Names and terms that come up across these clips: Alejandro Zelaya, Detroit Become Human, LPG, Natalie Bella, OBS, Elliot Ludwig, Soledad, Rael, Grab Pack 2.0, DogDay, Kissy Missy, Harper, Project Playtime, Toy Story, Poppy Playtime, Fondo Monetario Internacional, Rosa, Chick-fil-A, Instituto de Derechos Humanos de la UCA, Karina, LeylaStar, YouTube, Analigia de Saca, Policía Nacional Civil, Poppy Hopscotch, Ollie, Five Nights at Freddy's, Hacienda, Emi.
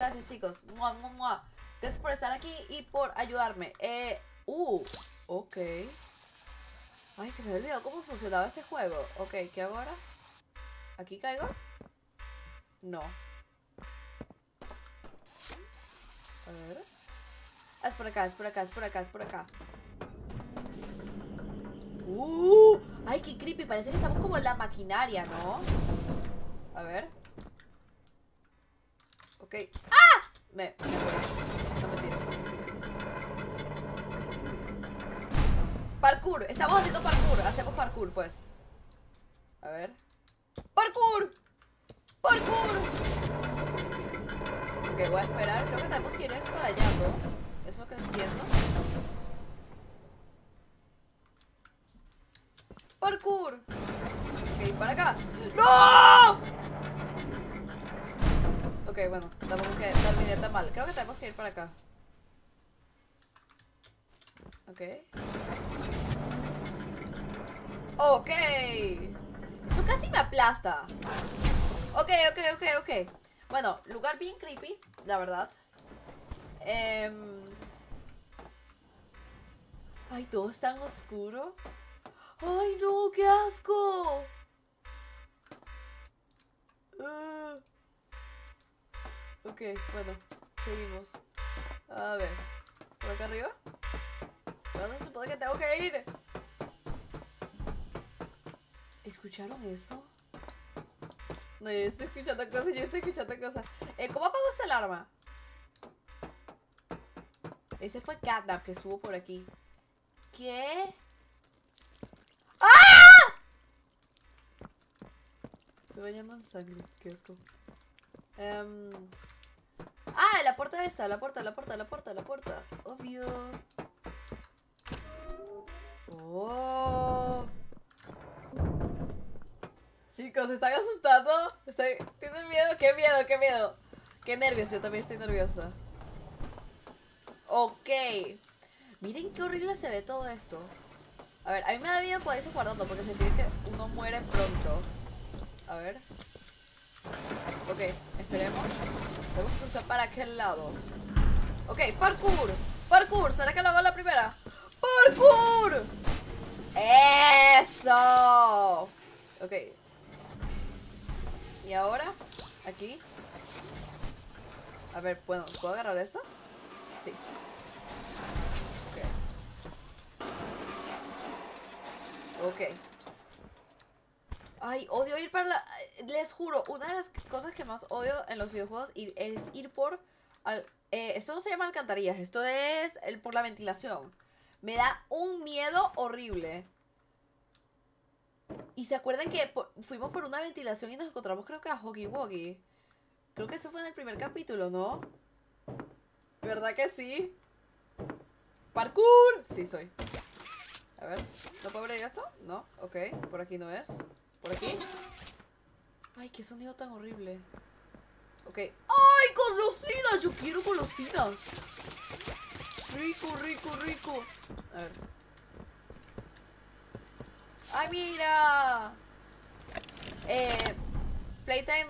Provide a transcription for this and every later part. Gracias, chicos. Mua, mua, mua. Gracias por estar aquí y por ayudarme. Ok. Ay, se me olvidó cómo funcionaba este juego. Ok, ¿qué hago ahora? ¿Aquí caigo? No. A ver. Es por acá, es por acá, es por acá, es por acá. Ay, qué creepy. Parece que estamos como en la maquinaria, ¿no? A ver. Ok. ¡Ah! Me parkour, estamos haciendo parkour. Hacemos parkour, pues. A ver. ¡Parkour! ¡Parkour! Ok, voy a esperar. Creo que tenemos que ir espadallando. Eso es lo que entiendo. ¡Parkour! Ok, para acá. ¡No! Ok, bueno, tampoco que terminé tan mal. Creo que tenemos que ir para acá. Ok. Ok. Eso casi me aplasta. Ok, ok, ok, ok. Bueno, lugar bien creepy, la verdad. Ay, todo es tan oscuro. Ay, no, qué asco. Ok, bueno, seguimos. A ver, ¿por acá arriba? ¿Dónde se supone que tengo que ir? ¿Escucharon eso? No, yo estoy escuchando cosas, yo estoy escuchando cosas. ¿Cómo apagó esa alarma? Ese fue Catnap que estuvo por aquí. ¿Qué? ¡Ah! Estoy bañando en sangre, qué asco. La puerta esta, la puerta. Obvio. Oh. Chicos, ¿se están asustando? ¿Tienen miedo? ¡Qué miedo, qué miedo! ¡Qué nervios! Yo también estoy nerviosa. Ok. Miren qué horrible se ve todo esto. A ver, a mí me da miedo cuando irse guardando porque se entiende que uno muere pronto. A ver. Ok, esperemos. Tenemos que cruzar para aquel lado. Ok, parkour. Parkour, ¿será que lo hago en la primera? ¡Parkour! ¡Eso! Ok. Y ahora, aquí. A ver, ¿puedo agarrar esto? Sí. Ok. Ok. Ay, odio ir para la... Les juro, una de las cosas que más odio en los videojuegos es ir por... esto no se llama alcantarillas, esto es por la ventilación. Me da un miedo horrible. Y se acuerdan que fuimos por una ventilación y nos encontramos, creo que a Huggy Wuggy. Creo que eso fue en el primer capítulo, ¿no? ¿Verdad que sí? ¡Parkour! Sí, soy. A ver, ¿no puedo abrir esto? No, ok, por aquí no es. ¿Por aquí? Ay, qué sonido tan horrible. Ok. ¡Ay, golosinas! Yo quiero golosinas. Rico, rico, rico. A ver. ¡Ay, mira! Playtime.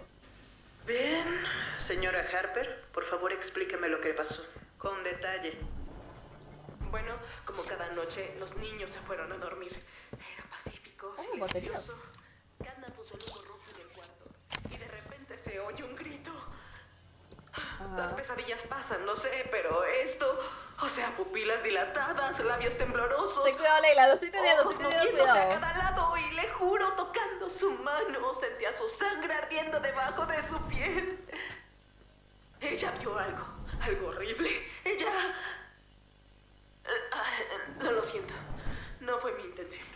Bien, señora Harper, por favor explíqueme lo que pasó. Con detalle. Bueno, como cada noche, los niños se fueron a dormir. Era pacífico, silencioso. Catnap puso el humo rojo en el cuarto. Y de repente se oye un grito. Ajá. Las pesadillas pasan, no sé, pero esto... O sea, pupilas dilatadas, labios temblorosos. Ten cuidado, Leila, lo estoy teniendo, estoy teniendo cuidado. A cada lado y le juro, tocando su mano, sentía su sangre ardiendo debajo de su piel. Ella vio algo, algo horrible. Ella... No, lo siento, no fue mi intención.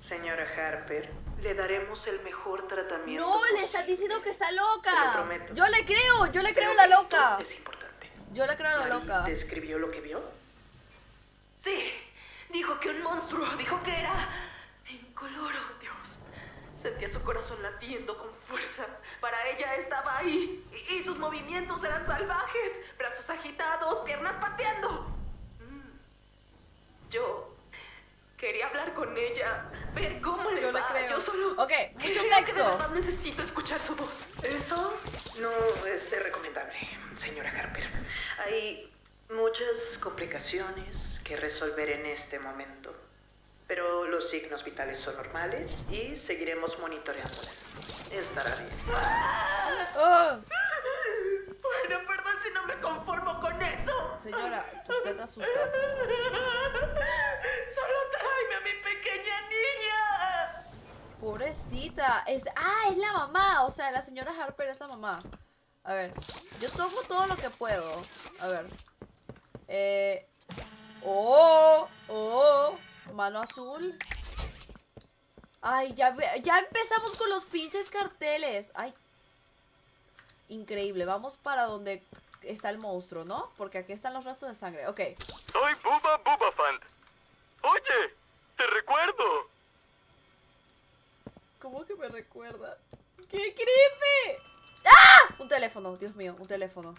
Señora Harper, le daremos el mejor tratamiento posible. Le estás diciendo que está loca. Se lo prometo. Yo le creo a la loca. Es importante. Yo le creo a la loca. ¿Te escribió lo que vio? Sí, dijo que un monstruo, dijo que era incoloro, Dios. Sentía su corazón latiendo con fuerza. Para ella estaba ahí. Y sus movimientos eran salvajes. Brazos agitados, piernas pateando. Yo quería hablar con ella, ver cómo le va. Creo. Yo solo... Ok, mucho texto. Necesito escuchar su voz. Eso no es recomendable. señora Harper. Hay muchas complicaciones que resolver en este momento, pero los signos vitales son normales y seguiremos monitoreándola. Estará bien. ¡Ah! Bueno, perdón si no me conformo con eso. Señora, usted asusta. Solo tráeme a mi pequeña niña. Pobrecita. Es la mamá. O sea, la señora Harper es la mamá. A ver, yo toco todo lo que puedo. A ver. Mano azul. Ay, ya empezamos con los pinches carteles. Ay, increíble, vamos para donde está el monstruo, ¿no? Porque aquí están los restos de sangre, ok. Soy Bubba Bubba Fan. Oye, te recuerdo. ¿Cómo que me recuerda? ¡Qué creepy! ¡Ah! Un teléfono, Dios mío, un teléfono.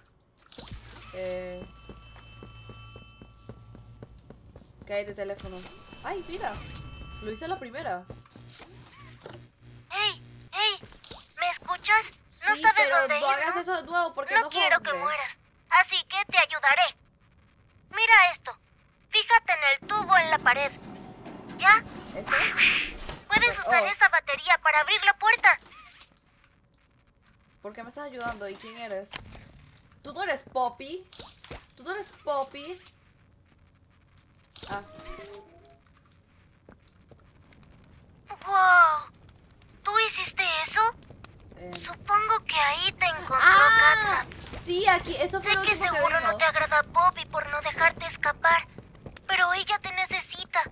¿Qué hay de teléfono? ¡Ay, mira! Lo hice la primera. ¡Ey! ¡Ey! ¿Me escuchas? Sí, no sabes pero dónde ir, no hagas eso de nuevo porque no quiero que mueras, así que te ayudaré. Mira esto. Fíjate en el tubo en la pared. ¿Ya? ¿Este? Puedes usar esa batería para abrir la puerta. ¿Por qué me estás ayudando? ¿Y quién eres? ¿Tú no eres Poppy? ¿Tú no eres Poppy? Ah. ¡Wow! ¿Tú hiciste eso? Supongo que ahí te encontró Catnap. Sí, aquí, eso fue lo que seguro vimos. No te agrada Poppy por no dejarte escapar, pero ella te necesita.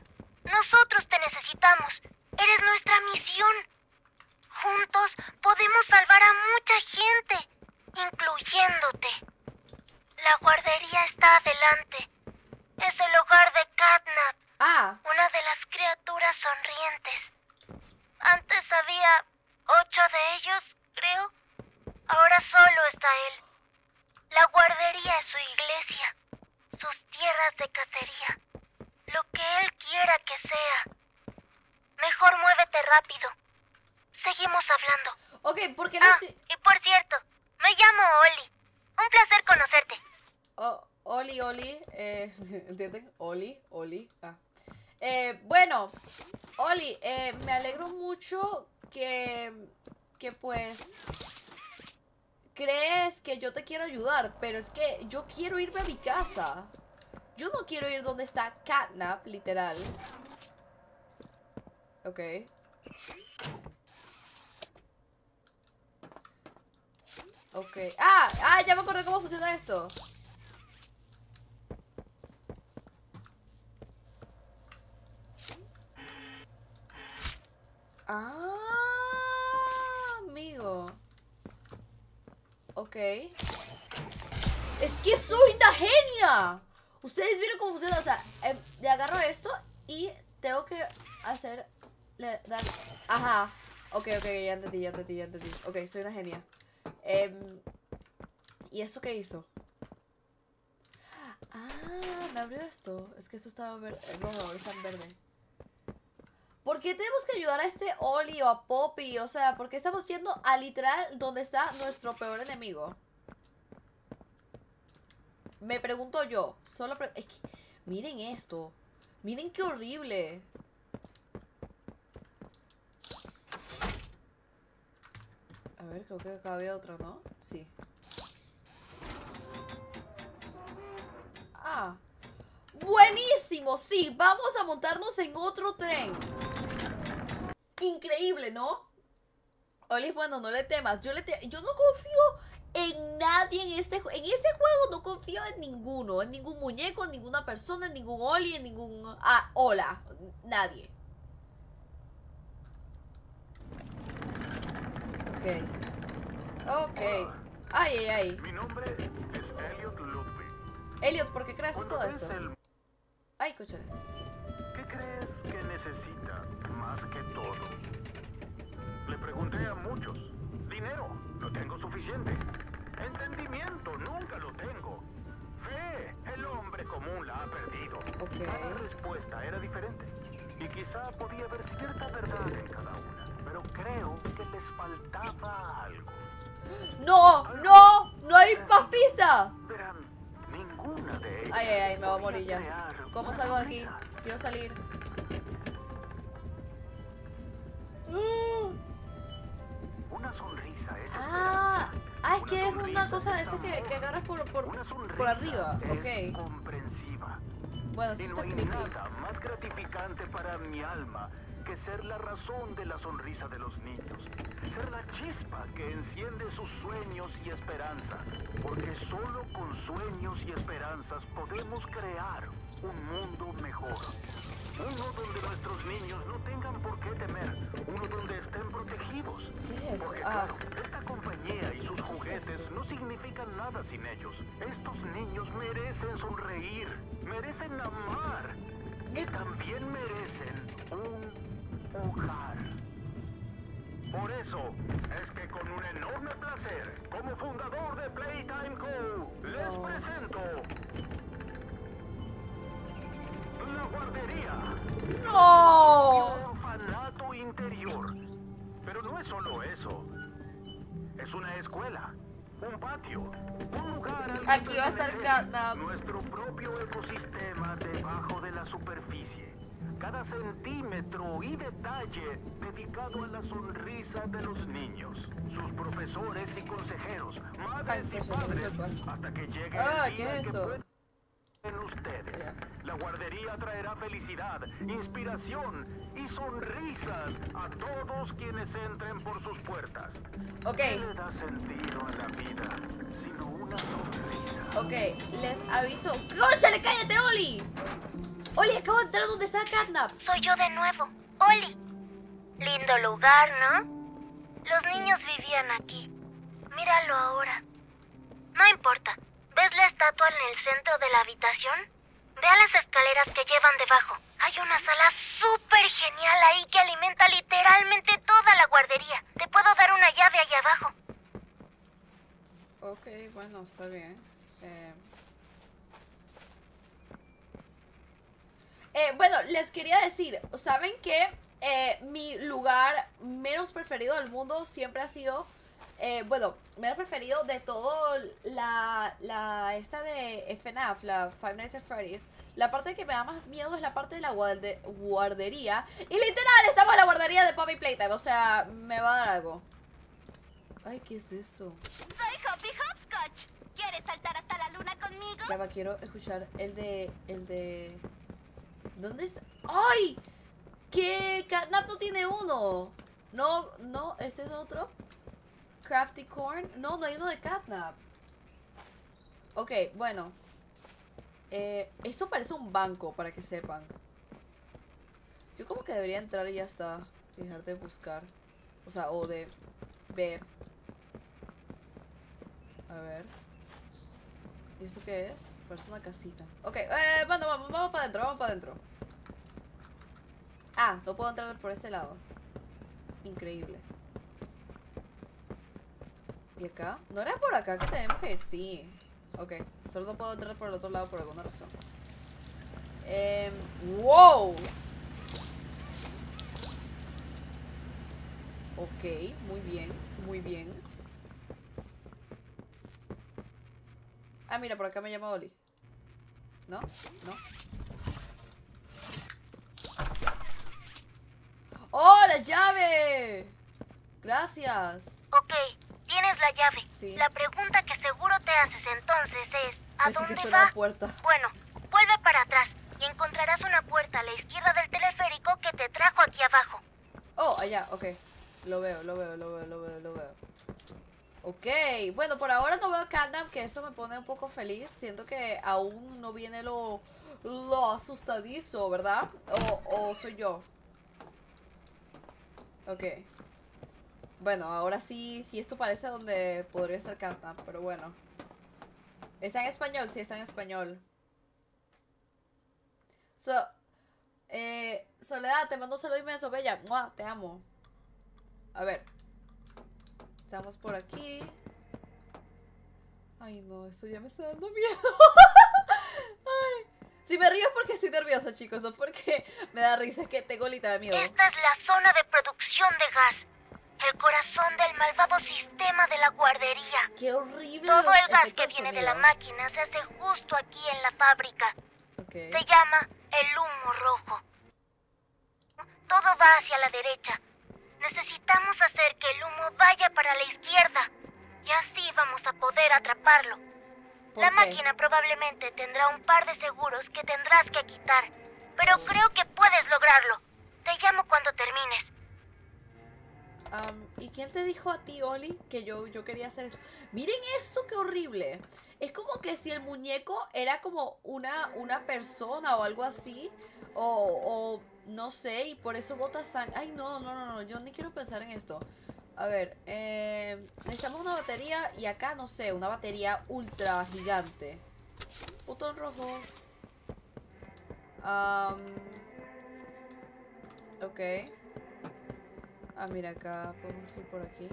Nosotros te necesitamos. Eres nuestra misión. Juntos podemos salvar a mucha gente, incluyéndote. La guardería está adelante. Es el hogar de Catnap, una de las criaturas sonrientes. Antes había 8 de ellos, creo. Ahora solo está él. La guardería es su iglesia, sus tierras de cacería, lo que él quiera que sea. Mejor muévete rápido. Seguimos hablando. Ok, porque y por cierto, me llamo Ollie. Un placer conocerte. Ollie. ¿Entienden? Ollie. Bueno, Ollie, me alegro mucho que pues crees que yo te quiero ayudar, pero es que yo quiero irme a mi casa. Yo no quiero ir donde está Catnap, literal. Ok. Ok. ¡Ah! Ya me acordé cómo funciona esto. Amigo. Ok. Es que soy una genia. Ustedes vieron cómo funciona. O sea, le agarro esto y tengo que hacer dar. Ajá. Ok, ya entendí. Ok, soy una genia. ¿Y eso qué hizo? Me abrió esto. Es que eso estaba verde. No, está en verde. ¿Por qué tenemos que ayudar a este Ollie o a Poppy? O sea, ¿por qué estamos yendo a literal donde está nuestro peor enemigo? Me pregunto yo. Es que, miren esto. Miren qué horrible. A ver, creo que acá había otra, ¿no? Sí. Buenísimo, sí. Vamos a montarnos en otro tren. Increíble, ¿no? Ollie, bueno, no le temas. Yo no confío en nadie en este juego. En ese juego no confío en ninguno. En ningún muñeco, en ninguna persona, en ningún Ollie, en ningún... hola. Nadie. Ok. Ay. Mi nombre es Elliot Ludwig. Elliot, ¿por qué creas todo esto? Ay, escúchale. ¿Qué crees que necesita más que todo? Le pregunté a muchos. Dinero, no tengo suficiente. Entendimiento, nunca lo tengo. Fe, el hombre común la ha perdido. Cada respuesta era diferente. Y quizá podía haber cierta verdad en cada una. Pero creo que les faltaba algo. No, no, ¡No hay más pistas! Ay, ay, ay, me voy a morir ya. ¿Cómo salgo de aquí? Quiero salir. Una sonrisa es esperanza. Ah, es que es una cosa de este que agarras por arriba. Ok. Bueno, sí está creepy. Más gratificante para mi alma que ser la razón de la sonrisa de los niños, ser la chispa que enciende sus sueños y esperanzas, porque solo con sueños y esperanzas podemos crear un mundo mejor, uno donde nuestros niños no tengan por qué temer, uno donde estén protegidos. Porque claro, esta compañía y sus juguetes no significan nada sin ellos. Estos niños merecen sonreír, merecen amar y también merecen un hogar. Por eso es que con un enorme placer, como fundador de Playtime Co, les presento la guardería. ¡No! El orfanato interior. Pero no es solo eso. Es una escuela, un patio, un lugar al que aquí va a estar Catnap. Nuestro propio ecosistema debajo de la superficie. Cada centímetro y detalle dedicado a la sonrisa de los niños, sus profesores y consejeros, madres y padres, hasta que llegue el día que pueden en ustedes. La guardería traerá felicidad, inspiración y sonrisas a todos quienes entren por sus puertas. Ok. No le da sentido a la vida, sino una sonrisa. Ok, les aviso. ¡Cónchale, cállate, Ollie! Ollie, acabo de entrar donde está Catnap. Soy yo de nuevo, Ollie. Lindo lugar, ¿no? Los niños vivían aquí. Míralo ahora. No importa. ¿Ves la estatua en el centro de la habitación? Ve a las escaleras que llevan debajo. Hay una sala súper genial ahí que alimenta literalmente toda la guardería. Te puedo dar una llave ahí abajo. Ok, bueno, está bien. Bueno, les quería decir, ¿saben que mi lugar menos preferido del mundo siempre ha sido, bueno, menos preferido de todo esta de FNAF, la Five Nights at Freddy's? La parte que me da más miedo es la parte de la guardería. Y literal, estamos en la guardería de Poppy Playtime, o sea, me va a dar algo. Ay, ¿qué es esto? Soy Poppy Hopscotch. ¿Quieres saltar hasta la luna conmigo? Ya va, quiero escuchar el de... ¿Dónde está? ¡Ay! ¿Qué? Catnap no tiene uno. No, no, este es otro. Crafty Corn. No, no hay uno de Catnap. Ok, bueno. Esto parece un banco, para que sepan. Yo como que debería entrar y ya está. Y dejar de buscar. O sea, o de ver. A ver. ¿Y esto qué es? Parece una casita. Ok, bueno, vamos para adentro, vamos para adentro. Ah, no puedo entrar por este lado. Increíble. ¿Y acá? ¿No era por acá que tenemos que ir? Sí. Ok, solo no puedo entrar por el otro lado por alguna razón. ¡Wow! Ok, muy bien, muy bien. Ah, mira, por acá me llama Ollie. ¿No? ¿No? ¡Oh, la llave! Gracias. Ok, tienes la llave. Sí. La pregunta que seguro te haces entonces es... ¿A dónde va? Bueno, vuelve para atrás y encontrarás una puerta a la izquierda del teleférico que te trajo aquí abajo. Oh, allá, ok. Lo veo, lo veo, lo veo, lo veo, lo veo. Ok, bueno, por ahora no veo a Catnap, que eso me pone un poco feliz. Siento que aún no viene lo asustadizo, ¿verdad? O soy yo. Ok. Bueno, ahora sí esto parece donde podría estar Catnap, pero bueno. ¿Está en español? Sí, está en español. Soledad, te mando un saludo inmenso, bella. ¡Mua! Te amo. A ver. Estamos por aquí. Ay, no, esto ya me está dando miedo. Ay. Si me río es porque estoy nerviosa, chicos. No porque me da risa, es que tengo literal miedo. Esta es la zona de producción de gas. el corazón del malvado sistema de la guardería. ¡Qué horrible! Todo el gas que viene de la máquina se hace justo aquí en la fábrica. Okay. Se llama el humo rojo. Todo va hacia la derecha. Necesitamos hacer que el humo vaya para la izquierda. Y así vamos a poder atraparlo. La máquina probablemente tendrá un par de seguros que tendrás que quitar. Pero creo que puedes lograrlo. Te llamo cuando termines. ¿Y quién te dijo a ti, Ollie, que yo quería hacer eso? ¡Miren esto, qué horrible! Es como que si el muñeco era como una persona o algo así. O no sé, y por eso bota sangre. Ay, no, yo ni quiero pensar en esto. A ver, necesitamos una batería. Y acá, no sé, una batería ultra gigante. Botón rojo. Ok. Ah, mira, acá podemos ir por aquí.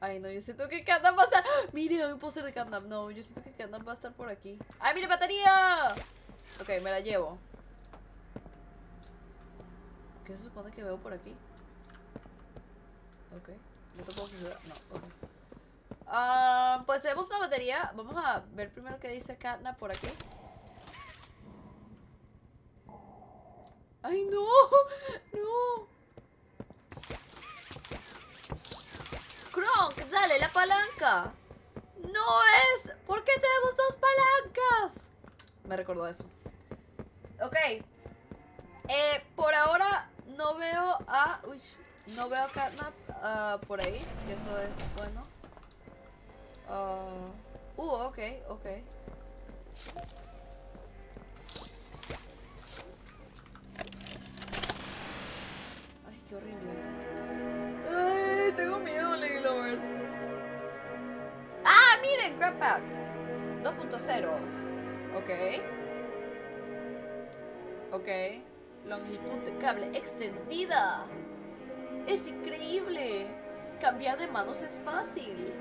Ay, no, yo siento que Catnap va a estar... ¡Ah! Miren, hay un póster de Catnap. No, yo siento que Catnap va a estar por aquí. ¡Ay, mire, batería! Ok, me la llevo. ¿Qué se supone que veo por aquí? Ok. No te puedo ayudar. No, ok. Pues tenemos una batería. Vamos a ver primero qué dice Catnap por aquí. ¡Ay, no! ¡No! ¡Kronk, dale la palanca! ¡No es! ¿Por qué tenemos dos palancas? Me recordó eso. Ok. Por ahora no veo a... Uy, no veo a Catnap por ahí. Que eso es bueno. Ok. Qué horrible. Ay, tengo miedo, Leylovers. Ah, miren, Grab Pack 2.0. Ok. Longitud de cable extendida. Es increíble. Cambiar de manos es fácil.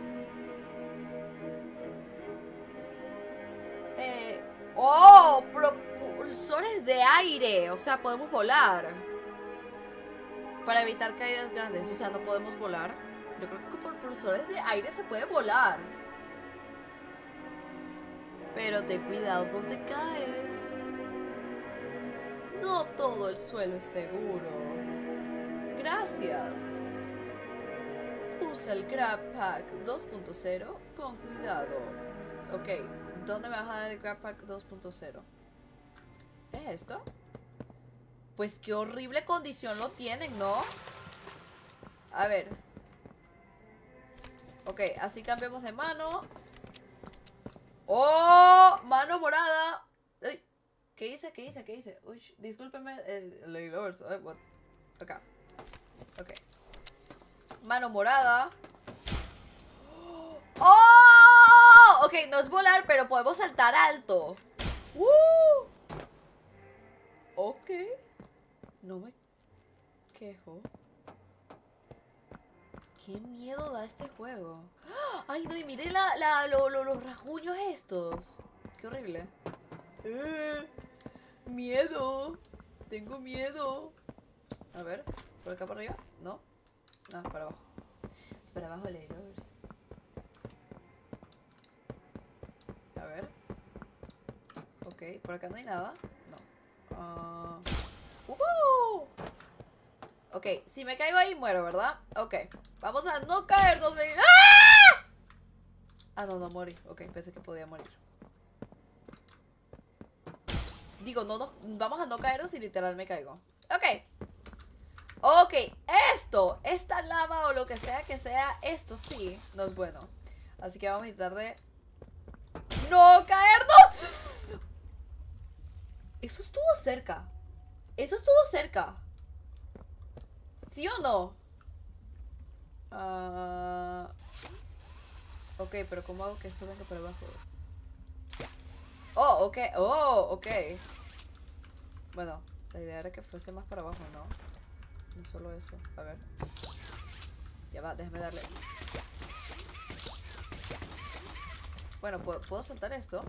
Oh, propulsores de aire. O sea, podemos volar. Para evitar caídas grandes, o sea, no podemos volar. Yo creo que por propulsores de aire se puede volar. Pero ten cuidado donde caes. No todo el suelo es seguro. Gracias. Usa el Grab Pack 2.0 con cuidado. Ok, ¿dónde me vas a dar el Grab Pack 2.0? ¿Es esto? Pues qué horrible condición lo tienen, ¿no? A ver. Ok, así cambiamos de mano. ¡Oh! Mano morada. Uy, ¿Qué hice? Uy, discúlpeme, Leylovers. Acá. Ok. Mano morada. ¡Oh! Ok, no es volar, pero podemos saltar alto. ¡Woo! Ok. No me quejo. Qué miedo da este juego. Ay, no, y mire los rasguños estos. Qué horrible. Miedo. Tengo miedo. A ver, por acá para arriba. No. No, para abajo. Es para abajo, Leylovers. A ver. Ok, por acá no hay nada. No. Ok, si me caigo ahí muero, ¿verdad? Ok, vamos a no caernos de... ¡Ah! No morí. Ok, pensé que podía morir. Digo, vamos a no caernos y literal me caigo. Ok, esto, esta lava o lo que sea, esto sí no es bueno. Así que vamos a intentar de... ¡No caernos! Eso estuvo cerca. ¿Sí o no? Ok, pero ¿cómo hago que esto venga para abajo? Oh, ok. Bueno, la idea era que fuese más para abajo, ¿no? No solo eso. A ver. Ya va, déjame darle. Bueno, ¿puedo soltar esto?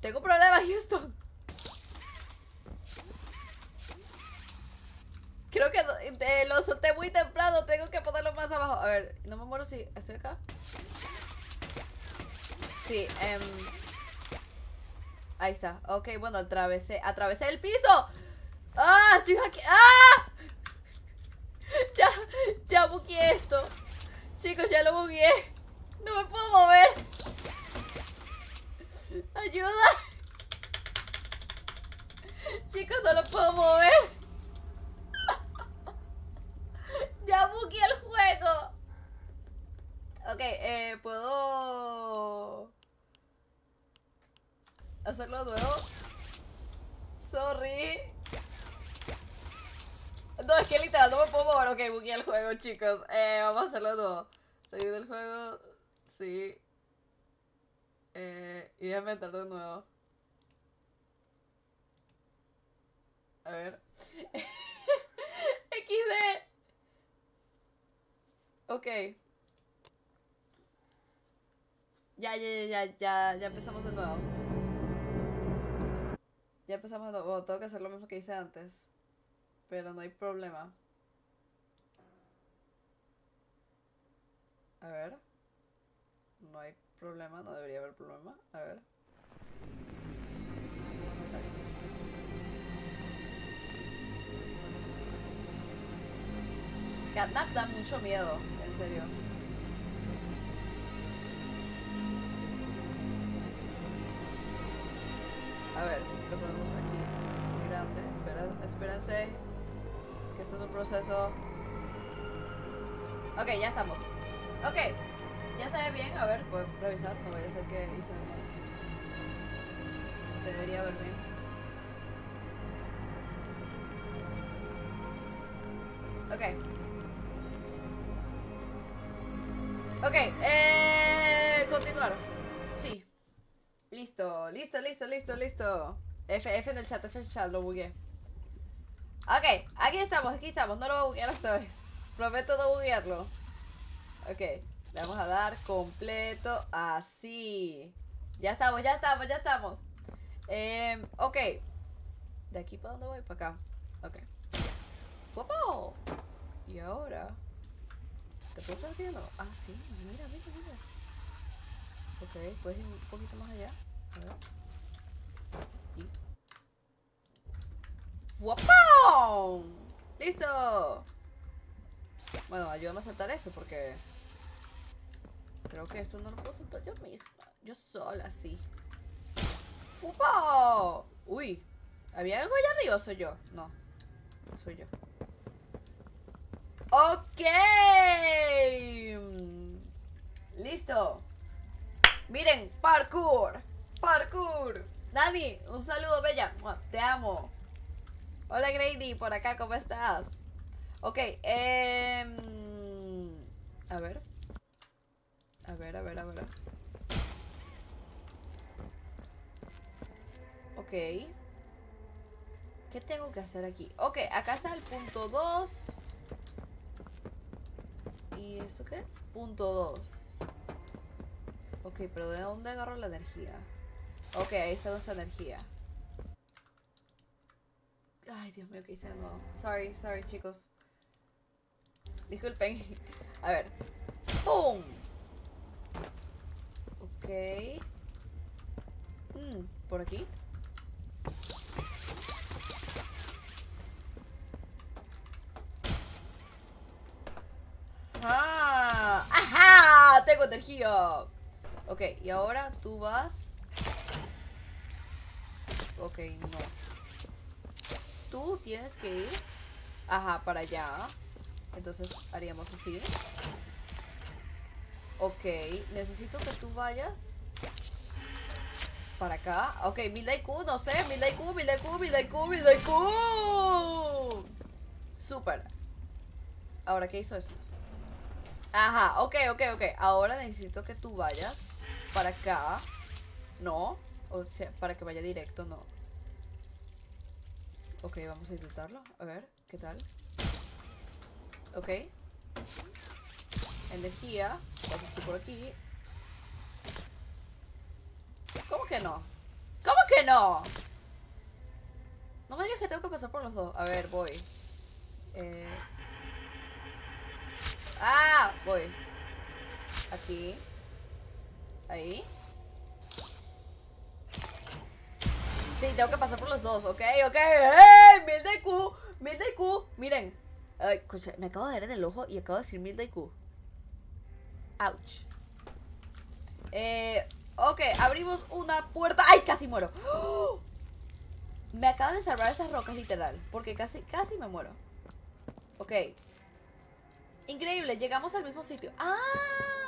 Tengo problemas, Houston. Lo solté muy temprano, tengo que ponerlo más abajo. A ver, no me muero si estoy acá. Sí, ahí está. Ok, bueno, atravesé el piso. ¡Ah! ¡Estoy hackeando! ¡Ah! Ya bugueé esto. Chicos, ya lo bugueé. No me puedo mover. ¡Ayuda! Chicos, no lo puedo mover. Ya bugueé el juego. Ok, ¿puedo hacerlo de nuevo? Sorry. No, es que literal, no me puedo mover. Ok, bugueé el juego, chicos. Vamos a hacerlo de nuevo. Salir del juego. Sí. Y déjame entrar de nuevo. A ver. XD. Ok. Ya empezamos de nuevo. Ya empezamos de nuevo. Bueno, tengo que hacer lo mismo que hice antes. Pero no hay problema. A ver. No hay problema, no debería haber problema. A ver. Exacto. Catnap da mucho miedo, en serio. A ver, lo ponemos aquí. Grande. Espérense. Que esto es un proceso. Ok, ya estamos. Ok. Ya se ve bien, a ver, voy a revisar, no voy a hacer que hice mal. Se debería ver bien. Sí. Ok. Ok, continuar. Sí. Listo. F en el chat, lo bugueé. Ok, aquí estamos, no lo voy a buguear esta vez. Prometo no buguearlo. Ok. Le vamos a dar completo así. Ya estamos. Ok. ¿De aquí para dónde voy? Para acá. Ok. ¡Wow! Y ahora. ¿Te puedo estar viendo? Ah, sí. Mira. Ok, puedes ir un poquito más allá. A ver. Y... ¡wow! ¡Listo! Bueno, ayúdame a saltar esto porque. Creo que eso no lo puedo soltar yo misma. Yo sola, sí. ¡Fupo! Uy. ¿Había algo allá arriba o soy yo? No. Soy yo. ¡Ok! ¡Listo! Miren, parkour. ¡Parkour! Dani, un saludo, bella. Te amo. Hola, Grady, por acá, ¿cómo estás? Ok, a ver. A ver. Ok. ¿Qué tengo que hacer aquí? Ok, acá está el punto 2. ¿Y eso qué es? Punto 2. Ok, pero ¿de dónde agarro la energía? Ok, ahí está nuestra energía. Ay, Dios mío, ¿qué hice de nuevo? Sorry, chicos. Disculpen. A ver. ¡Pum! Okay. ¿Por aquí? ¡Ah! ¡Ajá! ¡Tengo energía! Ok, y ahora tú vas. Ok, no. Tú tienes que ir. Ajá, para allá. Entonces haríamos así. Ok, necesito que tú vayas para acá. Ok, 1000 IQ, no sé, 1000 IQ. Súper. Ahora, ¿qué hizo eso? Ajá, ok. Ahora necesito que tú vayas para acá. No, o sea, para que vaya directo, no. Ok, vamos a intentarlo. A ver, ¿qué tal? Ok. Energía, pasas tú por aquí. ¿Cómo que no? No me digas que tengo que pasar por los dos. A ver, voy. Ah, voy. Aquí. Ahí. Sí, tengo que pasar por los dos, ok. ¡Ey! 1000 de IQ. 1000 de IQ. Miren. Ay, escucha, me acabo de dar en el ojo y acabo de decir 1000 de IQ. Ouch. Ok, abrimos una puerta. ¡Ay, casi muero! ¡Oh! Me acaban de salvar esas rocas, literal. Porque casi me muero. Ok. Increíble, llegamos al mismo sitio. ¡Ah,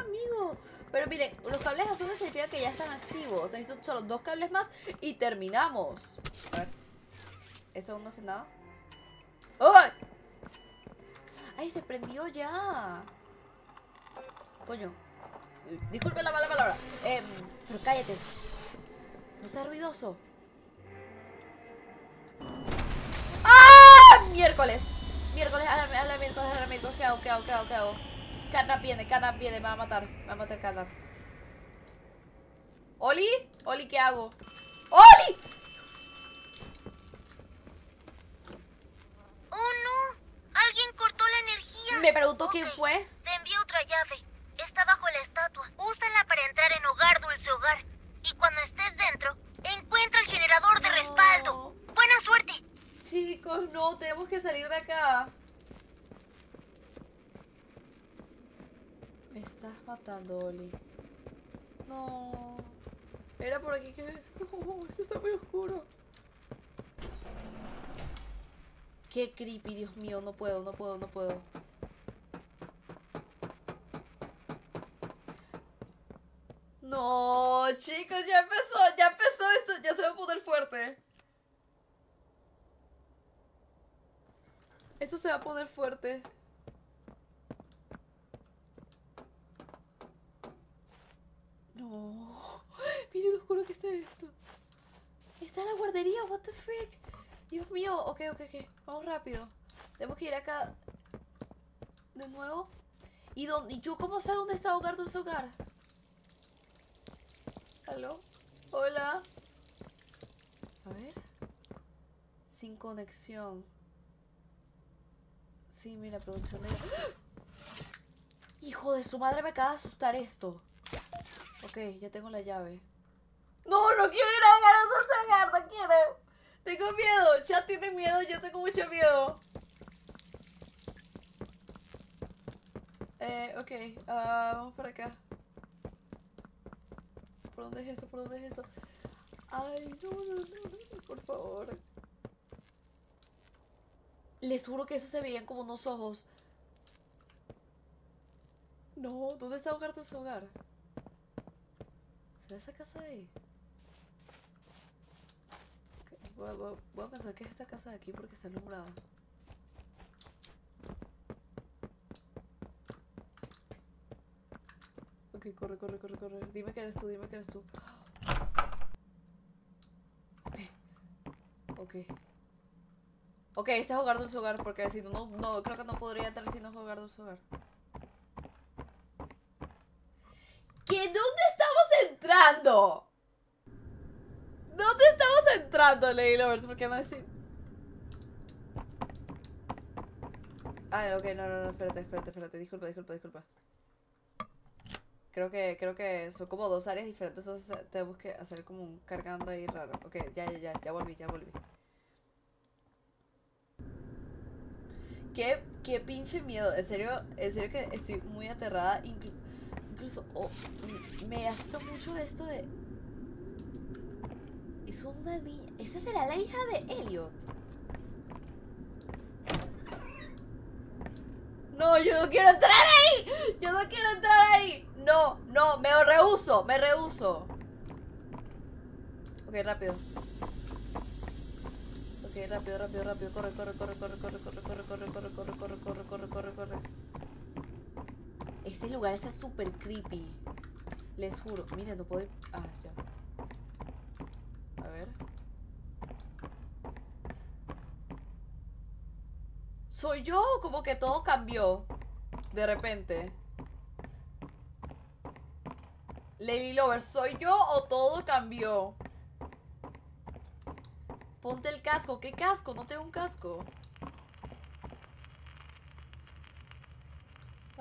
amigo! Pero miren, los cables azules significa que ya están activos. O sea, necesito solo 2 cables más y terminamos. A ver. Esto aún no hace nada. ¡Ay! ¡Ay, se prendió ya! Coño. Disculpen la mala palabra. Pero cállate. No seas ruidoso. ¡Ah! Miércoles. Miércoles, a la miércoles. ¿Qué hago? Catnap viene, me va a matar. Me va a matar Catnap. ¿Oli? ¿Qué hago? ¡Oli! ¡Oh, no! Alguien cortó la energía. Me preguntó quién fue. Te envié otra llave. Está bajo la estatua. Úsala para entrar en Hogar Dulce Hogar. Y cuando estés dentro, encuentra el generador de respaldo. ¡Buena suerte! Chicos, no, tenemos que salir de acá. Me estás matando, Oli. No. Era por aquí que... No, esto está muy oscuro. Qué creepy, Dios mío. No puedo. No, chicos, ya empezó esto, ya se va a poner fuerte. Esto se va a poner fuerte. No. Miren lo oscuro que está esto. Está en la guardería, what the freak. Dios mío, ok. Vamos rápido. Tenemos que ir acá de nuevo. ¿Y yo cómo sé dónde está Hogar Dulce Hogar? ¿Aló? Hola. A ver. Sin conexión. Sí, mira, producción de... Hijo de su madre, me acaba de asustar esto. Ok, ya tengo la llave. No, no quiero ir a Hogar Dulce Hogar, no quiero. Tengo miedo, chat tiene miedo, yo tengo mucho miedo. Ok, vamos por acá. ¿Por dónde es esto? Ay, no, por favor. Les juro que eso se veían como unos ojos. No, ¿dónde está Hogar Dulce Hogar? ¿Será esa casa de ahí? Okay, voy a pensar que es esta casa de aquí porque está alumbrada. Ok, corre. Dime que eres tú. Ok, este es Hogar Dulce Hogar porque si no, creo que no podría entrar si no es Hogar Dulce Hogar. ¿Dónde estamos entrando? ¿Dónde estamos entrando, Leylovers? Porque no es así. Ah, ok, no, espérate. Disculpa. Creo que son como 2 áreas diferentes, entonces tenemos que hacer como un cargando ahí raro. Ok, ya volví. Qué pinche miedo, en serio que estoy muy aterrada. Incluso me asustó mucho esto de... Es una niña... ¿Esa será la hija de Elliot? No, yo no quiero entrar ahí. No, me rehuso. Ok, rápido. Ok, rápido. Corre. Este lugar está súper creepy. Les juro. Miren, no puedo ir. Ah, ya. A ver. ¿Soy yo? Como que todo cambió de repente. Lady Lover, ¿soy yo o todo cambió? Ponte el casco. ¿Qué casco? No tengo un casco.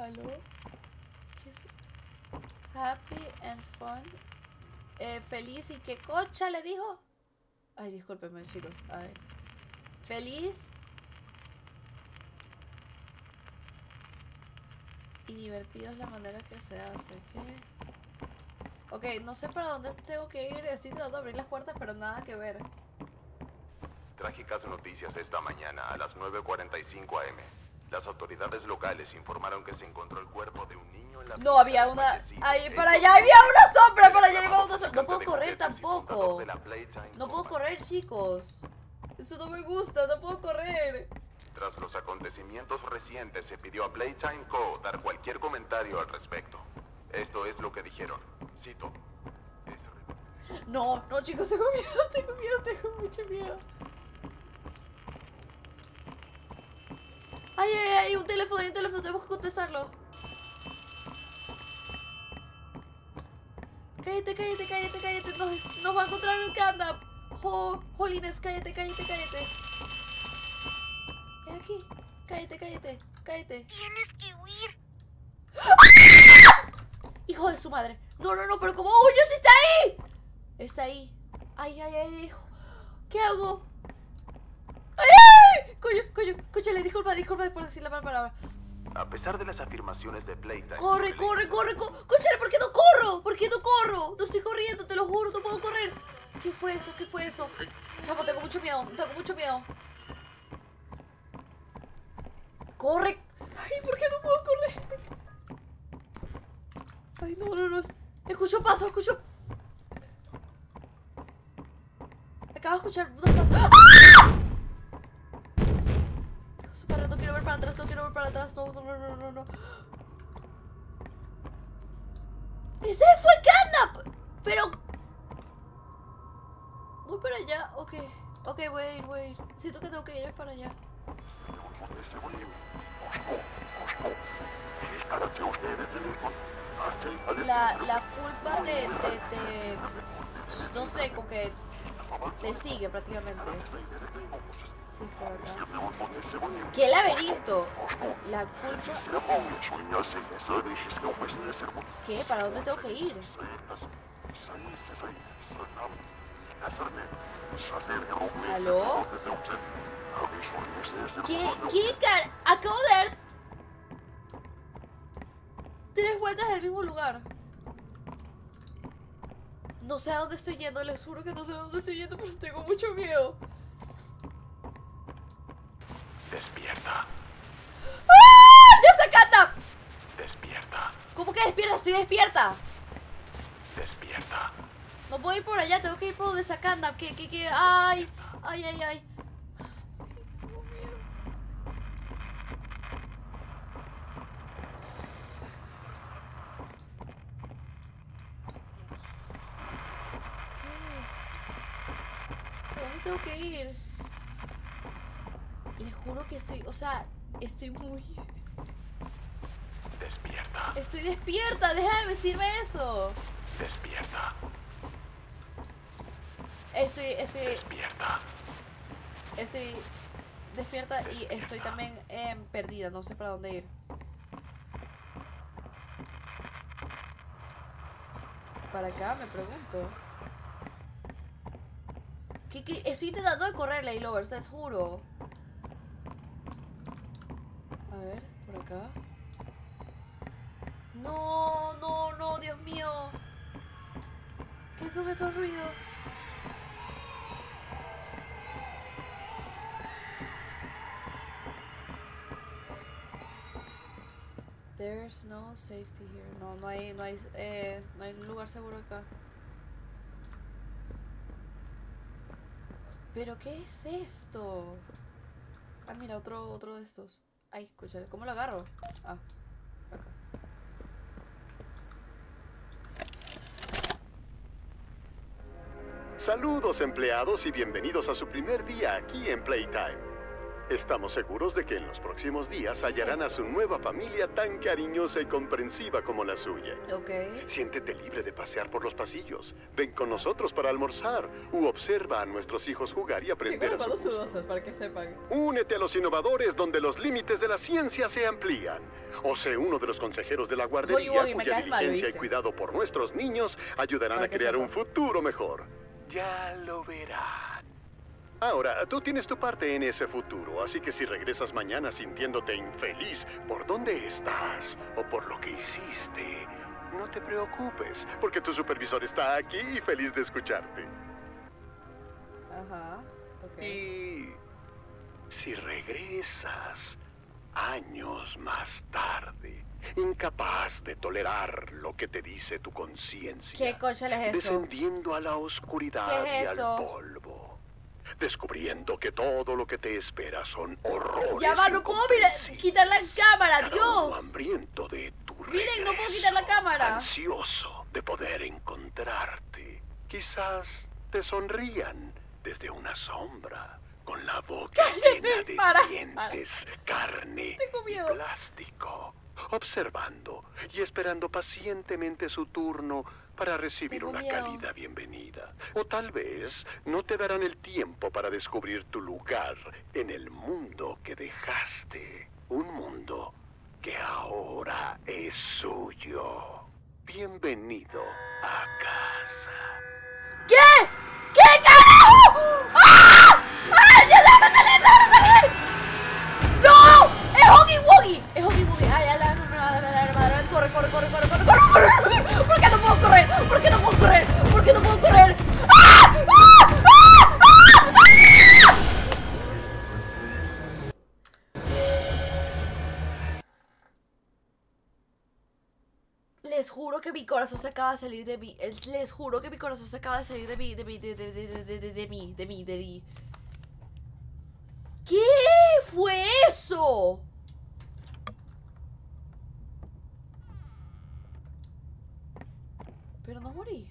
hello, happy and fun, feliz y qué cocha le dijo. Ay, discúlpenme chicos, a ver. Feliz y divertido es la manera que se hace. ¿Qué? Ok, no sé para dónde tengo que ir. Estoy tratando de abrir las puertas, pero nada que ver. Trágicas noticias esta mañana a las 9:45 AM. Las autoridades locales informaron que se encontró el cuerpo de un niño en la... No, había una... Ahí, para allá había una sombra, para allá iba una sombra. No puedo correr tampoco. No puedo correr, chicos. Eso no me gusta, no puedo correr. Tras los acontecimientos recientes, se pidió a Playtime Co. dar cualquier comentario al respecto. Esto es lo que dijeron. Cito. No, no chicos, tengo miedo, tengo miedo, tengo mucho miedo. Ay, ay, ay, hay un teléfono, tenemos que contestarlo. Cállate, cállate, cállate, cállate. Nos va a encontrar un Catnap. Jolines, cállate, cállate, cállate. Es aquí. Cállate, cállate, cállate. Tienes que huir. ¡Ah! Hijo de su madre. No, no, no, pero ¿cómo huyes? ¡Está ahí! Está ahí. Ay, ay, ay, hijo. ¿Qué hago? Coño, coño, escúchale, disculpa, disculpa por decir la mala palabra. A pesar de las afirmaciones de Playtime... Corre, corre, corre, corre. Escúchale, ¿por qué no corro? ¿Por qué no corro? No estoy corriendo, te lo juro, no puedo correr. ¿Qué fue eso? ¿Qué fue eso? Chapa, tengo mucho miedo, tengo mucho miedo. Corre. Ay, ¿por qué no puedo correr? Ay, no, no, no. Escucho pasos, escucho... Acabo de escuchar dos pasos. ¡Ah! No quiero ver para atrás, no quiero ver para atrás. No, no, no, no, no. ¡Ese fue Catnap! Pero... voy para allá, ok. Ok, voy a ir, voy a ir. Siento que tengo que ir para allá. La culpa de... no sé, como que... te sigue prácticamente. ¡Qué laberinto! La culpa... ¿Qué? ¿Para dónde tengo que ir? ¿Aló? ¿Qué? ¿Qué car...? Acabo de dar... 3 vueltas del mismo lugar. No sé a dónde estoy yendo, les juro que no sé a dónde estoy yendo, pero tengo mucho miedo. Despierta. ¡Ah! ¡Ya está Catnap! Despierta. ¿Cómo que despierta? Estoy despierta. Despierta. No puedo ir por allá, tengo que ir por donde está Catnap. Que, ay, ay, ay, ay. Tengo miedo. ¿Qué? ¿Por dónde tengo que ir? Les juro que estoy, o sea, estoy muy... Despierta. Estoy despierta, deja de decirme eso. Despierta. Estoy... Despierta. Estoy despierta, despierta. Y estoy también perdida, no sé para dónde ir. Para acá, me pregunto. ¿Qué? Estoy intentando de correr, Leylovers, les juro. A ver, por acá. No, no, no, Dios mío. ¿Qué son esos ruidos? There's no safety here. No, no hay un lugar seguro acá. ¿Pero qué es esto? Ah, mira, otro de estos. Ay, escúchale, ¿cómo lo agarro? Ah, acá. Saludos empleados y bienvenidos a su primer día aquí en Playtime. Estamos seguros de que en los próximos días hallarán a su nueva familia tan cariñosa y comprensiva como la suya. Okay. Siéntete libre de pasear por los pasillos. Ven con nosotros para almorzar u observa a nuestros hijos jugar y aprender a su gusto. Para que sepan. Únete a los innovadores donde los límites de la ciencia se amplían. O sea, uno de los consejeros de la guardería cuya diligencia y cuidado por nuestros niños ayudarán a crear un futuro mejor. Ya lo verás. Ahora, tú tienes tu parte en ese futuro, así que si regresas mañana sintiéndote infeliz por dónde estás o por lo que hiciste, no te preocupes, porque tu supervisor está aquí y feliz de escucharte. Ajá, ok. Y si regresas años más tarde, incapaz de tolerar lo que te dice tu conciencia, ¿qué coche es eso? Descendiendo a la oscuridad y al polvo, descubriendo que todo lo que te espera son horrores. Ya va, no puedo quitar la cámara, Dios. Hambriento de tu regreso, miren, no puedo quitar la cámara. Ansioso de poder encontrarte. Quizás te sonrían desde una sombra, con la boca llena de dientes, carne y plástico, observando y esperando pacientemente su turno para recibir una cálida bienvenida. O tal vez no te darán el tiempo para descubrir tu lugar en el mundo que dejaste. Un mundo que ahora es suyo. Bienvenido a casa. ¿Qué? ¿Qué carajo? ¡Ah! ¡Ah! ¡Ya déjame salir! ¡Déjame salir! ¡No! ¡Es Huggy Wuggy! ¡Es Huggy Wuggy! ¡Ay, ya la madre! ¡Corre, corre, corre, corre, corre, corre, corre! ¿Por qué no puedo correr? ¿Por qué no puedo correr? ¿Por qué no puedo correr? ¡Ah! ¡Ah! ¡Ah! ¡Ah! ¡Ah! Les juro que mi corazón se acaba de salir de mí. Les juro que mi corazón se acaba de salir de mí. De mí. ¿Qué fue eso? Pero no morí.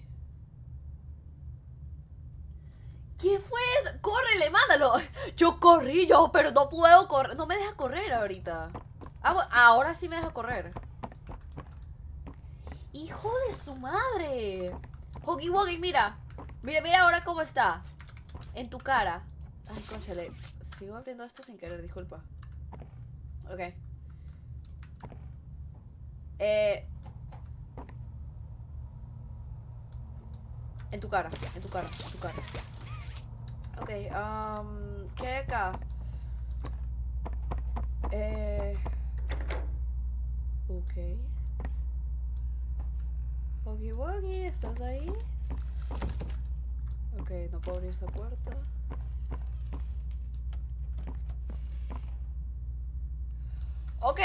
¿Qué fue eso? ¡Córrele, mándalo! Yo corrí yo, pero no puedo correr. No me deja correr ahorita. Ahora sí me deja correr. ¡Hijo de su madre! Huggy Wuggy, mira. Mira, mira ahora cómo está. En tu cara. Ay, cónchale. Sigo abriendo esto sin querer, disculpa. Ok. En tu cara, en tu cara, en tu cara. Ok, ¿qué hay acá? Ok. Huggy Wuggy, ¿estás ahí? Ok, no puedo abrir esta puerta. Ok.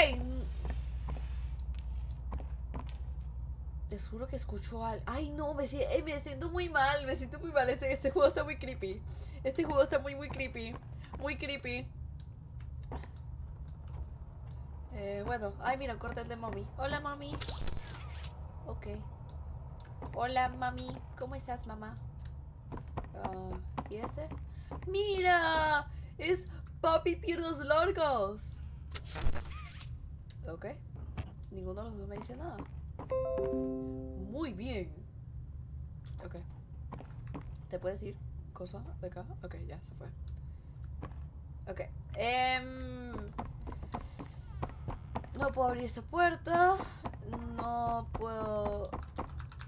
Les juro que escucho algo. Ay, no, me siento muy mal. Me siento muy mal, este juego está muy creepy. Este juego está muy creepy. Muy creepy. Bueno, ay, mira, corta el de mami. Hola, mami. Ok. Hola, mami, ¿cómo estás, mamá? ¿Y ese? ¡Mira! Es Papi Pierdos Largos. Ok. Ninguno de los dos me dice nada. Muy bien. Ok. ¿Te puedes ir? ¿Cosa de acá? Ok, ya se fue. Ok. No puedo abrir esta puerta. No puedo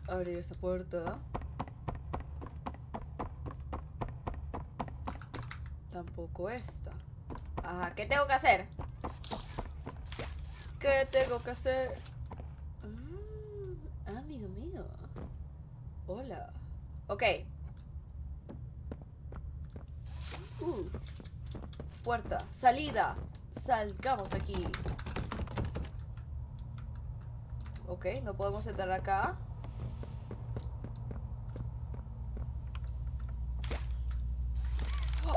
abrir esta puerta. Tampoco esta. Ajá, ¿qué tengo que hacer? ¿Qué tengo que hacer? Amigo mío. Hola. Ok. Puerta, salida. Salgamos aquí. Ok, no podemos entrar acá.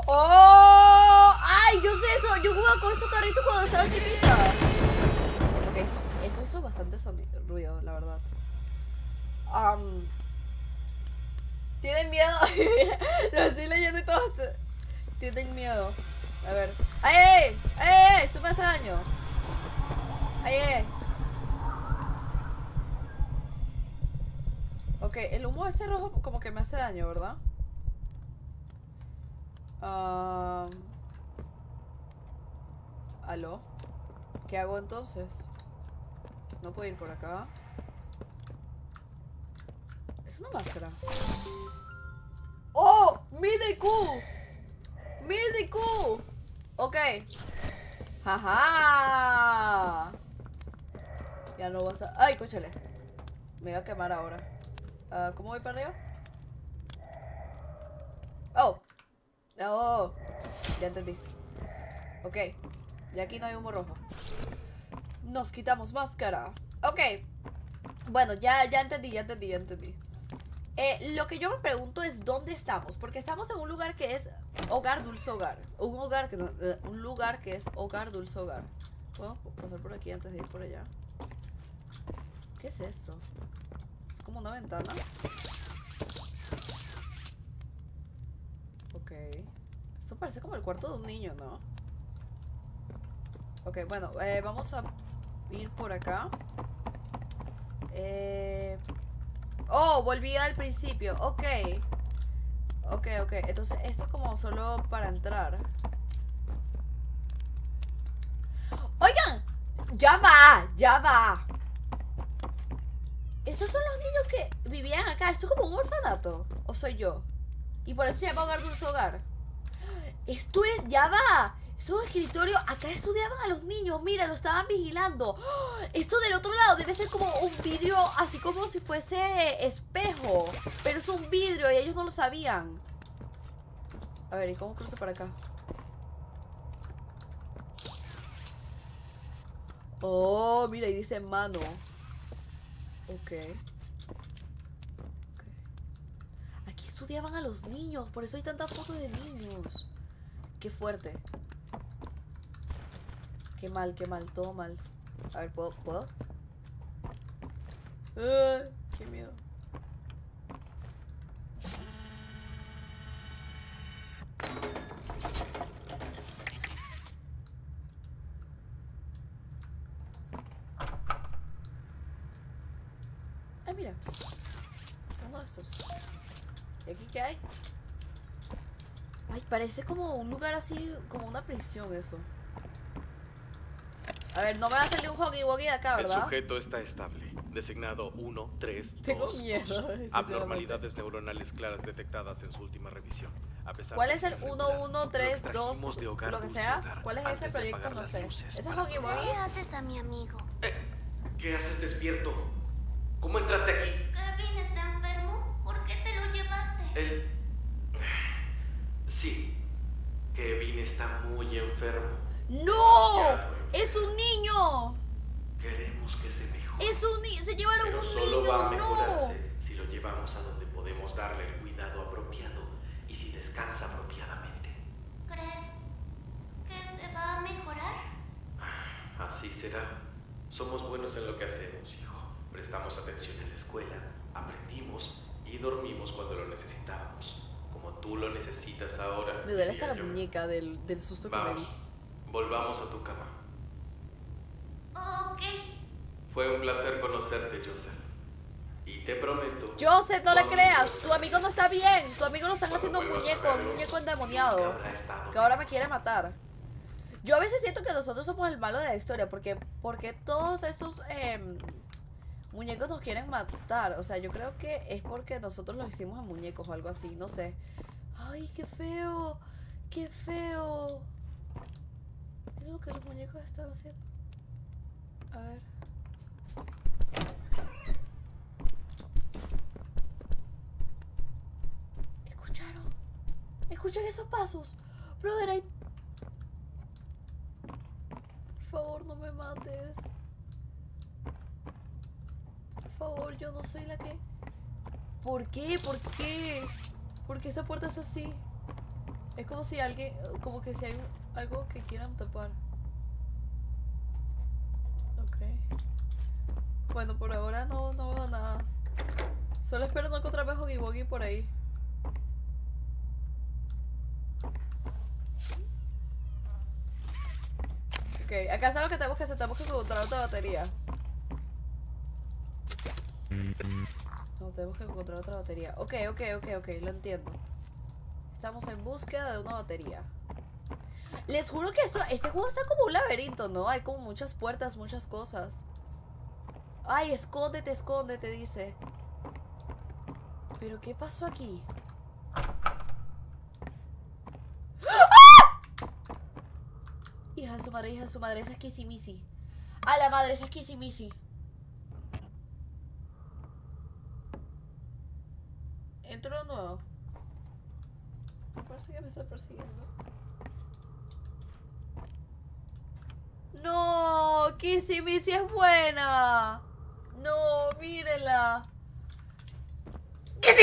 ¡Oh! ¡Ay, yo sé eso! Yo jugaba con estos carritos cuando estaba chiquita. Ok, eso hizo bastante ruido, la verdad. ¿Tienen miedo? Lo estoy leyendo y todo. ¿Tienen miedo? A ver. ¡Ay, ay, ay! ¡Ay! ¡Se me hace daño! ¡Ay, ay! Ok, el humo este rojo como que me hace daño, ¿verdad? ¿Aló? ¿Qué hago entonces? No puedo ir por acá. Es una máscara. ¡Oh! ¡Mi DQ! ¡Mi DQ! Ok. ¡Jaja! Ya no vas a... ¡Ay, cóchale! Me iba a quemar ahora. ¿Cómo voy para arriba? ¡Oh! ¡Oh! Ya entendí. Ok. Y aquí no hay humo rojo. Nos quitamos máscara. Ok. Bueno, ya entendí. Lo que yo me pregunto es dónde estamos, porque estamos en un lugar que es hogar dulce hogar. Un lugar que es hogar dulce hogar. Puedo pasar por aquí antes de ir por allá. ¿Qué es eso? Es como una ventana. Ok. Esto parece como el cuarto de un niño, ¿no? Ok, bueno, vamos a ir por acá. Oh, volví al principio. Ok. Ok. Entonces esto es como solo para entrar. Oigan, ya va. Estos son los niños que vivían acá. Esto es como un orfanato. ¿O soy yo? Y por eso se llama Hogar Dulce Hogar. Esto es, ya va. Es un escritorio, acá estudiaban a los niños. Mira, lo estaban vigilando. ¡Oh! Esto del otro lado debe ser como un vidrio, así como si fuese espejo, pero es un vidrio y ellos no lo sabían. A ver, ¿y cómo cruzo para acá? Oh, mira, y dice mano. Ok. Aquí estudiaban a los niños, por eso hay tantas fotos de niños. Qué fuerte. Qué mal, todo mal. A ver, ¿puedo? Qué miedo. Ay, mira. Uno de estos. ¿Y aquí qué hay? Ay, parece como un lugar así, como una prisión eso. A ver, no me va a salir un Huggy Wuggy de acá, ¿verdad? El sujeto está estable. Designado 1, 3, 2. Tengo miedo. 2. Abnormalidades neuronales claras detectadas en su última revisión. A pesar ¿cuál es el 1, 1, 3, 2? Lo que sea. ¿Cuál es ese proyecto? No sé. ¿Ese es Huggy Wuggy? ¿Qué haces a mi amigo? ¿Qué haces despierto? ¿Cómo entraste aquí? Kevin está enfermo. ¿Por qué te lo llevaste? Sí. Kevin está muy enfermo. ¡No! ¡Es un niño! Queremos que se mejore. ¡Es un niño! ¡Se llevaron un niño! Pero solo va a mejorarse si lo llevamos a donde podemos darle el cuidado apropiado y si descansa apropiadamente. ¿Crees que se va a mejorar? Así será. Somos buenos en lo que hacemos, hijo. Prestamos atención en la escuela, aprendimos y dormimos cuando lo necesitábamos. Como tú lo necesitas ahora. Me duele hasta la muñeca del susto que me di. Volvamos a tu cama. Ok. Fue un placer conocerte, Joseph. Y te prometo... Joseph, no le creas. Tu amigo no está bien. Tu amigo lo están haciendo un muñeco endemoniado. Que ahora me quiere matar. Yo a veces siento que nosotros somos el malo de la historia. Porque todos estos muñecos nos quieren matar. O sea, yo creo que es porque nosotros los hicimos a muñecos o algo así. No sé. Ay, qué feo. Qué feo. ¿Qué es lo que los muñecos están haciendo? A ver. ¿Escucharon? ¿Escuchan esos pasos? Brother, hay... Por favor, no me mates. Por favor, yo no soy la que... ¿Por qué? ¿Por qué esa puerta está así? Es como si alguien... Como que si hay algo que quieran tapar. Bueno, por ahora no veo nada. Solo espero no encontrarme Huggy Wuggy por ahí. Ok, acá está lo que tenemos que hacer. Tenemos que encontrar otra batería. No, tenemos que encontrar otra batería. Ok, lo entiendo. Estamos en búsqueda de una batería. Les juro que esto, este juego está como un laberinto, ¿no? Hay como muchas puertas, muchas cosas. Ay, escóndete, escóndete, dice. ¿Pero qué pasó aquí? ¡Ah! Hija de su madre, esa es Kissy Missy. A la madre, esa es Kissy Missy. Entro de nuevo. Me parece que me está persiguiendo. No, Kissy Missy es buena. No, mírenla.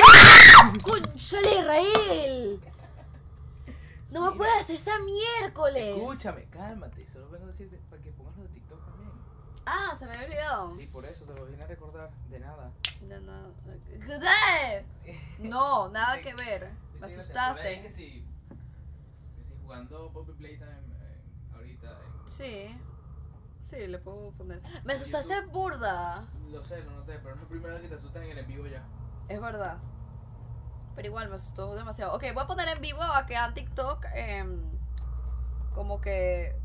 ¡Ah! ¡Cónchale, Rael! No me puedes hacer esa miércoles. Escúchame, cálmate. Solo vengo a decirte para que pongas lo de TikTok también. Ah, se me había olvidado. Sí, por eso se lo vine a recordar. De nada. De nada. No, nada que ver. Me asustaste. Que si jugando Poppy Playtime ahorita. Sí. Sí, le puedo poner. Me asustaste burda. Lo sé, lo noté, pero no es la primera vez que te asustas en el en vivo ya. Es verdad. Pero igual me asustó demasiado. Ok, voy a poner en vivo a que en TikTok como que...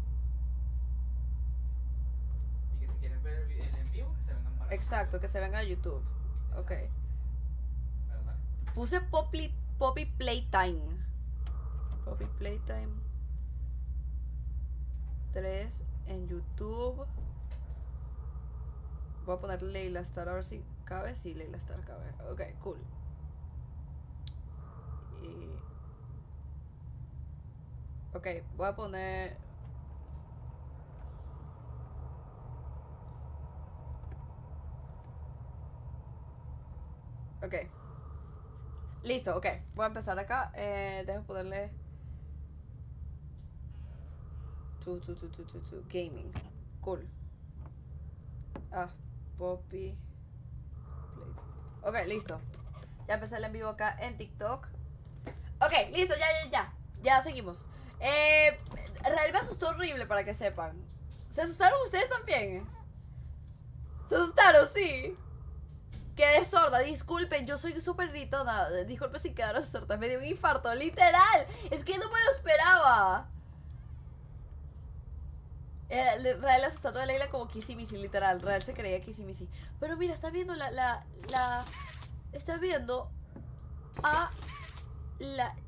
Y que si quieren ver el en vivo, que se vengan para... Exacto, que se vengan a YouTube. Exacto. Ok. Verdad. Puse Poppy Playtime. Poppy Playtime 3 en YouTube. Voy a poner LeylaStar a ver si cabe. Sí, LeylaStar cabe. Ok, cool. Ok, voy a poner... Ok. Listo, ok. Voy a empezar acá. Dejo ponerle... Gaming. Cool. Ah, Poppy. Ok, listo. Ya empecé el en vivo acá en TikTok. Ok, listo, ya. Ya seguimos. Rael me asustó horrible, para que sepan. ¿Se asustaron ustedes también? ¿Se asustaron? Sí. Quedé sorda, disculpen, yo soy súper gritona. Disculpen si quedaron sordas, me dio un infarto, literal. Es que no me lo esperaba. Rael asustado de Leila como Kissy Missy, literal. Rael se creía Kissy Missy. Pero mira, está viendo está viendo a...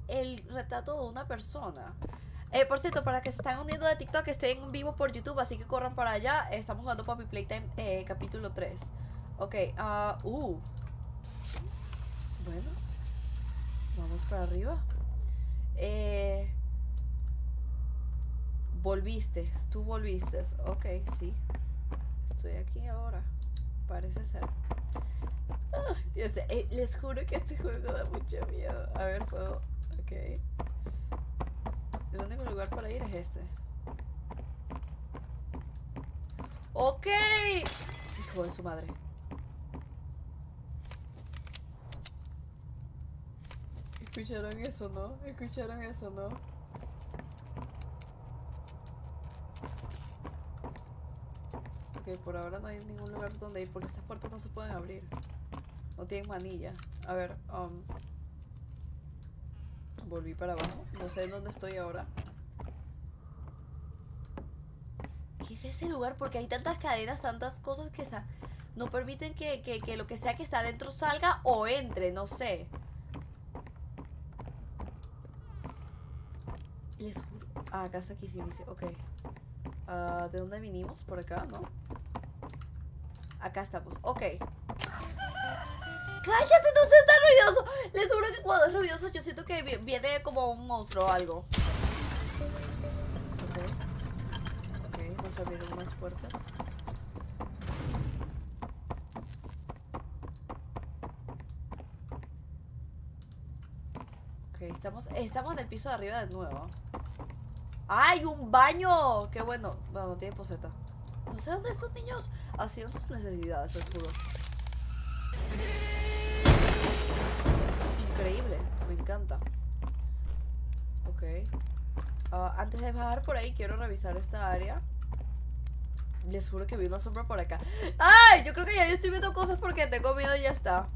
el retrato de una persona. Por cierto, para que se están uniendo de TikTok, estoy en vivo por YouTube, así que corran para allá. Estamos jugando Poppy Playtime capítulo 3. Ok, bueno, vamos para arriba. Volviste, tú volviste. Ok, sí. Estoy aquí ahora, parece ser. Les juro que este juego da mucho miedo. A ver, puedo... Ok. El único lugar para ir es este. Ok. Hijo de su madre. ¿Escucharon eso, no? ¿Escucharon eso, no? Ok, por ahora no hay ningún lugar donde ir porque estas puertas no se pueden abrir. No tienen manilla. A ver, volví para abajo. No sé en dónde estoy ahora. ¿Qué es ese lugar? Porque hay tantas cadenas, tantas cosas que no permiten que lo que sea que está adentro salga o entre, no sé. Les juro. Ah, acá está Kissy Missy. Ok. ¿De dónde vinimos? Por acá, ¿no? Acá estamos. Ok. ¡Cállate! No seas tan ruidoso. Les juro que cuando es ruidoso yo siento que viene como un monstruo o algo. Ok, nos abrieron unas puertas. Ok, estamos en el piso de arriba de nuevo. ¡Ay, un baño! ¡Qué bueno! Bueno, no tiene poseta. No sé dónde estos niños hacían sus necesidades, les juro. Increíble, me encanta. Ok, antes de bajar por ahí quiero revisar esta área. les juro que vi una sombra por acá. ¡Ay! Yo creo que ya yo estoy viendo cosas porque tengo miedo y ya está.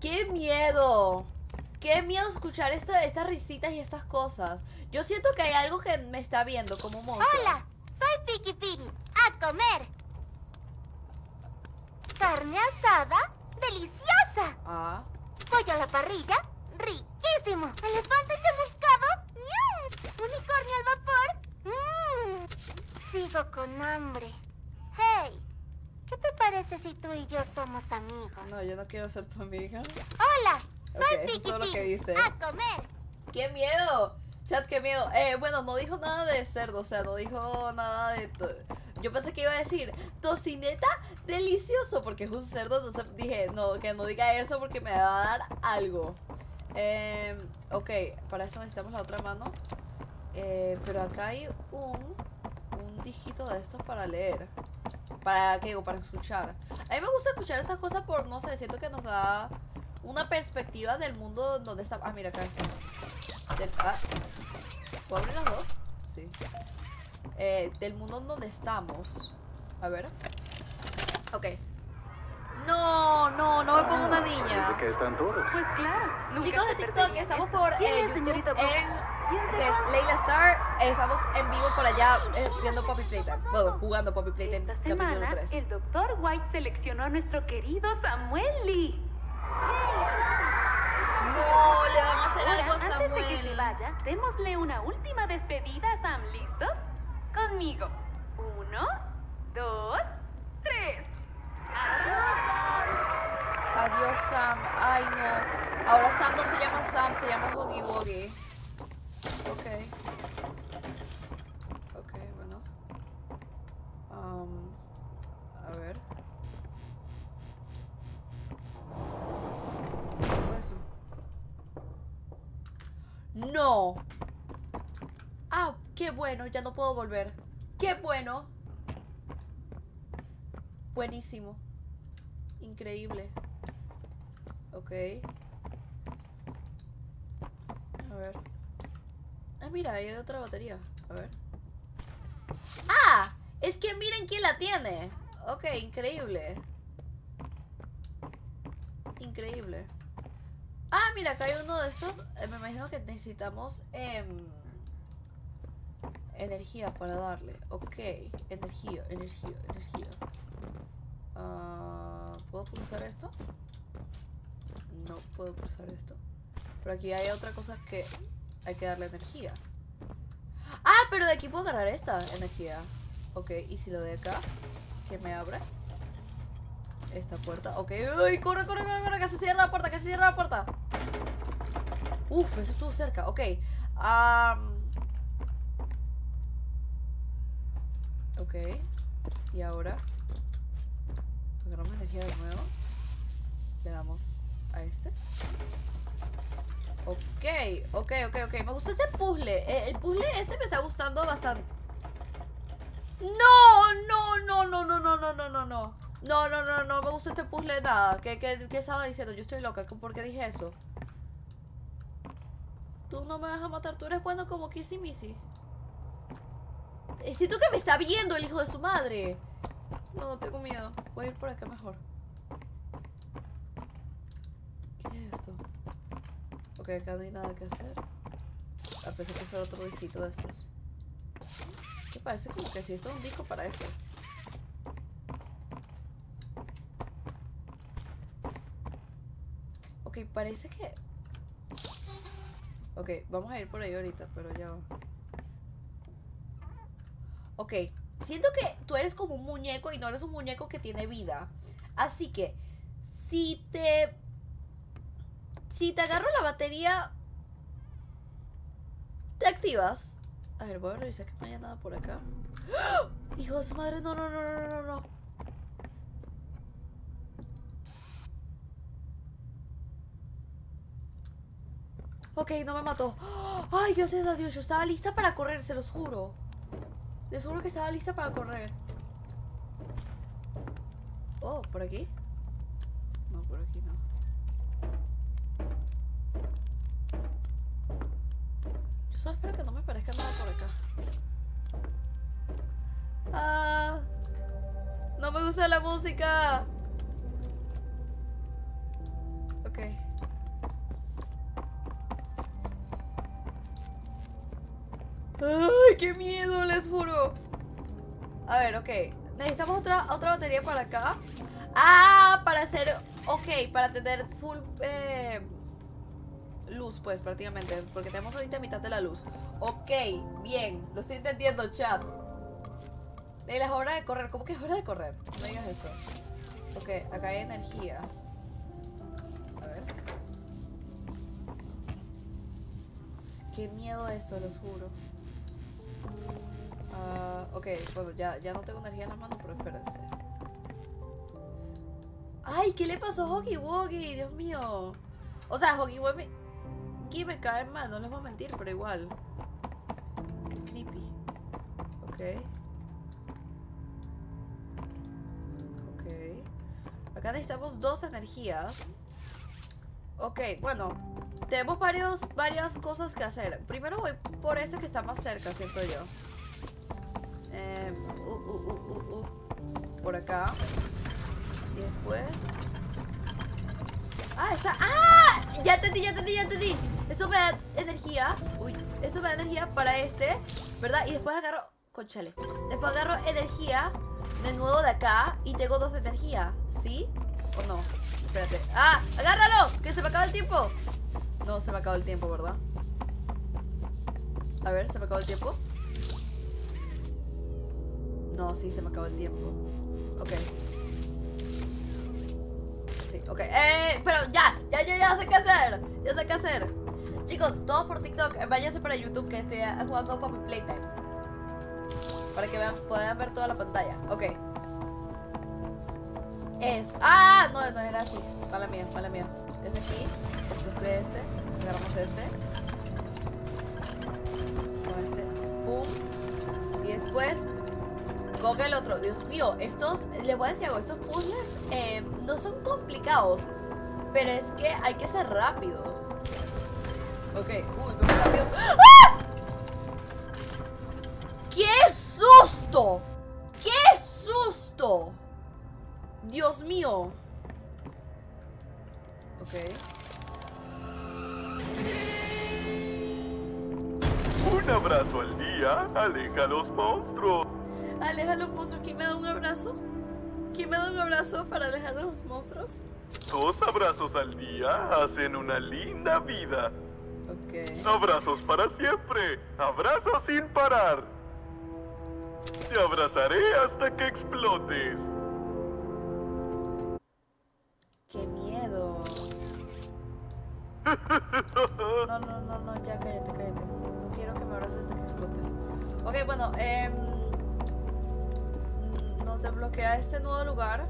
¡Qué miedo! ¡Qué miedo escuchar estas risitas y estas cosas! Yo siento que hay algo que me está viendo como un monstruo. ¡Hola! Soy Piggy Piggy. ¡A comer! Carne asada deliciosa. Ah. Pollo a la parrilla, riquísimo. Elefante chamuscado, ¡miau! Unicornio al vapor, ¡mmm! Sigo con hambre. Hey, ¿qué te parece si tú y yo somos amigos? No, yo no quiero ser tu amiga. Hola, soy Piggy. Eso es todo lo que dice. A comer. ¡Qué miedo! Chat, qué miedo. Bueno, no dijo nada de cerdo, o sea, no dijo nada de... Yo pensé que iba a decir tocineta delicioso, porque es un cerdo, entonces dije, no, que no diga eso porque me va a dar algo. Ok, para eso necesitamos la otra mano. Pero acá hay un disquito de estos para leer. ¿Para qué digo? Para escuchar. A mí me gusta escuchar esas cosas por, no sé, siento que nos da una perspectiva del mundo donde está... Ah, mira, acá está. ¿Puedo abrir las dos? Sí. Del mundo en donde estamos. A ver. Ok. No, no, no me pongo una niña. Que están todos. Pues claro. Chicos de TikTok, estamos por YouTube en LeylaStar. Estamos en vivo por allá viendo Poppy Playtime. Bueno, jugando Poppy Playtime capítulo 3. El doctor White seleccionó a nuestro querido Samuel Lee. No, le van a hacer algo a Samuel. Antes de que se vaya, démosle una última despedida a Sam. ¿Listos? Conmigo. 1, 2, 3. ¡Adiós, Sam! Adiós, Sam. Ay, no. Ahora Sam no se llama Sam, se llama Huggy Wuggy. Ok. Ok, bueno. A ver. ¿Qué fue eso? ¡No! ¡Ah! ¡Qué bueno! Ya no puedo volver. ¡Qué bueno! Buenísimo. Increíble. Ok. A ver. Ah, mira, hay otra batería. A ver. ¡Ah! Es que miren quién la tiene. Ok, increíble. Increíble. Ah, mira, acá hay uno de estos. Me imagino que necesitamos energía para darle. Ok, energía. ¿Puedo pulsar esto? No puedo pulsar esto. Pero aquí hay otra cosa que hay que darle energía. Ah, pero de aquí puedo agarrar esta energía. Ok, y si lo de acá, que me abra esta puerta, ok. ¡Uy! ¡Corre! ¡Que se cierra la puerta! Uf, eso estuvo cerca, ok. Ok. Y ahora agarramos energía de nuevo. Le damos a este. Ok. Me gusta ese puzzle. El puzzle este me está gustando bastante. No me gusta este puzzle de nada. ¿Qué estaba diciendo? Yo estoy loca. ¿Por qué dije eso? Tú no me vas a matar. Tú eres bueno como Kissy Missy. Siento que me está viendo el hijo de su madre. No, tengo miedo. Voy a ir por acá mejor. ¿Qué es esto? Ok, acá no hay nada que hacer. A pesar de ser otro disquito de estos. Que parece como que si esto es un disco para esto. Ok, parece que... Ok, vamos a ir por ahí ahorita, pero ya va. Ok, siento que tú eres como un muñeco y no eres un muñeco que tiene vida. Así que, si te agarro la batería, te activas. A ver, voy a revisar que no haya nada por acá. ¡Oh! Hijo de su madre, no. Ok, no me mató. Ay, gracias a Dios, yo estaba lista para correr, se los juro. Les juro que estaba lista para correr. Oh, ¿por aquí? No, por aquí no. Yo solo espero que no me parezca. No me gusta la música. Ok. ¡Ay, qué miedo! Les juro. A ver, ok. Necesitamos otra batería para acá. Ah, para hacer... Ok, para tener full... luz, pues, prácticamente. Porque tenemos ahorita mitad de la luz. Ok, bien. Lo estoy entendiendo, chat. Leila, es hora de correr. ¿Cómo que es hora de correr? No digas eso. Ok, acá hay energía. A ver. Qué miedo esto, los juro. Ok, bueno, ya no tengo energía en las manos, pero espérense. ¡Ay! ¿Qué le pasó a Huggy Wuggy? Dios mío. O sea, Huggy Wuggy... Aquí me cae mal, no les voy a mentir, pero igual. Creepy. Ok. Ok. Acá necesitamos dos energías. Ok, bueno. Tenemos varias cosas que hacer. Primero voy por este que está más cerca, siento yo. Por acá. Y después... Ah, está... ¡Ah! Ya entendí. Eso me da energía. Uy, eso me da energía para este, ¿verdad? Y después agarro... Conchale. Después agarro energía de nuevo de acá. Y tengo dos de energía. ¿Sí? ¿O no? Espérate. ¡Ah! ¡Agárralo! ¡Que se me acaba el tiempo! No, se me acaba el tiempo, ¿verdad? A ver, ¿se me acaba el tiempo? No, sí, se me acaba el tiempo. Ok. Ok, pero ya sé qué hacer. Chicos, todos por TikTok, váyanse para YouTube, que estoy jugando Poppy Playtime, para que puedan ver toda la pantalla. Ok. Es... ¡Ah! No era así. Mala mía. Es aquí. Es de este. Agarramos este. No, este. Pum. Y después... Con el otro. Dios mío, estos... Les voy a decir algo. Estos puzzles... no son complicados, pero es que hay que ser rápido. Ok, muy rápido. ¡Ah! ¡Qué susto! ¡Qué susto! Dios mío. Ok. Un abrazo al día aleja los monstruos. Aleja los monstruos. ¿Quién me da un abrazo? ¿Quién me da un abrazo para alejar a los monstruos? 2 abrazos al día hacen una linda vida. Ok. Abrazos para siempre. Abrazos sin parar. Te abrazaré hasta que explotes. ¡Qué miedo! No, ya cállate. No quiero que me abraces hasta que explote. Ok, bueno, nos desbloquea este nuevo lugar.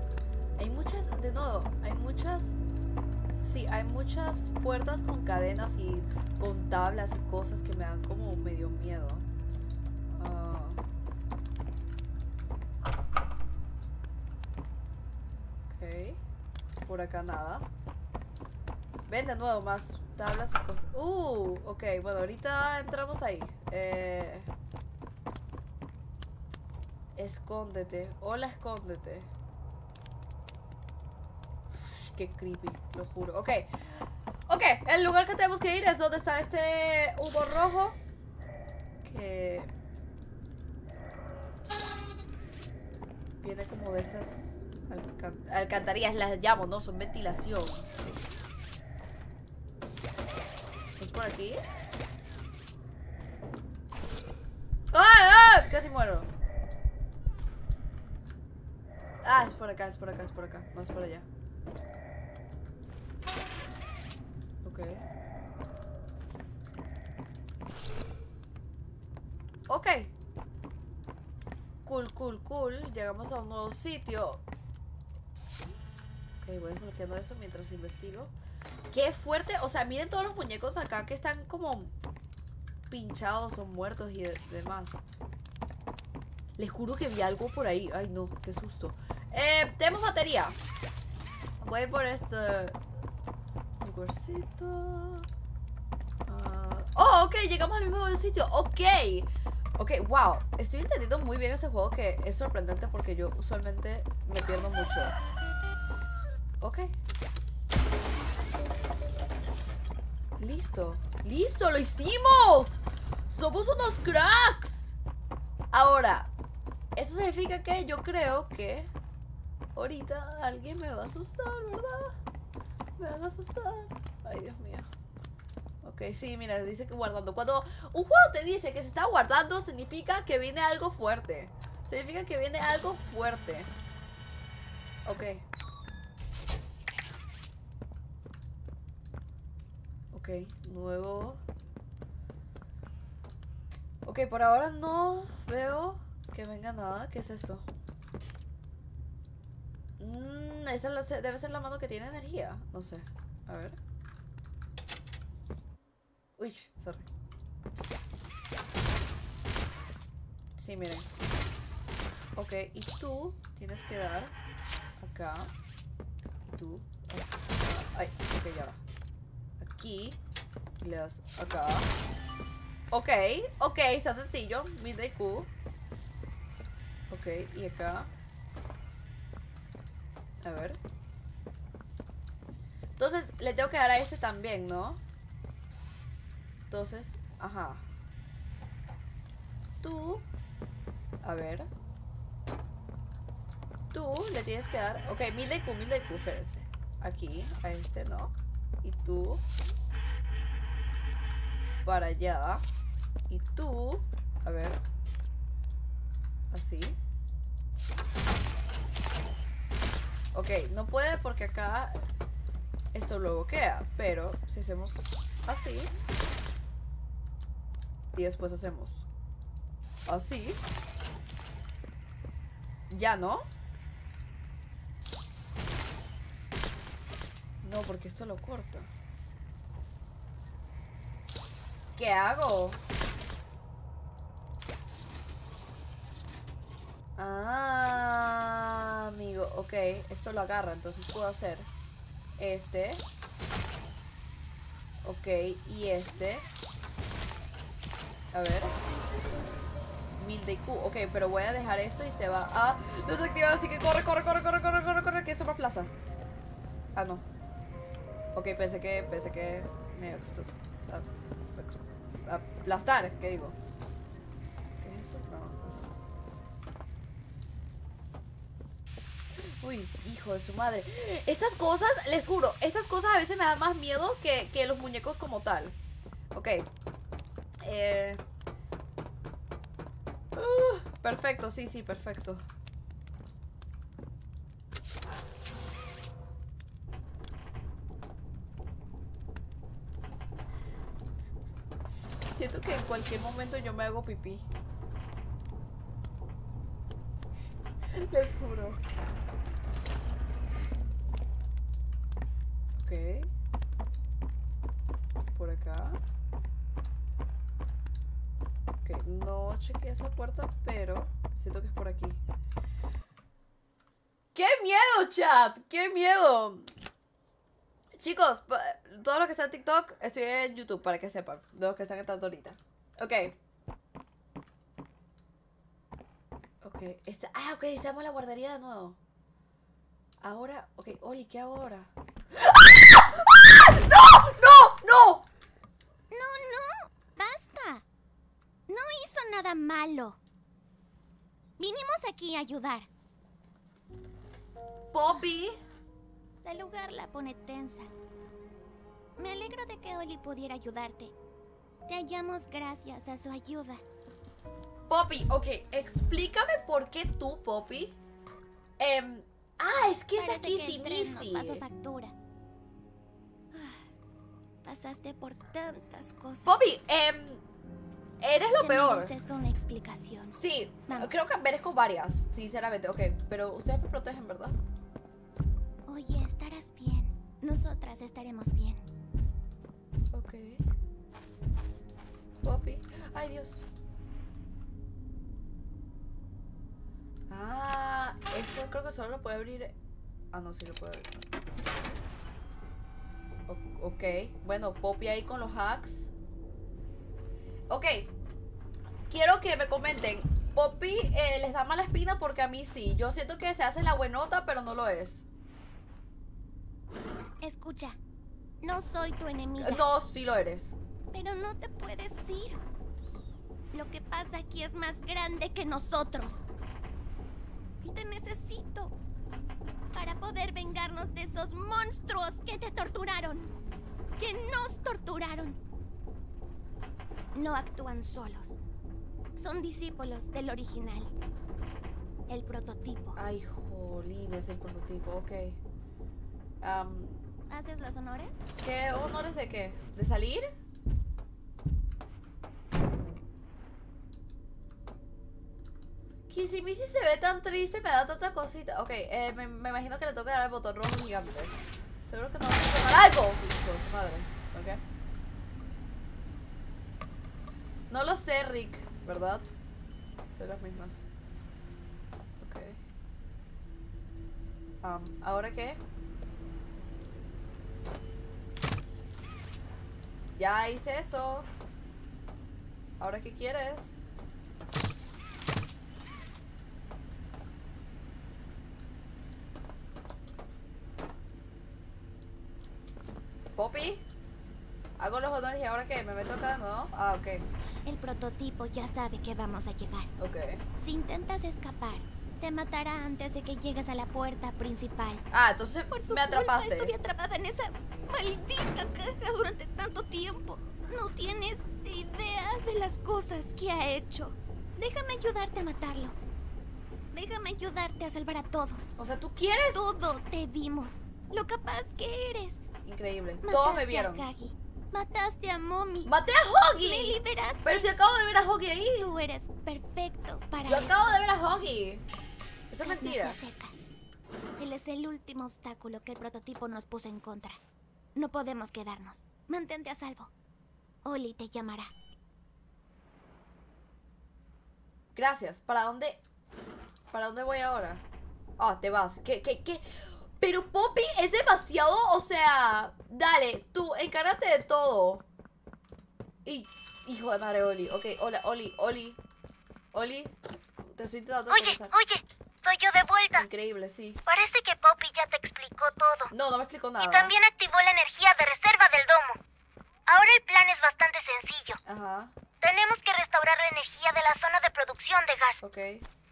Hay muchas, de nuevo, hay muchas. Sí, hay muchas puertas con cadenas y con tablas y cosas que me dan como medio miedo. Ok. Por acá nada. Ven, de nuevo, más tablas y cosas. Ok, bueno, ahorita entramos ahí. Escóndete. Hola, escóndete. Uf, qué creepy, lo juro. Ok, el lugar que tenemos que ir es donde está este humo rojo. Que... viene como de estas alcantarillas, las llamo, ¿no? Son ventilación. ¿Es por aquí? ¡Ah! Casi muero. Ah, es por acá. No, es por allá. Ok. Cool. Llegamos a un nuevo sitio. Ok, voy desbloqueando eso mientras investigo. ¡Qué fuerte! O sea, miren todos los muñecos acá que están como pinchados o muertos y demás. Les juro que vi algo por ahí. Ay, no, qué susto. Tenemos batería. Voy a ir por este lugarcito. Oh, ok, llegamos al mismo sitio. Ok. Ok, wow, estoy entendiendo muy bien este juego, que es sorprendente porque yo usualmente me pierdo mucho. Ok. Listo, listo, lo hicimos. Somos unos cracks. Ahora, eso significa que yo creo que ahorita alguien me va a asustar, ¿verdad? Me van a asustar. Ay, Dios mío. Ok, sí, mira, dice que guardando. Cuando un juego te dice que se está guardando, significa que viene algo fuerte. Significa que viene algo fuerte. Ok. Ok, nuevo. Ok, por ahora no veo que venga nada. ¿Qué es esto? Esa debe ser la mano que tiene energía. No sé, a ver. Uy, sorry. Sí, miren. Ok, y tú tienes que dar acá. Y tú acá. Ay, ok, ya va. Aquí. Y le das acá. Ok, ok, está sencillo. Mid IQ. Ok, y acá. A ver. Entonces, le tengo que dar a este también, ¿no? Entonces, ajá. Tú. A ver. Tú le tienes que dar. Ok, 1000 de Q, espérense. Aquí, a este, ¿no? Y tú. Para allá. Y tú. A ver. Así. Ok, no puede porque acá esto lo bloquea, pero si hacemos así y después hacemos así, ya no. No, porque esto lo corta. ¿Qué hago? Ah, amigo, ok, esto lo agarra, entonces puedo hacer este. Ok, y este. A ver. 1000 de IQ, ok, pero voy a dejar esto y se va a desactivar, así que corre, corre, corre, corre, corre, corre, corre, que es una plaza. Ah, no. Ok, pensé que me explotó. Aplastar, ¿qué digo? ¿Qué es eso? No. Uy, hijo de su madre. Estas cosas, les juro, estas cosas a veces me dan más miedo que los muñecos como tal. Ok. Perfecto, sí, sí, perfecto. Siento que en cualquier momento yo me hago pipí. Les juro. Ok. Por acá. Ok, no chequeé esa puerta, pero siento que es por aquí. ¡Qué miedo, chat! ¡Qué miedo! Chicos, todos los que están en TikTok, estoy en YouTube, para que sepan. Los que están entrando ahorita. Ok. Ok, esta... Ah, ok, estamos en la guardería de nuevo. Ahora, ok, Oli, ¿qué hago ahora? ¡No! No, basta. No hizo nada malo. Vinimos aquí a ayudar. Poppy. El lugar la pone tensa. Me alegro de que Ollie pudiera ayudarte. Te hallamos gracias a su ayuda. Poppy, ok, explícame por qué tú, Poppy. Es que es de Kissy Missy. Pasó factura. Pasaste por tantas cosas. Poppy, eres lo peor. Es una explicación. Sí, vamos. Creo que merezco varias, sinceramente. Ok, pero ustedes me protegen, ¿verdad? Oye, estarás bien. Nosotras estaremos bien. Ok. Poppy. Ay, Dios. Ah, esto creo que solo lo puede abrir. Ah, no, sí lo puede abrir. Ok, bueno, Poppy ahí con los hacks. Ok, quiero que me comenten, ¿Poppy les da mala espina? Porque a mí sí. Yo siento que se hace la buenota, pero no lo es. Escucha, no soy tu enemiga. No, sí lo eres. Pero no te puedes ir. Lo que pasa aquí es más grande que nosotros. Y te necesito para poder vengarnos de esos monstruos que te torturaron, que nos torturaron. No actúan solos. Son discípulos del original, el prototipo. Ay, jolines, el prototipo, ok. ¿Haces los honores? ¿Qué honores de qué? ¿De salir? Kissy Missy se ve tan triste, me da tanta cosita. Ok, me imagino que le toca dar el botón rojo gigante. Seguro que no va a tomar algo. Dios, madre. Ok. No lo sé, Rick, ¿verdad? Son las mismas. Ok. ¿Ahora qué? Ya hice eso. ¿Ahora qué quieres? Poppy, hago los honores y ahora qué, me meto acá, ¿no? Ah, ok. El prototipo ya sabe que vamos a llegar. Ok. Si intentas escapar, te matará antes de que llegues a la puerta principal. Ah, entonces por su me atrapaste. Culpa, estuve atrapada en esa maldita caja durante tanto tiempo. No tienes idea de las cosas que ha hecho. Déjame ayudarte a matarlo. Déjame ayudarte a salvar a todos. O sea, ¿tú quieres? Todos te vimos. Lo capaz que eres. Increíble. Mataste todos me vieron. A Huggy. Mataste a Mommy. ¡Maté a Huggy! ¡Me liberaste! Pero si acabo de ver a Huggy ahí. Tú eres perfecto para eso. Yo acabo de ver a Huggy. Eso es mentira. Él es el último obstáculo que el prototipo nos puso en contra. No podemos quedarnos. Mantente a salvo. Ollie te llamará. Gracias. ¿Para dónde voy ahora? Ah, te vas. ¿Qué? Pero Poppy es demasiado, o sea, dale, tú encárgate de todo. Y, hijo de madre, Ollie. Ok, hola, Ollie, te soy tratando de pensar. Oye, soy yo de vuelta. Increíble, sí. Parece que Poppy ya te explicó todo. No, no me explicó nada. Y también activó la energía de reserva del domo. Ahora el plan es bastante sencillo. Ajá. Tenemos que restaurar la energía de la zona de producción de gas. Ok.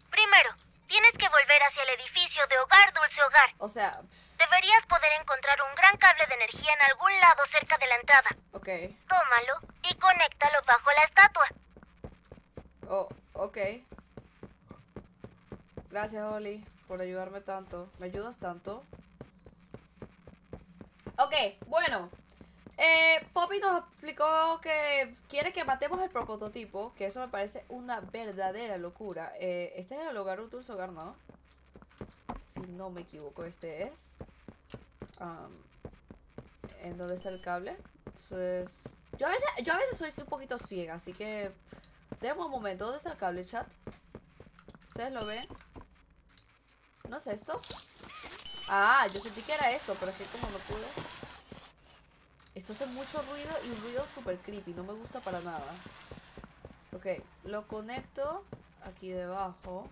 Primero, tienes que volver hacia el edificio de Hogar Dulce Hogar. O sea, deberías poder encontrar un gran cable de energía en algún lado cerca de la entrada. Ok. Tómalo y conéctalo bajo la estatua. Oh, ok. Gracias, Ollie, por ayudarme tanto. ¿Me ayudas tanto? Ok, bueno. Poppy nos explicó que quiere que matemos el prototipo, que eso me parece una verdadera locura. Este es el hogar, Dulce Hogar, ¿no? Si no me equivoco, este es. ¿En dónde está el cable? Entonces, yo a veces soy un poquito ciega, así que déjame un momento. ¿Dónde está el cable, chat? ¿Ustedes lo ven? ¿No es esto? Ah, yo sentí que era esto, pero es que como no pude. Esto hace mucho ruido y un ruido súper creepy. No me gusta para nada. Ok, lo conecto aquí debajo.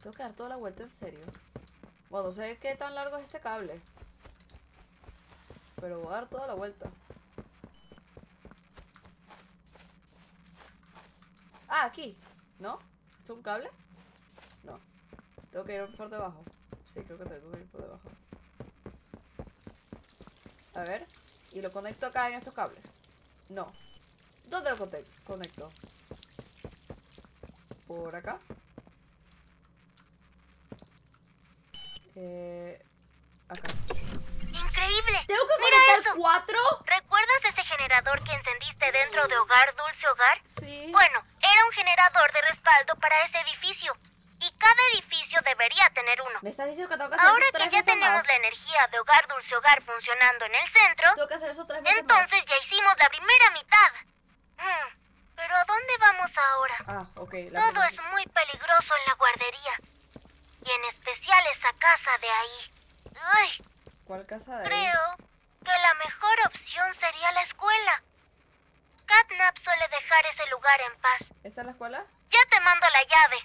Tengo que dar toda la vuelta, en serio. Bueno, no sé qué tan largo es este cable, pero voy a dar toda la vuelta. Ah, aquí. ¿No? ¿Es un cable? No. Tengo que ir por debajo. Sí, creo que tengo que ir por debajo. A ver, y lo conecto acá en estos cables. No. ¿Dónde lo conecto? Por acá. Acá. ¡Increíble! ¿Tengo que conectar eso? ¿4? ¿Recuerdas ese generador que encendiste dentro de Hogar Dulce Hogar? Sí. Bueno, era un generador de respaldo para ese edificio. Y cada edificio debería tener uno. Me estás diciendo que tengo que hacer ahora eso 3 veces más. Ahora que ya tenemos la energía de Hogar Dulce Hogar funcionando en el centro, tengo que hacer eso 3 veces entonces más. Ya hicimos la primera mitad. Pero ¿a dónde vamos ahora? Ah, ok. Todo es muy peligroso en la guardería. Y en especial esa casa de ahí. Uy. ¿Cuál casa de ahí? Creo que la mejor opción sería la escuela. Catnap suele dejar ese lugar en paz. ¿Está en la escuela? Ya te mando la llave.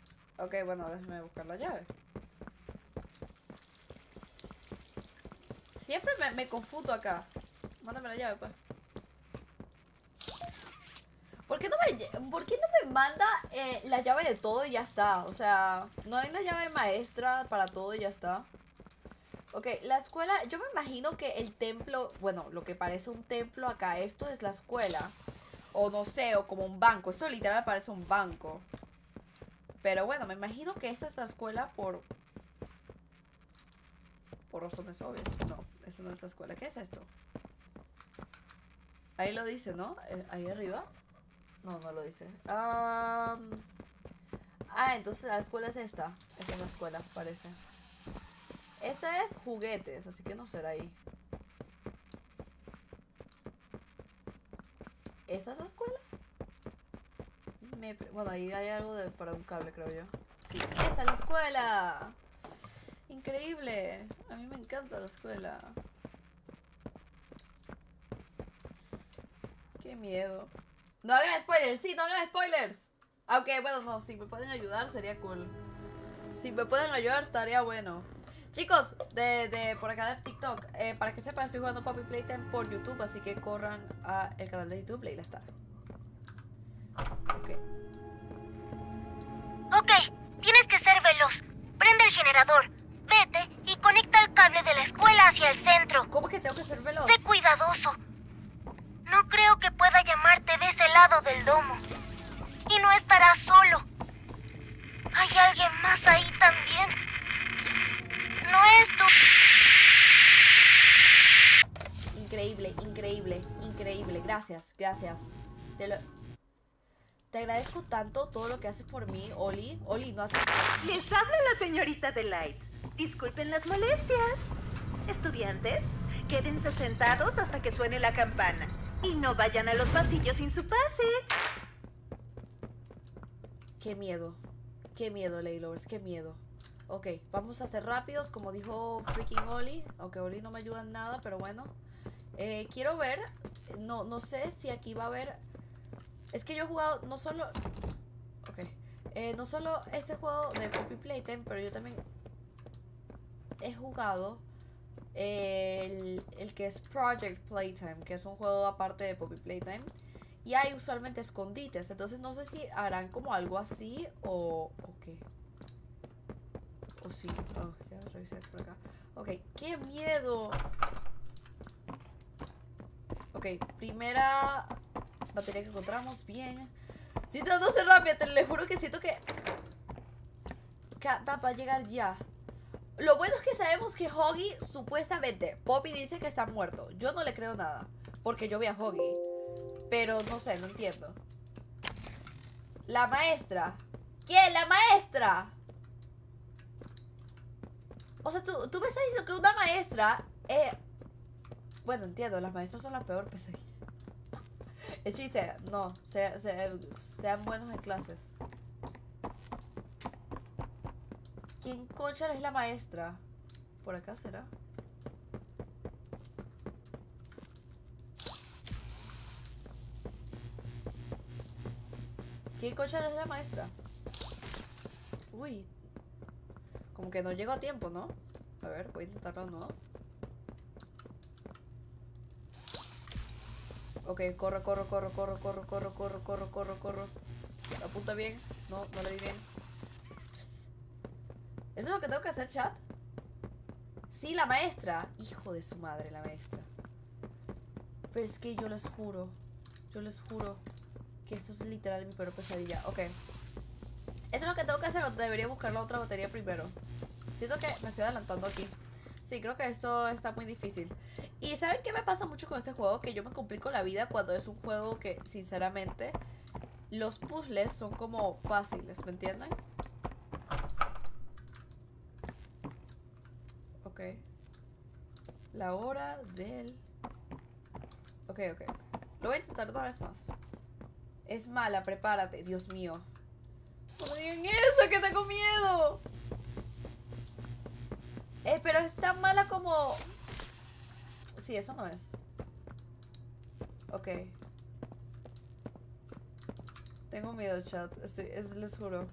Ok, bueno, déjame buscar la llave. Siempre me confundo acá. Mándame la llave, pues. ¿Por qué no me manda la llave de todo y ya está? O sea, no hay una llave maestra para todo y ya está. Ok, la escuela, yo me imagino que el templo, bueno, lo que parece un templo acá, esto es la escuela. O no sé, o como un banco, esto literal parece un banco. Pero bueno, me imagino que esta es la escuela por razones obvias. No, esta no es la escuela, ¿qué es esto? Ahí lo dice, ¿no? Ahí arriba. No, no lo dice. Entonces la escuela es esta. Esta es la escuela, parece. Esta es juguetes, así que no será ahí. ¿Esta es la escuela? Bueno, ahí hay algo para un cable, creo yo. Sí, esta es la escuela. Increíble. A mí me encanta la escuela. Qué miedo. No hagan spoilers, sí, no hagan spoilers. Aunque, bueno, no, si me pueden ayudar sería cool. Si me pueden ayudar estaría bueno. Chicos, de por acá de TikTok, para que sepan, estoy jugando Poppy Playtime por YouTube, así que corran al canal de YouTube, LeylaStar. Ok, tienes que ser veloz. Prende el generador, vete y conecta el cable de la escuela hacia el centro. ¿Cómo que tengo que ser veloz? Sé cuidadoso. No creo que pueda llamarte de ese lado del domo. Y no estarás solo. Hay alguien más ahí también. No es tu... Increíble, increíble, increíble. Gracias, gracias. Te agradezco tanto todo lo que haces por mí, Ollie. Ollie, no haces... Les habla la señorita Delight. Disculpen las molestias. Estudiantes, quédense sentados hasta que suene la campana. Y no vayan a los pasillos sin su pase. Qué miedo, Leylovers, qué miedo. Ok, vamos a ser rápidos, como dijo freaking Ollie. Aunque Ollie no me ayuda en nada, pero bueno. Quiero ver. No sé si aquí va a haber. Es que yo he jugado no solo. Ok. No solo este juego de Poppy Playtime, pero yo también he jugado el que es Project Playtime, que es un juego aparte de Poppy Playtime. Y hay usualmente escondites. Entonces no sé si harán como algo así o qué. Oh, sí. Oh, ya revisé por acá. Ok, ¡qué miedo! Ok, primera batería que encontramos. Bien. Si tratándose rápido, te le juro que siento que Catnap va a llegar ya. Lo bueno es que sabemos que Huggy supuestamente, Poppy dice que está muerto. Yo no le creo nada, porque yo vi a Huggy. Pero no sé, no entiendo. La maestra. ¿Quién? ¡La maestra! O sea, tú me estás diciendo que una maestra... Bueno, entiendo, las maestras son la peor pesadilla. Es chiste, no, sean buenos en clases. ¿Quién concha es la maestra? ¿Por acá será? ¿Quién concha es la maestra? Uy... Como que no llego a tiempo, ¿no? A ver, voy a intentarlo de nuevo. Ok, corro. Apunta bien. No, no le di bien. ¿Eso es lo que tengo que hacer, chat? Sí, la maestra. Hijo de su madre, la maestra. Pero es que yo les juro que esto es literal mi peor pesadilla. Ok. ¿Eso es lo que tengo que hacer o debería buscar la otra batería primero? Siento que me estoy adelantando aquí. Sí, creo que eso está muy difícil. Y ¿saben qué me pasa mucho con este juego? Que yo me complico la vida cuando es un juego que, sinceramente, los puzzles son como fáciles, ¿me entienden? Ok. La hora del... Ok. Lo voy a intentar una vez más. Es mala, prepárate, Dios mío. No digan eso, que tengo miedo. Pero es tan mala como... Sí, eso no es. Ok. Tengo miedo, chat. Les juro.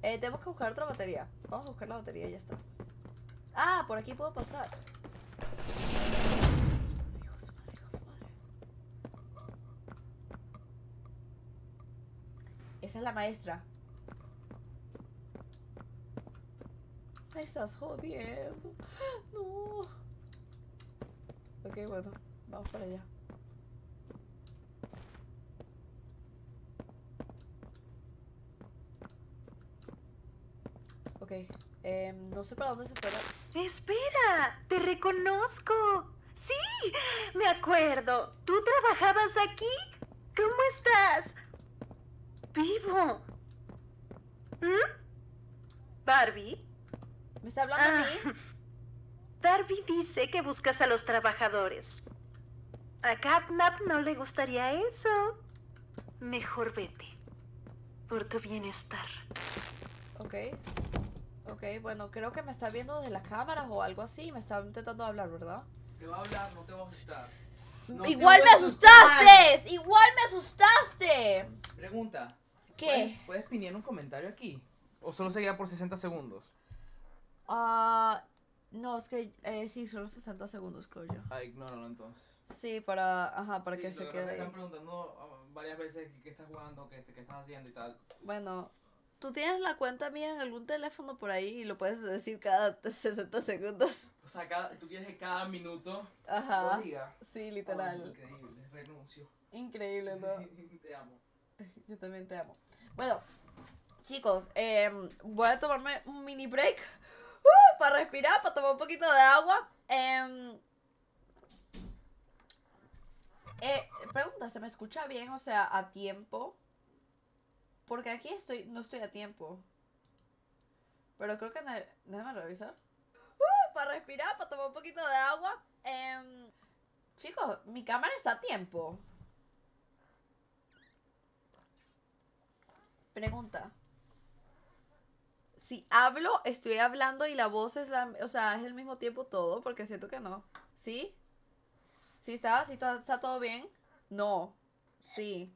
Tenemos que buscar otra batería. Vamos a buscar la batería y ya está. Ah, por aquí puedo pasar. Hijo de su madre, hijo de su madre. Esa es la maestra. Me estás jodiendo. No. Ok, bueno. Vamos para allá. Ok. No sé para dónde se fueron. ¡Espera! ¡Te reconozco! ¡Sí! ¡Me acuerdo! ¿Tú trabajabas aquí? ¿Cómo estás? ¡Vivo! ¿Mm? ¿Barbie? ¿Me está hablando a mí? Barbie dice que buscas a los trabajadores. A Catnap no le gustaría eso. Mejor vete. Por tu bienestar. Ok. Ok, bueno, creo que me está viendo desde las cámaras o algo así. Me está intentando hablar, ¿verdad? Te va a hablar, no te va a asustar. No. ¡Igual me asustaste! ¡Igual me asustaste! Pregunta. ¿Qué? ¿Puedes pinear un comentario aquí? ¿O solo se queda por 60 segundos? No, es que sí, solo 60 segundos, creo yo. Ah, ignóralo entonces. Sí, para, ajá, para sí, que se quede. Me están preguntando varias veces qué estás jugando, qué estás haciendo y tal. Bueno, tú tienes la cuenta mía en algún teléfono por ahí y lo puedes decir cada 60 segundos. O sea, tú quieres que cada minuto. Ajá. Lo diga. Sí, literal. Ay, increíble, renuncio. Increíble, ¿no? Te amo. Yo también te amo. Bueno, chicos, voy a tomarme un mini break. Para respirar, para tomar un poquito de agua. Pregunta, ¿se me escucha bien? O sea, ¿a tiempo? Porque aquí no estoy a tiempo. Pero creo que en el... Déjame revisar. Para respirar, para tomar un poquito de agua. Chicos, mi cámara está a tiempo. Pregunta. Si hablo, estoy hablando y la voz es la... O sea, es el mismo tiempo todo, porque siento que no. ¿Sí? ¿Sí está? ¿Sí está todo bien? No. Sí.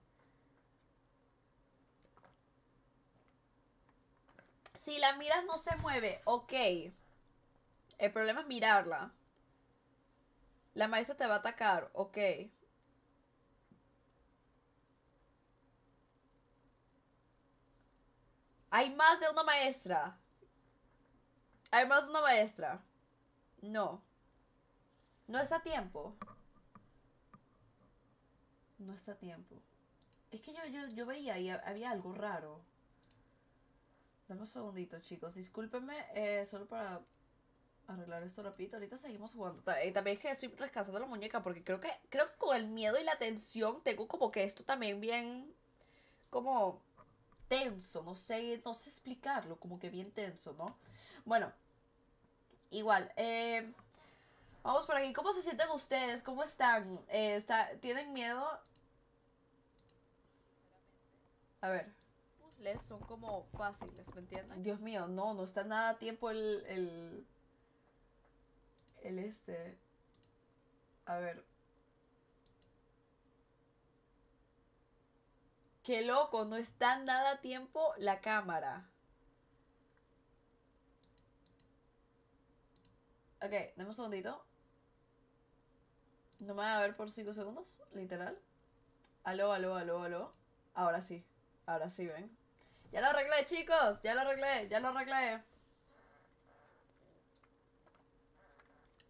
Si la miras no se mueve. Ok. El problema es mirarla. La maestra te va a atacar. Ok. Hay más de una maestra. Hay más de una maestra. No. No está a tiempo. No está a tiempo. Es que yo veía y había algo raro. Dame un segundito, chicos. Discúlpenme, solo para arreglar esto rapidito. Ahorita seguimos jugando. También es que estoy rescatando la muñeca porque creo que con el miedo y la tensión tengo como que esto también bien... Como... tenso, no sé explicarlo, como que bien tenso, ¿no? Bueno, igual, vamos por aquí. ¿Cómo se sienten ustedes? ¿Cómo están? ¿Tienen miedo? A ver, puzzles son como fáciles, ¿me entienden? Dios mío, no está nada a tiempo el a ver. ¡Qué loco! No está nada a tiempo la cámara. Ok, dame un segundito. No me van a ver por 5 segundos, literal. Aló, aló, aló, aló. Ahora sí, ven. ¡Ya lo arreglé, chicos! ¡Ya lo arreglé!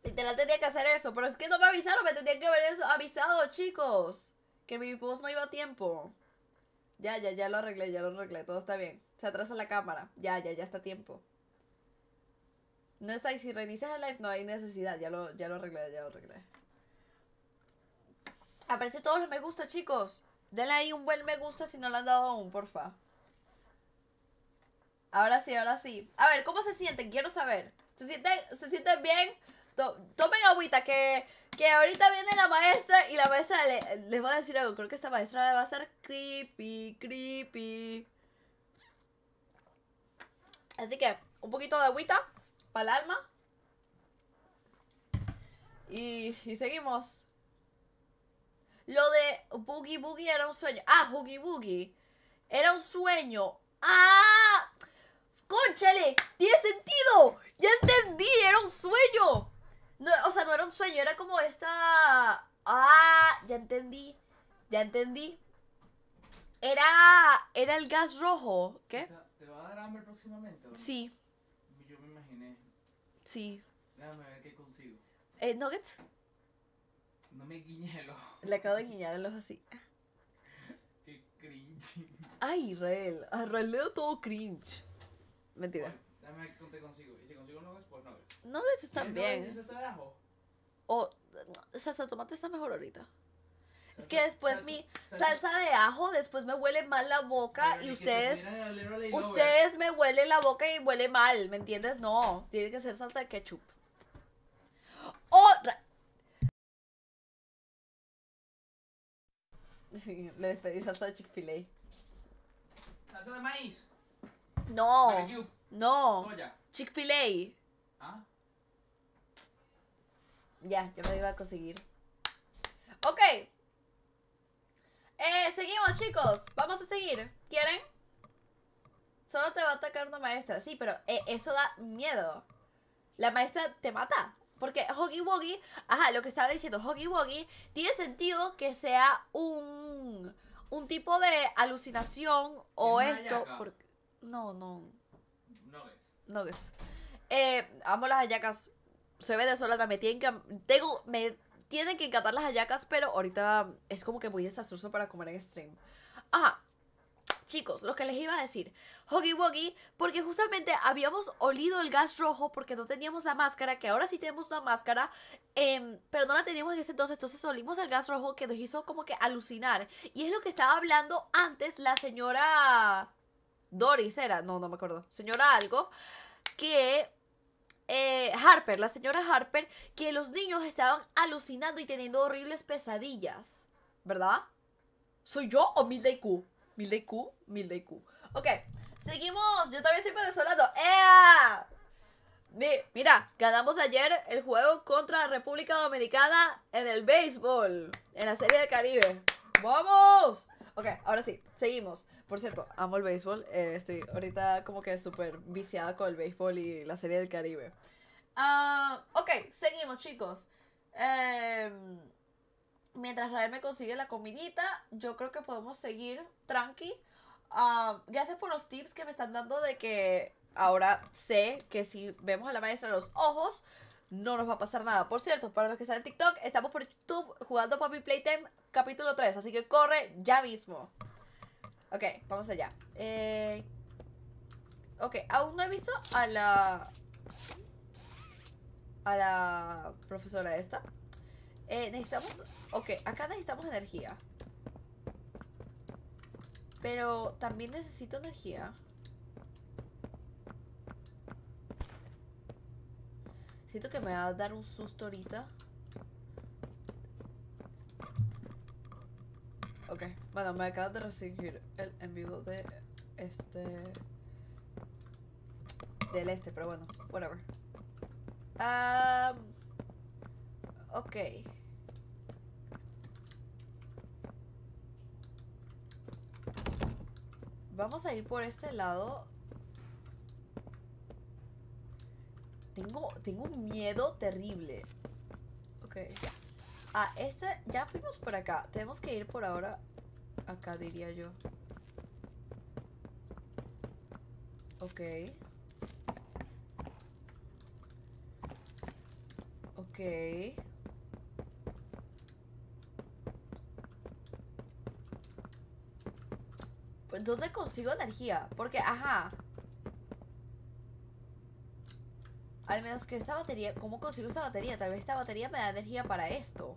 Literal tenía que hacer eso, pero es que no me avisaron. Me tenían que haber avisado, chicos. Que mi post no iba a tiempo. Ya lo arreglé, todo está bien. Se atrasa la cámara, ya está a tiempo. No está ahí, si reinicias el live no hay necesidad, ya lo arreglé. Aparece todos los me gusta, chicos. Denle ahí un buen me gusta si no lo han dado aún, porfa. Ahora sí. A ver, ¿cómo se sienten? Quiero saber. ¿Se sienten bien? Tomen agüita que ahorita viene la maestra y la maestra les va a decir algo. Creo que esta maestra va a ser creepy. Así que un poquito de agüita para el alma. Y seguimos. Lo de Boogie Boogie era un sueño. Ah, Huggy Wuggy. Era un sueño. ¡Ah! ¡Cónchale! ¡Tiene sentido! ¡Ya entendí! ¡Era un sueño! No, o sea, no era un sueño, era como esta... ¡Ah! Ya entendí. Ya entendí. Era el gas rojo. ¿Qué? ¿Te va a dar hambre próximamente? ¿O no? Sí. Yo me imaginé. Sí. Déjame ver qué consigo. ¿Nuggets? No me guiñé el ojo. Le acabo de guiñar el ojo así. Qué cringe. Ay, Rael. A Rael le da todo cringe. Mentira. Bueno, déjame ver qué consigo. Y si consigo nuggets, pues nuggets. Nuggets están bien. ¿Es salsa de ajo? O salsa de tomate está mejor ahorita. Es que después mi salsa de ajo, después me huele mal la boca y ustedes me huelen la boca y huele mal, ¿me entiendes? No, tiene que ser salsa de ketchup. ¡Otra! Sí, le despedí salsa de Chick-fil-A. ¿Salsa de maíz? No, no. Chick-fil-A. ¿Ah? Ya me iba a conseguir. Ok. Seguimos, chicos. Vamos a seguir. ¿Quieren? Solo te va a atacar una maestra. Sí, pero eso da miedo. La maestra te mata. Porque Huggy Wuggy, ajá, lo que estaba diciendo, Huggy Wuggy tiene sentido que sea un tipo de alucinación o esto. Porque... Nuggets. Amo las hallacas. Soy venezolana, tienen que encantar las hallacas, pero ahorita es como que muy desastroso para comer en stream. Ajá. Chicos, lo que les iba a decir. Huggy Wuggy, porque justamente habíamos olido el gas rojo porque no teníamos la máscara, que ahora sí tenemos una máscara, pero no la teníamos en ese entonces olimos el gas rojo que nos hizo como que alucinar. Y es lo que estaba hablando antes la señora... Doris era, no me acuerdo. Señora algo, que... Harper, la señora Harper, que los niños estaban alucinando y teniendo horribles pesadillas, ¿verdad? ¿Soy yo o 1000 IQ? 1000 IQ, 1000 IQ. Ok, seguimos, yo también soy venezolano. ¡Ea! Mira, ganamos ayer el juego contra República Dominicana en el béisbol, en la Serie del Caribe. ¡Vamos! Ok, ahora sí, seguimos. Por cierto, amo el béisbol. Estoy ahorita como que súper viciada con el béisbol y la Serie del Caribe. Ok, seguimos, chicos. Mientras Rael me consigue la comidita, yo creo que podemos seguir tranqui. Gracias por los tips que me están dando de que ahora sé que si vemos a la maestra en los ojos, no nos va a pasar nada. Por cierto, para los que están en TikTok, estamos por YouTube jugando Poppy Playtime capítulo 3, así que corre ya mismo. Ok, vamos allá. Ok, aún no he visto a la profesora esta. Necesitamos... Ok, acá necesitamos energía. Pero también necesito energía. Siento que me va a dar un susto ahorita. Ok, bueno, me acabo de recibir el envío de del pero bueno, whatever. Ok. Vamos a ir por este lado. Tengo un miedo terrible. Ok, ya. Ah, ya fuimos por acá. Tenemos que ir por ahora. Acá diría yo. Ok. Ok. ¿Dónde consigo energía? Porque, ajá. Al menos que esta batería... ¿Cómo consigo esta batería? Tal vez esta batería me da energía para esto.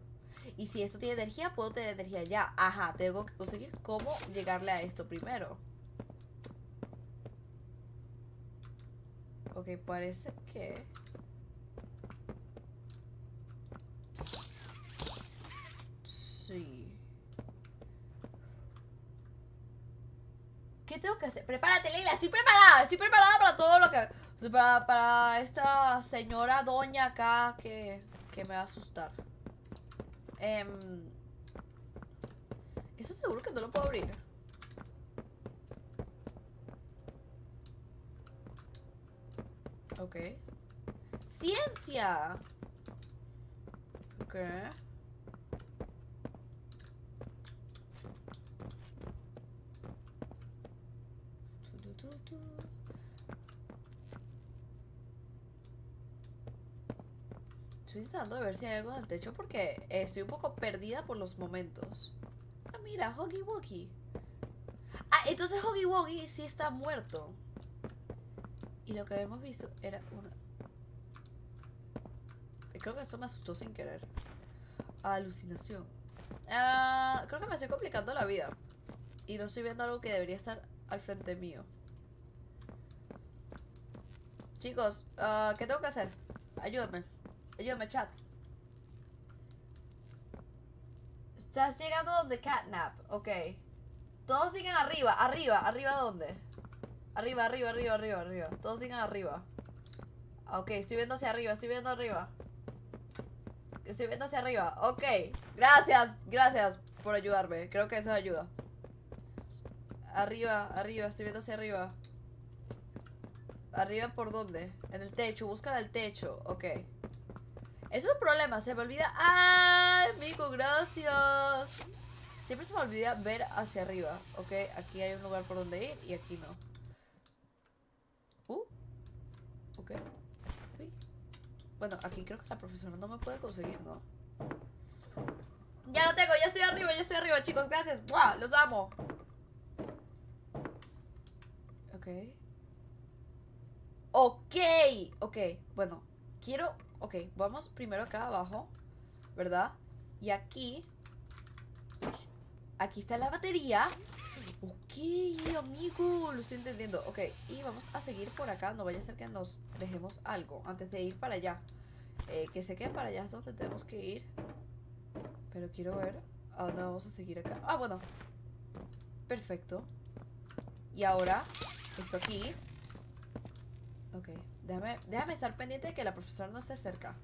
Y si esto tiene energía, puedo tener energía ya. Ajá, tengo que conseguir cómo llegarle a esto primero. Ok, parece que... Sí. ¿Qué tengo que hacer? Prepárate, Leila. Estoy preparada. Estoy preparada para todo lo que... Para esta señora doña acá que me va a asustar. Eso seguro que no lo puedo abrir. Ok. ¡Ciencia! Ok. Estoy tratando de ver si hay algo en el techo porque estoy un poco perdida por los momentos. Ah, mira, Huggy Wuggy. Ah, entonces Huggy Wuggy sí está muerto. Y lo que habíamos visto era una... Creo que eso me asustó sin querer. Alucinación. Ah, creo que me estoy complicando la vida. Y no estoy viendo algo que debería estar al frente mío. Chicos, ¿qué tengo que hacer? Ayúdame. Ayúdame, chat. Estás llegando donde Catnap. Ok. Todos sigan arriba. Arriba. ¿Arriba dónde? Arriba, arriba, arriba, arriba, arriba. Todos sigan arriba. Ok, estoy viendo hacia arriba. Estoy viendo arriba. Estoy viendo hacia arriba. Ok. Gracias. Gracias por ayudarme. Creo que eso ayuda. Arriba, arriba. Estoy viendo hacia arriba. ¿Arriba por dónde? En el techo. Busca el techo. Ok. Eso es un problema, se me olvida. ¡Ay, amigo, gracias! Siempre se me olvida ver hacia arriba. Ok, aquí hay un lugar por donde ir y aquí no. Ok. Sí. Bueno, aquí creo que la profesora no me puede conseguir, ¿no? ¡Ya lo tengo! Ya estoy arriba, chicos! ¡Gracias! ¡Buah! ¡Los amo! Ok. Ok. Ok, bueno. Quiero... Ok, vamos primero acá abajo, ¿verdad? Y aquí, aquí está la batería. Ok, amigo, lo estoy entendiendo. Ok, y vamos a seguir por acá. No vaya a ser que nos dejemos algo antes de ir para allá. Que se quede para allá es donde tenemos que ir. Pero quiero ver a dónde vamos a seguir acá. Ah, bueno. Perfecto. Y ahora, esto aquí. Ok. Déjame estar pendiente de que la profesora no esté cerca.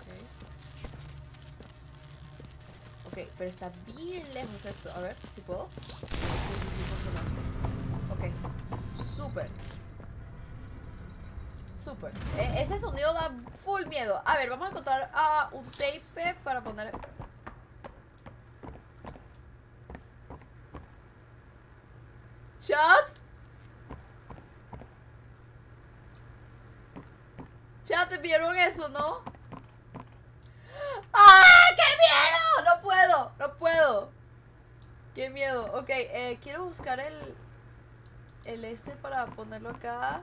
Okay. Ok, pero está bien lejos esto. A ver, ¿sí puedo? Sí, funciona. Ok, súper. Súper. Ese sonido da full miedo. A ver, vamos a encontrar a un tape para poner... Chat. Chat, ¿vieron eso, no? ¡Ah! ¡Qué miedo! No puedo, no puedo. ¡Qué miedo! Ok, quiero buscar el este para ponerlo acá.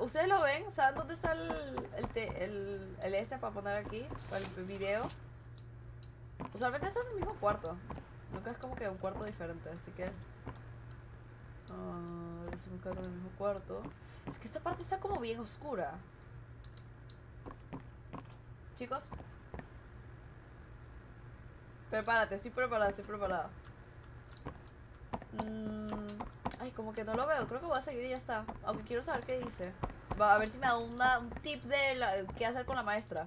¿Ustedes lo ven? ¿Saben dónde está el este para poner aquí? Para el video. Usualmente está en el mismo cuarto. Nunca es como que un cuarto diferente, así que... Lo estoy buscando en el mismo cuarto. Es que esta parte está como bien oscura. Chicos, prepárate, estoy preparada, estoy preparada. Ay, como que no lo veo. Creo que voy a seguir y ya está. Aunque quiero saber qué dice. Va, a ver si me da un tip de qué hacer con la maestra.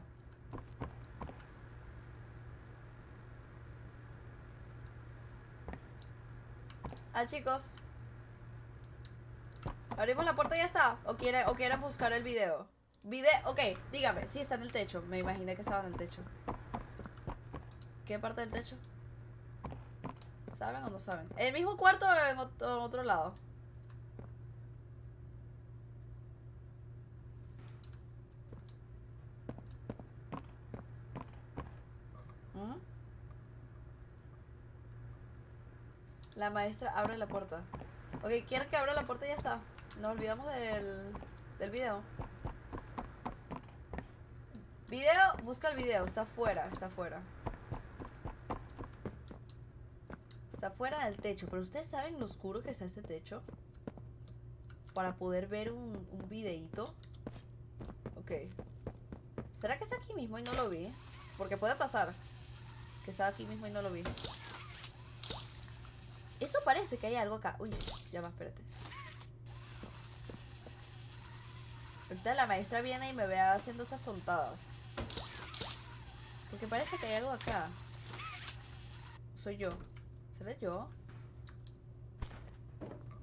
Ah, chicos, abrimos la puerta y ya está. O quieren buscar el video. Ok, dígame. Sí, está en el techo. Me imaginé que estaba en el techo. ¿Qué parte del techo? ¿Saben o no saben? ¿En el mismo cuarto o en otro lado? La maestra abre la puerta. Ok, quiero que abra la puerta y ya está. Nos olvidamos del video. Video, busca el video. Está afuera, está afuera. Está fuera del techo. Pero ustedes saben lo oscuro que está este techo. Para poder ver un videíto. Ok. ¿Será que está aquí mismo y no lo vi? Porque puede pasar que estaba aquí mismo y no lo vi. Eso parece que hay algo acá. Uy, ya va, espérate. Ahorita la maestra viene y me ve haciendo esas tontadas. Porque parece que hay algo acá. Soy yo. ¿Seré yo?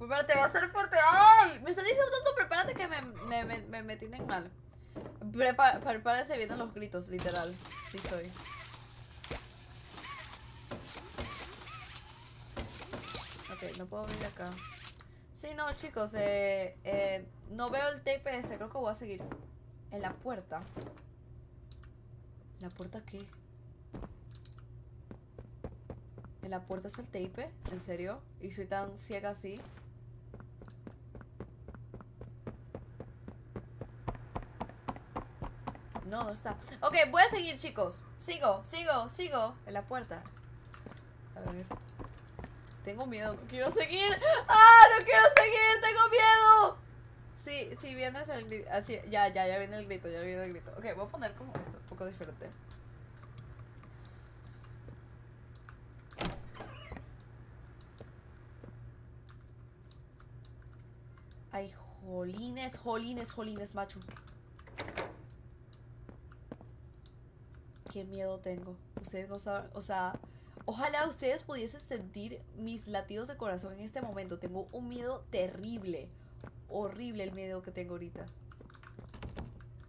Prepárate, va a ser fuerte. ¡Ay! Me están diciendo tanto, prepárate que me tienden mal. Prepárese, vienen los gritos, literal. Sí soy. Ok, no puedo venir acá. Sí, no, chicos, no veo el tape este, creo que voy a seguir. En la puerta. ¿La puerta qué? ¿En la puerta es el tape? ¿En serio? ¿Y soy tan ciega así? No, no está. Ok, voy a seguir, chicos. Sigo. En la puerta. A ver. Tengo miedo. Quiero seguir. ¡Ah! ¡No quiero seguir! ¡Tengo miedo! Sí, sí, vienes el grito. Así, ya viene el grito, Ok, voy a poner como esto, un poco diferente. Ay, jolines, macho. Qué miedo tengo. Ustedes no saben, o sea, ojalá ustedes pudiesen sentir mis latidos de corazón en este momento. Tengo un miedo terrible. Horrible el miedo que tengo ahorita.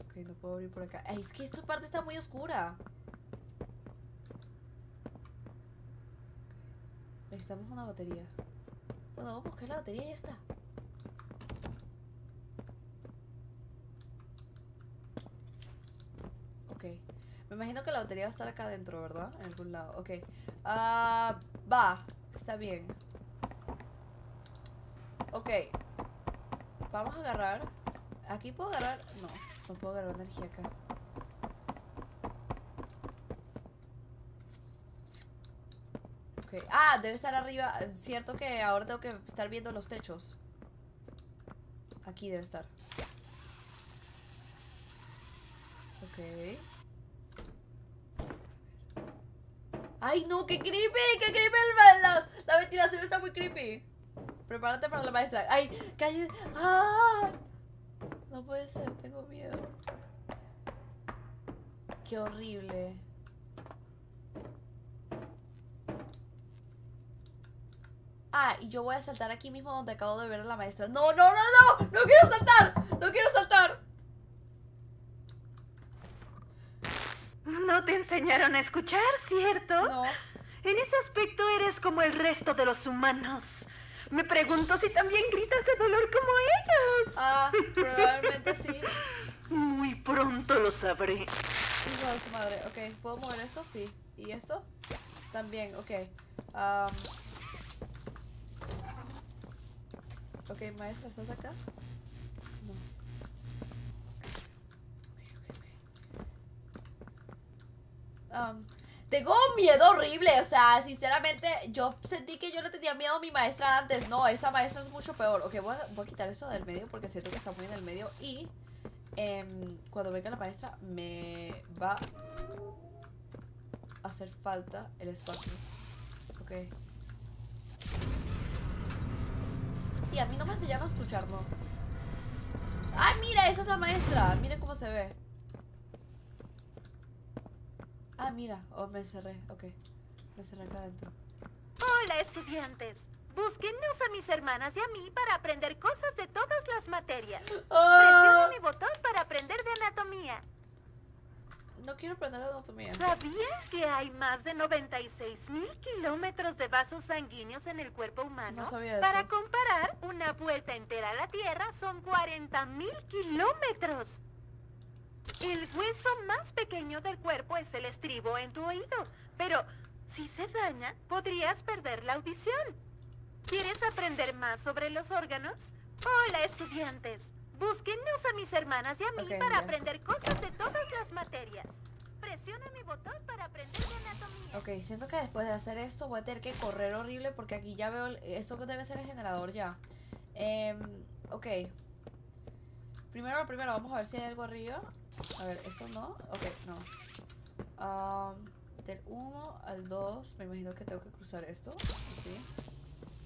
Ok, no puedo abrir por acá. Ay, es que esta parte está muy oscura. Necesitamos una batería. Bueno, vamos a buscar la batería y ya está. Me imagino que la batería va a estar acá adentro, ¿verdad? En algún lado, ok. Va, está bien. Ok. Vamos a agarrar. ¿Aquí puedo agarrar? No, no puedo agarrar energía acá. Ok, ah, debe estar arriba. Cierto que ahora tengo que estar viendo los techos. Aquí debe estar. Ok. ¡Ay, no! ¡Qué creepy! ¡Qué creepy! La ventilación está muy creepy. Prepárate para la maestra. ¡Ay! ¡Cállate! ¡Ah! No puede ser, tengo miedo. ¡Qué horrible! Ah, y yo voy a saltar aquí mismo donde acabo de ver a la maestra. ¡No, no, no, no! ¡No quiero saltar! ¡No quiero saltar! No te enseñaron a escuchar, ¿cierto? No. En ese aspecto eres como el resto de los humanos. Me pregunto si también gritas de dolor como ellos. Ah, probablemente sí. Muy pronto lo sabré. Hijo de su madre, ok. ¿Puedo mover esto? Sí. ¿Y esto? También, ok. Ok, maestra, ¿estás acá? Tengo miedo horrible, o sea, sinceramente yo sentí que yo le tenía miedo a mi maestra antes. No, esta maestra es mucho peor. Ok, voy a quitar eso del medio porque siento que está muy en el medio. Y cuando venga la maestra me va a hacer falta el espacio. Ok. Sí, a mí no me enseñaron a escuchar, no. ¡Ah, mira! Esa es la maestra. Miren cómo se ve. Ah, mira, oh, me encerré, ok. Me encerré acá adentro. Hola, estudiantes. Búsquennos a mis hermanas y a mí para aprender cosas de todas las materias. Presiona mi botón para aprender de anatomía. No quiero aprender anatomía. ¿Sabías que hay más de 96,000 kilómetros de vasos sanguíneos en el cuerpo humano? No sabía eso. Para comparar, una vuelta entera a la Tierra son 40,000 kilómetros. El hueso más pequeño del cuerpo es el estribo en tu oído, pero si se daña, podrías perder la audición. ¿Quieres aprender más sobre los órganos? Hola, estudiantes. Búsquennos a mis hermanas y a mí para aprender cosas de todas las materias. Presiona mi botón para aprender de anatomía. Ok, siento que después de hacer esto voy a tener que correr horrible porque aquí ya veo... Esto debe ser el generador ya. Ok. Primero, vamos a ver si hay algo arriba. A ver, ¿esto no? Ok, no. Del 1 al 2, me imagino que tengo que cruzar esto. Así.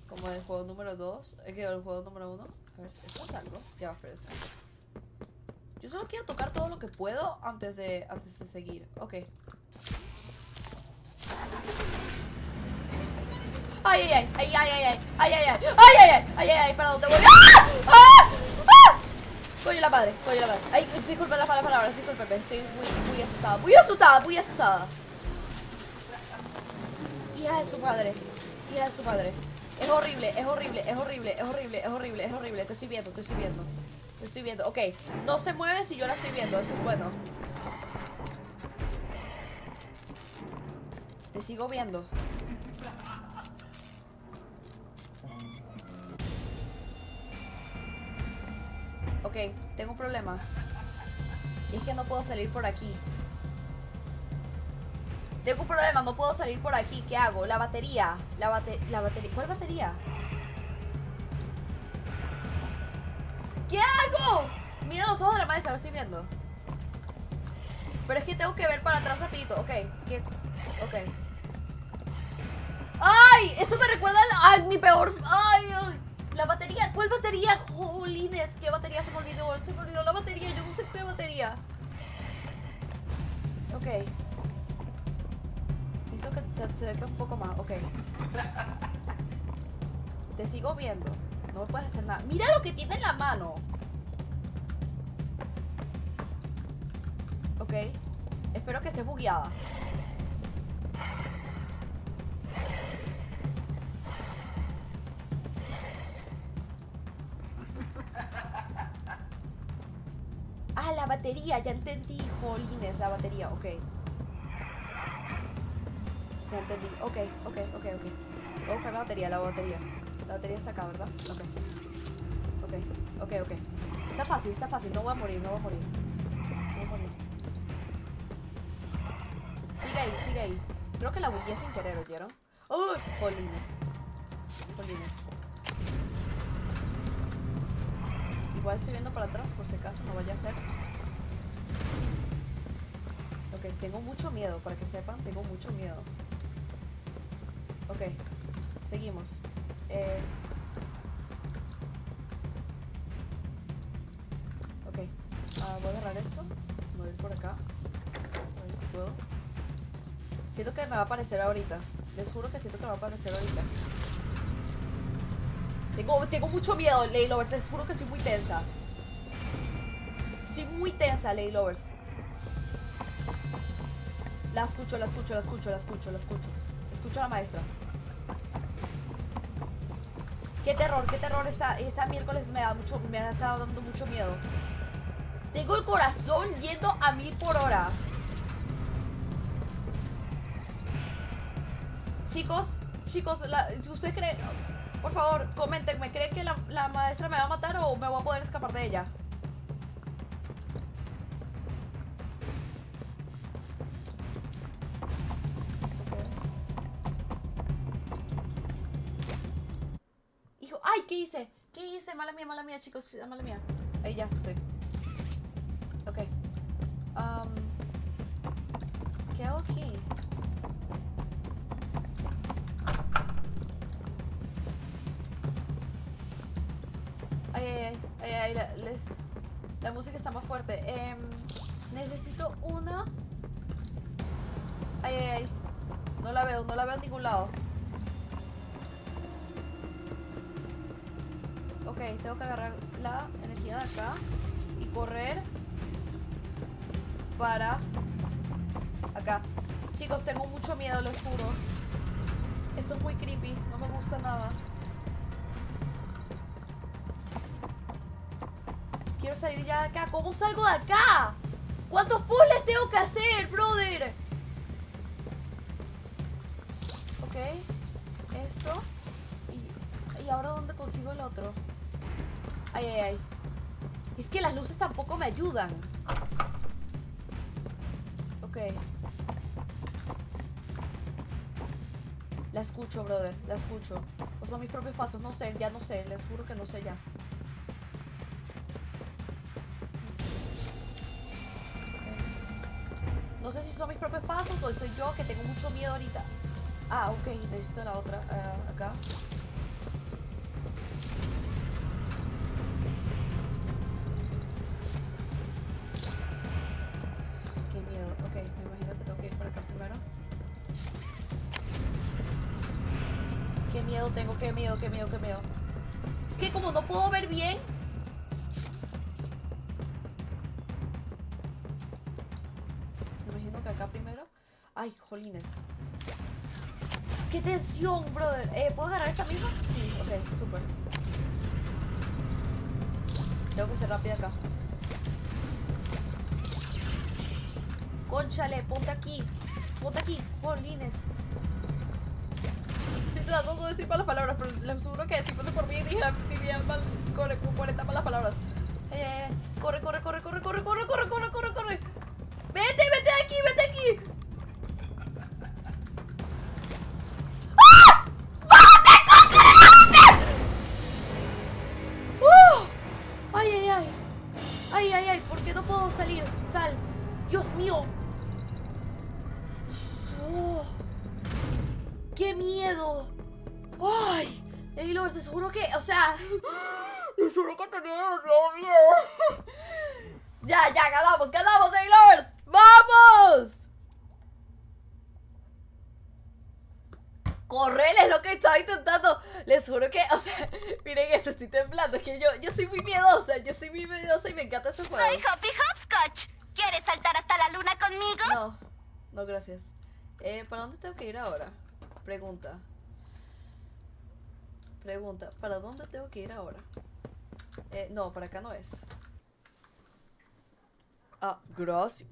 Como del juego número 2. El juego número 1. A ver, ¿esto es algo? Ya va a aparecer. Yo solo quiero tocar todo lo que puedo antes de seguir. Ok. ¡Ay, ay, ay! ¡Ay, ay, ay! ¡Ay, ay, ay! ¡Ay, ay, ay! ¡Ay, ay, ay! ¡Para dónde voy! ¡Ah! ¡Ah! ¡Ah! ¡Coño la madre! ¡Coño la madre! ¡Ay! Disculpen las malas palabras, disculpenme. Estoy muy asustada. ¡Muy asustada! ¡Muy asustada! ¡Hija de su madre! ¡Hija de su madre! Es horrible, es horrible, es horrible, es horrible, es horrible, es horrible. Te estoy viendo, te estoy viendo. Te estoy viendo. Ok, no se mueve si yo la estoy viendo. Eso es bueno. Te sigo viendo. Ok, tengo un problema. Y es que no puedo salir por aquí. Tengo un problema, no puedo salir por aquí. ¿Qué hago? La batería. La batería. ¿Cuál batería? ¿Qué hago? Mira los ojos de la maestra, lo estoy viendo. Pero es que tengo que ver para atrás rapidito. Ok, ¿qué? Ok. ¡Ay! Eso me recuerda a mi peor... ¡Ay! La batería. ¿Cuál batería? ¡Jolines! ¿Qué batería? Se me olvidó. Se me olvidó la batería. Yo no sé qué batería. Ok. Esto que se acerca un poco más. Ok. Te sigo viendo. No me puedes hacer nada. ¡Mira lo que tiene en la mano! Ok. Espero que esté bugueada. Ah, la batería, ya entendí, jolines, la batería, ok. Ya entendí, ok, ok, ok, ok. Voy a buscar la batería, la batería. La batería está acá, ¿verdad? Ok. Ok, ok, ok. Está fácil, no voy a morir, no voy a morir. No voy a morir. Sigue ahí, sigue ahí. Creo que la bugué sin querer, ¿oyeron? ¡Uy! Jolines. Jolines. Igual estoy viendo para atrás por si acaso no vaya a ser. Ok, tengo mucho miedo, para que sepan, tengo mucho miedo. Ok, seguimos. Ok, voy a agarrar esto. Voy a ir por acá. A ver si puedo. Siento que me va a aparecer ahorita. Les juro que siento que me va a aparecer ahorita. Tengo mucho miedo, Leylovers. Les juro que estoy muy tensa. Estoy muy tensa, Leylovers. La escucho, la escucho, la escucho, la escucho, la escucho. Escucho a la maestra. Qué terror esta miércoles me ha estado dando mucho miedo. Tengo el corazón yendo a 1000 por hora. Chicos, chicos, ¿ustedes creen? Por favor, comenten, ¿me creen que la maestra me va a matar o me voy a poder escapar de ella? Okay. Hijo, ¡ay! ¿Qué hice? ¿Qué hice? Mala mía, chicos, mala mía. Ahí ya estoy. Ok. ¿Qué hago aquí? La música está más fuerte. Necesito una. Ay, ay, ay. No la veo, no la veo en ningún lado. Ok, tengo que agarrar la energía de acá y correr para acá. Chicos, tengo mucho miedo, les juro. Esto es muy creepy, no me gusta nada. Quiero salir ya de acá. ¿Cómo salgo de acá? ¿Cuántos puzzles tengo que hacer, brother? Ok. Esto. ¿Y ahora dónde consigo el otro? Ay, ay, ay. Es que las luces tampoco me ayudan. Ok. La escucho, brother. La escucho. O son mis propios pasos. No sé, ya no sé. Les juro que no sé ya. No sé si son mis propios pasos o soy yo que tengo mucho miedo ahorita. Ah, ok, necesito la otra. Acá. Qué miedo. Ok, me imagino que tengo que ir por acá primero. Qué tengo, qué miedo, qué miedo, qué miedo. Es que como no puedo ver bien. Me imagino que acá primero. Ay, jolines. ¡Qué tensión, brother! ¿Puedo agarrar esta misma? Sí, ok, súper. Tengo que ser rápida acá. Cónchale, ponte aquí. Ponte aquí, jolines. Estoy tratando de decir malas palabras, pero les juro que si fuese por mí diría mal. Corre, 40 malas palabras. Corre, corre, corre, corre, corre, corre, corre, corre, corre, corre. Vete, vete de aquí, vete de aquí. Y me encanta este juego. Soy Poppy Hopscotch. ¿Quieres saltar hasta la luna conmigo? No, no, gracias. ¿Para dónde tengo que ir ahora? Pregunta. Pregunta, ¿para dónde tengo que ir ahora? No, para acá no es. Ah, gracias.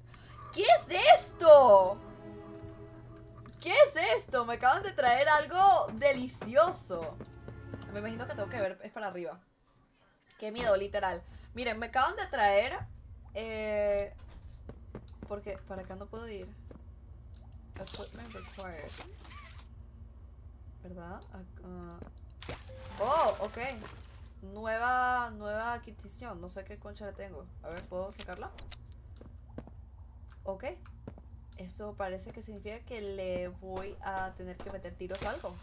¿Qué es esto? ¿Qué es esto? Me acaban de traer algo delicioso. Me imagino que tengo que ver, es para arriba. Qué miedo, literal. Miren, me acaban de traer porque para acá no puedo ir. Equipment required, ¿verdad? Oh, ok. Nueva adquisición. No sé qué concha le tengo. A ver, ¿puedo sacarla? Ok. Eso parece que significa que le voy a tener que meter tiros a algo.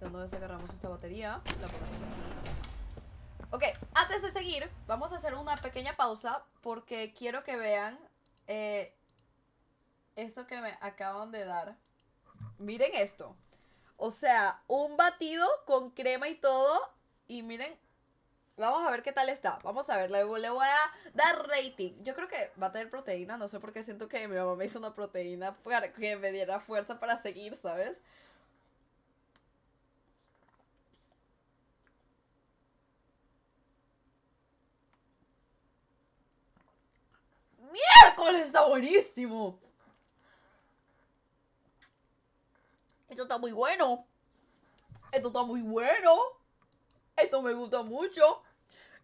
De una vez agarramos esta batería. La ponemos aquí. Ok, antes de seguir, vamos a hacer una pequeña pausa porque quiero que vean esto que me acaban de dar. Miren esto. O sea, un batido con crema y todo. Y miren, vamos a ver qué tal está. Vamos a ver, le voy a dar rating. Yo creo que va a tener proteína, no sé por qué siento que mi mamá me hizo una proteína para que me diera fuerza para seguir, ¿sabes? ¡Miércoles! ¡Está buenísimo! Esto está muy bueno. Esto está muy bueno. Esto me gusta mucho.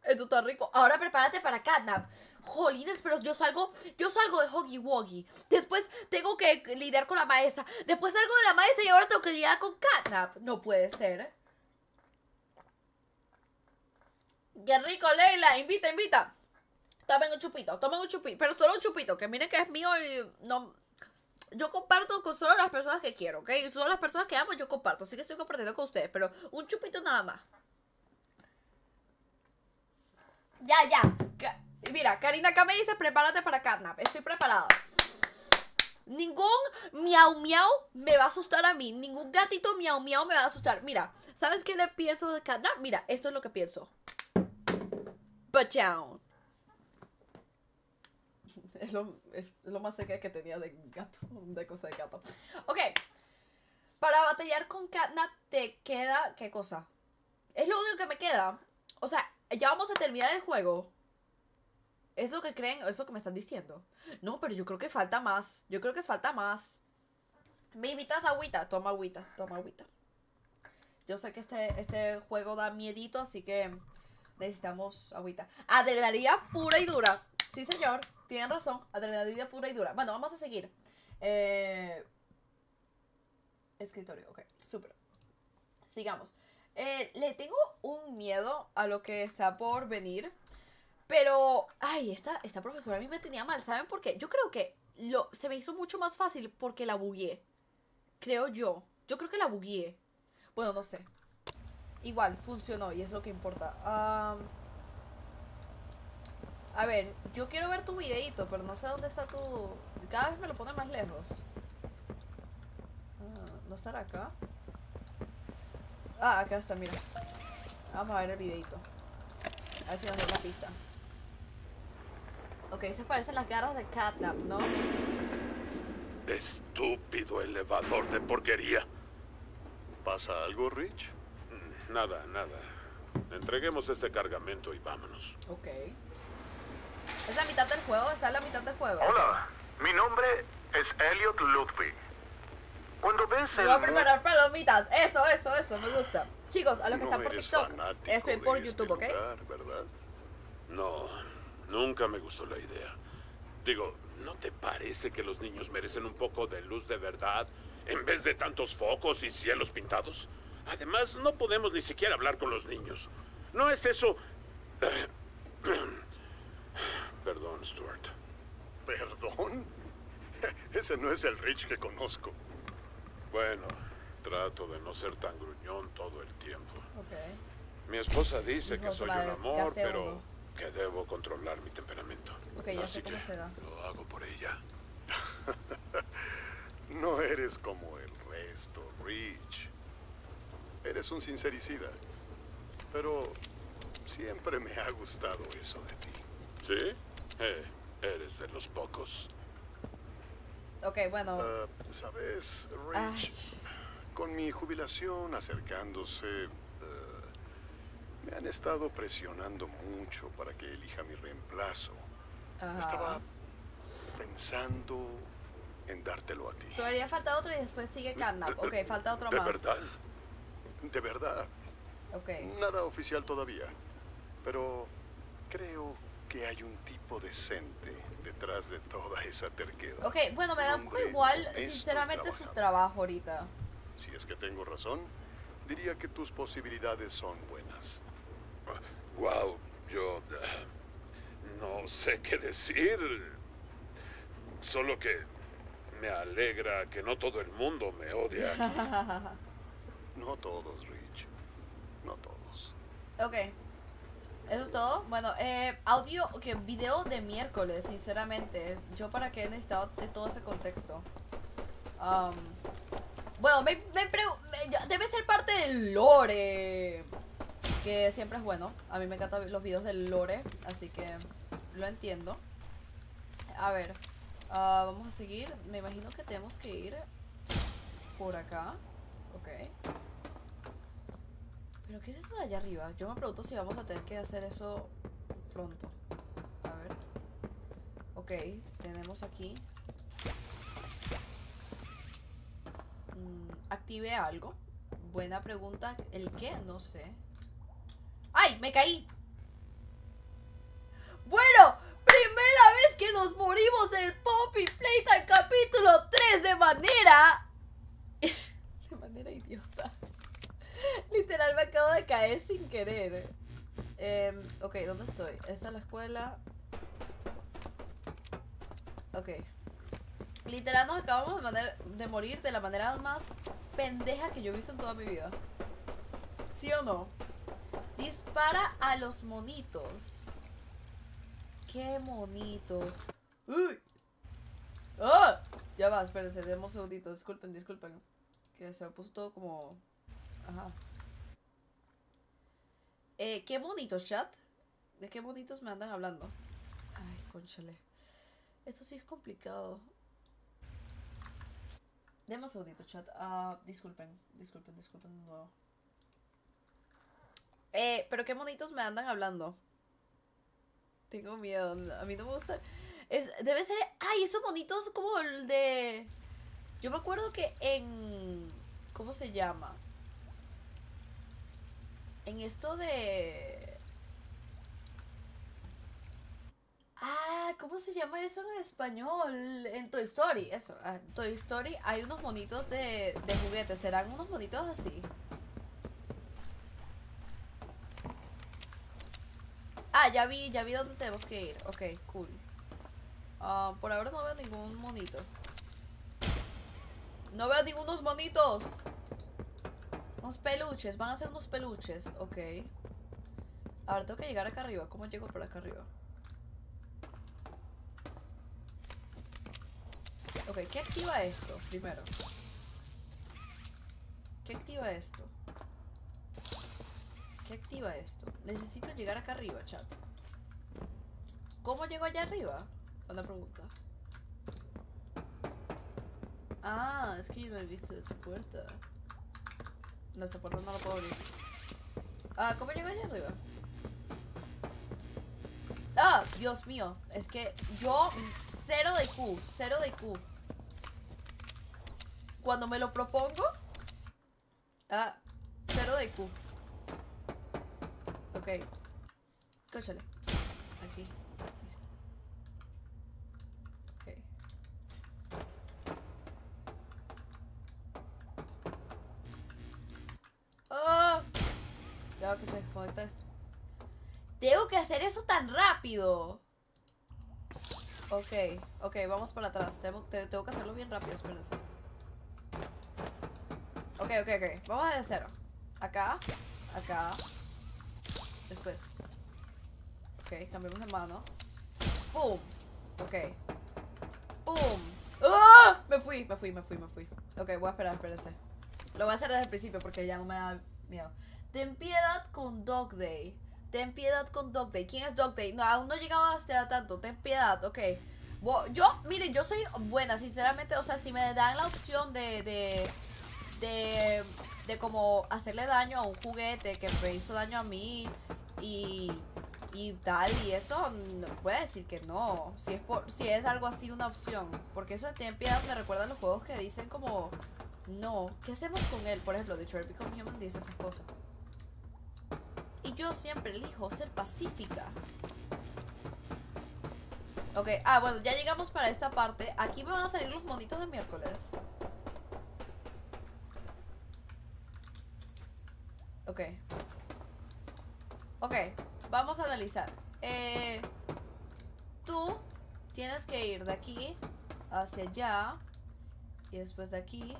Esto está rico. Ahora prepárate para Catnap. Jolines, pero yo salgo de Huggy Wuggy. Después tengo que lidiar con la maestra. Después salgo de la maestra y ahora tengo que lidiar con Catnap. No puede ser. ¡Qué rico, Leila! Invita, invita. Tomen un chupito, pero solo un chupito, que miren que es mío y no... Yo comparto con solo las personas que quiero, ¿ok? Y solo las personas que amo yo comparto, así que estoy compartiendo con ustedes, pero un chupito nada más. Ya, ya. Mira, Karina acá me dice, prepárate para Catnap, estoy preparada. Ningún miau miau me va a asustar a mí, ningún gatito miau miau me va a asustar. Mira, ¿sabes qué le pienso de Catnap? Mira, esto es lo que pienso. Pachao. Es lo más seca que tenía de gato, de cosa de gato. Ok, para batallar con Catnap te queda, ¿qué cosa? Es lo único que me queda. O sea, ya vamos a terminar el juego. ¿Eso que creen? ¿Eso que me están diciendo? No, pero yo creo que falta más. Yo creo que falta más. ¿Me invitas agüita? Toma agüita, toma agüita. Yo sé que este juego da miedito, así que necesitamos agüita. Adrenalina pura y dura. Sí, señor, tienen razón, adrenalina pura y dura. Bueno, vamos a seguir. Escritorio, ok, súper. Sigamos. Le tengo un miedo a lo que está por venir. Pero, ay, esta profesora a mí me tenía mal, ¿saben por qué? Yo creo que se me hizo mucho más fácil porque la bugueé. Creo yo. Yo creo que la bugueé. Bueno, no sé. Igual, funcionó y es lo que importa. A ver, yo quiero ver tu videito, pero no sé dónde está tu... Cada vez me lo pone más lejos. ¿No estará acá? Ah, acá está, mira. Vamos a ver el videito. A ver si nos da una pista. Ok, esas parecen las garras de Catnap, ¿no? Estúpido elevador de porquería. ¿Pasa algo, Rich? Nada, nada. Entreguemos este cargamento y vámonos. Ok. ¿Es la mitad del juego? ¿Está en la mitad del juego? Hola, mi nombre es Elliot Ludwig. Cuando ves el... Voy a preparar palomitas. Eso, eso, eso, me gusta. Chicos, a los que están por TikTok, estoy por YouTube, ¿ok? ¿Verdad? No, nunca me gustó la idea. Digo, ¿no te parece que los niños merecen un poco de luz de verdad en vez de tantos focos y cielos pintados? Además, no podemos ni siquiera hablar con los niños. ¿No es eso? Perdón, Stuart. ¿Perdón? Ese no es el Rich que conozco. Bueno, trato de no ser tan gruñón todo el tiempo. Okay. Mi esposa dice que soy un amor, pero que debo controlar mi temperamento. Ok, ya sé cómo se da. Lo hago por ella. No eres como el resto, Rich. Eres un sincericida. Pero siempre me ha gustado eso de ti. ¿Sí? Eres de los pocos. Ok, bueno. ¿Sabes, Rich? Con mi jubilación acercándose, me han estado presionando mucho para que elija mi reemplazo. Estaba pensando en dártelo a ti. Todavía falta otro y después sigue Catnap. Ok, falta otro más. ¿De verdad? De verdad. Ok. Nada oficial todavía. Pero creo que hay un tipo decente detrás de toda esa terquedad. Ok, bueno, me da un poco igual, sinceramente, su trabajo ahorita. Si es que tengo razón, diría que tus posibilidades son buenas. Wow, yo no sé qué decir. Solo que me alegra que no todo el mundo me odia aquí. No todos, Rich. No todos. Ok. ¿Eso es todo? Bueno, audio, que okay, video de miércoles, sinceramente. Yo para qué he necesitado de todo ese contexto. Bueno, debe ser parte del lore, que siempre es bueno. A mí me encantan los videos del lore, así que lo entiendo. A ver, vamos a seguir. Me imagino que tenemos que ir por acá. Ok. ¿Pero qué es eso de allá arriba? Yo me pregunto si vamos a tener que hacer eso pronto. A ver. Ok, tenemos aquí. Active algo. Buena pregunta. ¿El qué? No sé. ¡Ay! ¡Me caí! Bueno, primera vez que nos morimos en Poppy Playtime capítulo 3 de manera... de manera idiota. Literal, me acabo de caer sin querer. Ok, ¿dónde estoy? Esta es la escuela. Ok. Literal, nos acabamos de morir de la manera más pendeja que yo he visto en toda mi vida. ¿Sí o no? Dispara a los monitos. ¡Qué monitos! ¡Uy! ¡Ah! Ya va, espérense, denme un segundito. Disculpen, disculpen. Que se me puso todo como... Ajá. Qué bonitos, chat. ¿De qué bonitos me andan hablando? Ay, cónchale. Esto sí es complicado. Deme un segundito, chat. Disculpen, disculpen, disculpen de nuevo. Pero qué bonitos me andan hablando. Tengo miedo. A mí no me gusta. Debe ser... Ay, esos bonitos como el de... Yo me acuerdo que en... ¿Cómo se llama? En esto de... Ah, ¿cómo se llama eso en español? En Toy Story, eso. En Toy Story hay unos monitos de juguetes. ¿Serán unos monitos así? Ah, ya vi dónde tenemos que ir. Ok, cool. Por ahora no veo ningún monito. No veo ningunos monitos. Unos peluches, van a ser unos peluches. Ok. Ahora tengo que llegar acá arriba. ¿Cómo llego por acá arriba? Ok, ¿qué activa esto? Primero, ¿qué activa esto? ¿Qué activa esto? Necesito llegar acá arriba, chat. ¿Cómo llego allá arriba? Buena pregunta. Ah, es que yo no he visto esa puerta. No, esa puerta no la puedo abrir. Ah, ¿cómo llego allá arriba? Ah, Dios mío. Es que yo... Cero de Q, cero de Q. Cuando me lo propongo... Ah, cero de Q. Ok. Cóchale. Aquí. Que se desconecta esto. Tengo que hacer eso tan rápido. Ok, ok, vamos para atrás. Tengo que hacerlo bien rápido, espérense. Ok, ok, ok, vamos desde cero. Acá, acá. Después. Ok, cambiamos de mano. ¡Pum! Ok. ¡Pum! ¡Ah! Me fui. Ok, voy a esperar, espérense. Lo voy a hacer desde el principio porque ya no me da miedo. Ten piedad con DogDay. Ten piedad con DogDay. ¿Quién es DogDay? No, aún no he llegado hasta tanto. Ten piedad, ok. Yo, miren, yo soy buena, sinceramente. O sea, si me dan la opción de como hacerle daño a un juguete que me hizo daño a mí y tal, y eso, no puedo decir que no. Si es algo así, una opción. Porque eso de ten piedad me recuerda a los juegos que dicen como... No, ¿qué hacemos con él? Por ejemplo, Detroit Become Human dice esas cosas. Y yo siempre elijo ser pacífica. Ok, ah, bueno, ya llegamos para esta parte. Aquí me van a salir los monitos de miércoles. Ok. Ok, vamos a analizar. Tú tienes que ir de aquí hacia allá. Y después de aquí...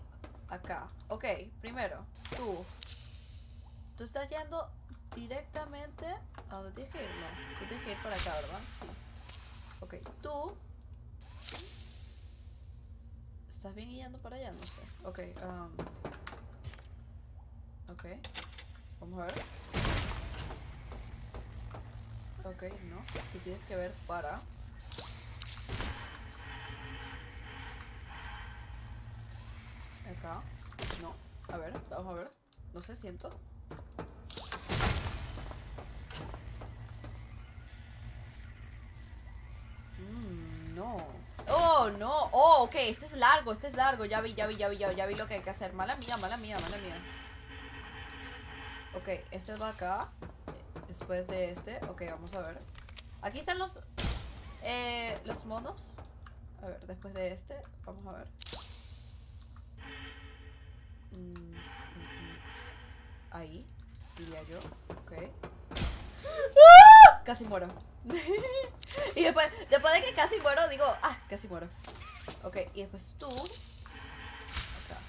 Acá, ok, primero Tú estás yendo directamente a donde tienes que ir, no, tú tienes que ir para acá, ¿verdad? Sí. Ok, tú ¿estás bien guiando para allá? No sé. Ok, ok, vamos a ver. Ok, no, tú tienes que ver para... Acá. No, a ver, vamos a ver. No sé, siento. No. Oh, no. Oh, ok, este es largo. Ya vi lo que hay que hacer. Mala mía. Ok, este va acá. Después de este. Ok, vamos a ver. Aquí están los monos. A ver, después de este. Vamos a ver. Ahí, diría yo. Ok. ¡Ah! Casi muero. Y después de que casi muero, digo, ah, casi muero. Ok, y después tú. Acá.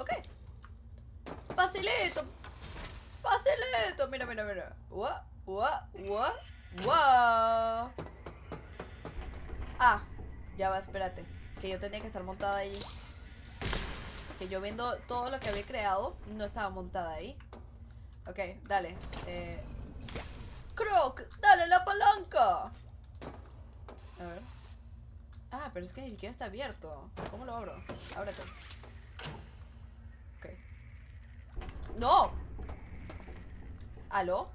Ok. Facilito. Mira. Ah, ya va, espérate. Que yo tenía que estar montada allí. Que yo viendo todo lo que había creado, no estaba montada ahí. Ok, dale. Croc, dale la palanca. A ver. Ah, pero es que ni siquiera está abierto. ¿Cómo lo abro? Ábrete. Ok. ¡No! ¿Aló?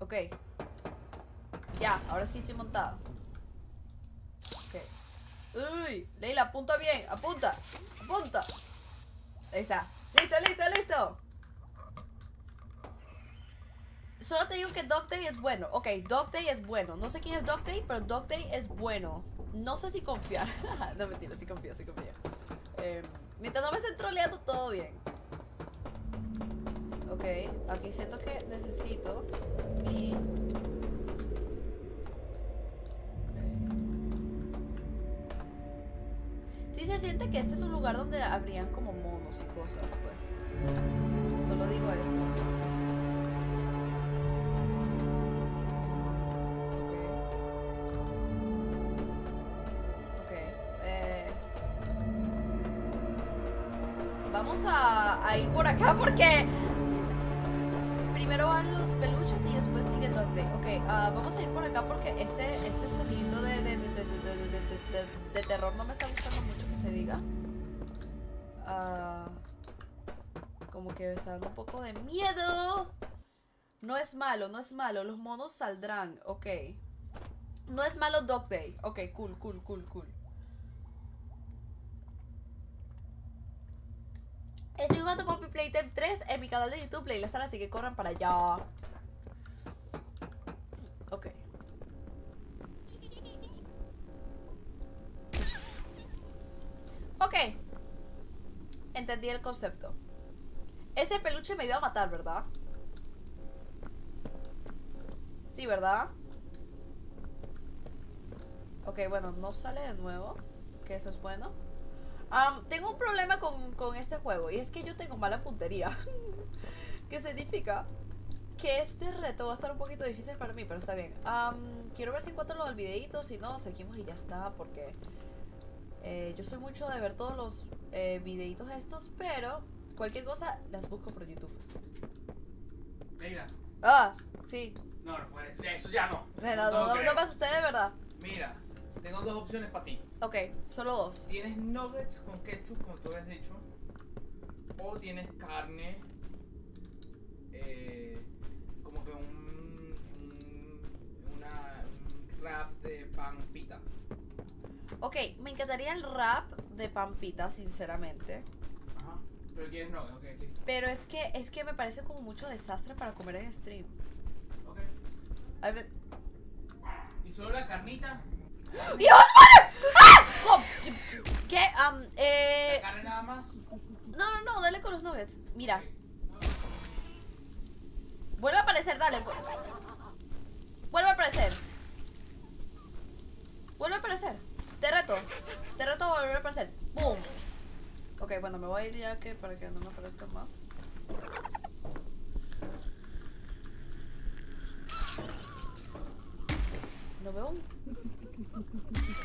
Ok. Ya, ahora sí estoy montada. Uy, Leila, apunta bien, apunta. Ahí está, listo. Solo te digo que DogDay es bueno. Ok, DogDay es bueno. No sé quién es DogDay, pero DogDay es bueno. No sé si confiar. No, mentira, sí confío. Mientras no me estén troleando, todo bien. Ok, aquí siento que necesito mi... Sí se siente que este es un lugar donde habrían como monos y cosas, pues. Solo digo eso. Ok. vamos a ir por acá porque primero van los peluches y después sigue DogDay. Ok, vamos a ir por acá porque este sonido de terror no me está gustando mucho que se diga. Como que me está dando un poco de miedo. No es malo, no es malo. Los monos saldrán, ok. No es malo DogDay. Ok, cool, cool, cool, cool. Estoy jugando Poppy Playtime 3 en mi canal de YouTube, LeylaStar, así que corran para allá. Ok. Ok. Entendí el concepto. Ese peluche me iba a matar, ¿verdad? Sí, ¿verdad? Ok, bueno, no sale de nuevo. Que eso es bueno. Tengo un problema con este juego. Y es que yo tengo mala puntería. Que significa que este reto va a estar un poquito difícil para mí. Pero está bien. Quiero ver si encuentro lo del videito. Si no, seguimos y ya está. Porque yo soy mucho de ver todos los videitos estos. Pero cualquier cosa las busco por YouTube. Mira. Ah, sí. No, no puedes. Eso ya no. No me asusté de verdad. Mira. Tengo dos opciones para ti. Ok, solo dos. Tienes nuggets con ketchup, como tú habías dicho. O tienes carne. Como que un wrap de pan pita. Ok, me encantaría el wrap de pan pita, sinceramente. Ajá, pero quieres nuggets, ok, listo. Pero es que me parece como mucho desastre para comer en stream. Ok. ¿Y solo la carnita? ¡Dios, madre! ¡Ah! ¿Qué? ¿La carne nada más? No, no, no, dale con los nuggets. Mira. Vuelve a aparecer, dale. Vuelve a aparecer. Vuelve a aparecer. Te reto. Te reto a volver a aparecer. ¡Boom! Ok, bueno, me voy a ir ya que para que no me aparezcan más. No veo un...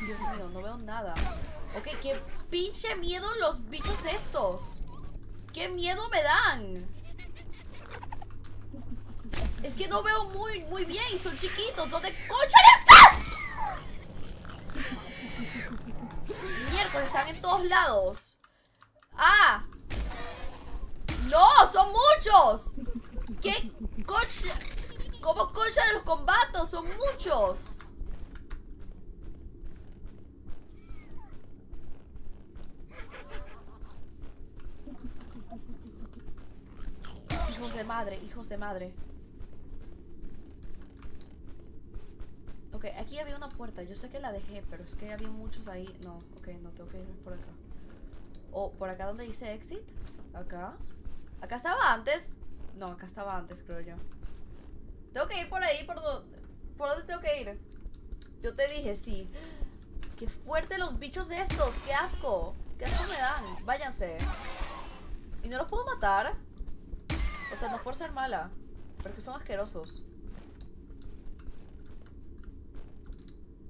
Dios mío, no veo nada. Ok, qué pinche miedo los bichos estos. Qué miedo me dan. Es que no veo muy bien y son chiquitos. ¿Dónde concha estás? Miércoles, están en todos lados. ¡Ah! ¡No! ¡Son muchos! ¿Qué concha? ¿Cómo concha de los combatos? ¡Son muchos! Hijos de madre, hijos de madre. Ok, aquí había una puerta. Yo sé que la dejé, pero es que había muchos ahí. No, ok, no tengo que ir por acá. O por acá donde dice exit. Acá. Acá estaba antes. No, acá estaba antes, creo yo. Tengo que ir por ahí. ¿Por dónde tengo que ir? Yo te dije, sí. Qué fuerte los bichos de estos. Qué asco. Qué asco me dan. Váyanse. Y no los puedo matar. O sea, no es por ser mala, pero que son asquerosos.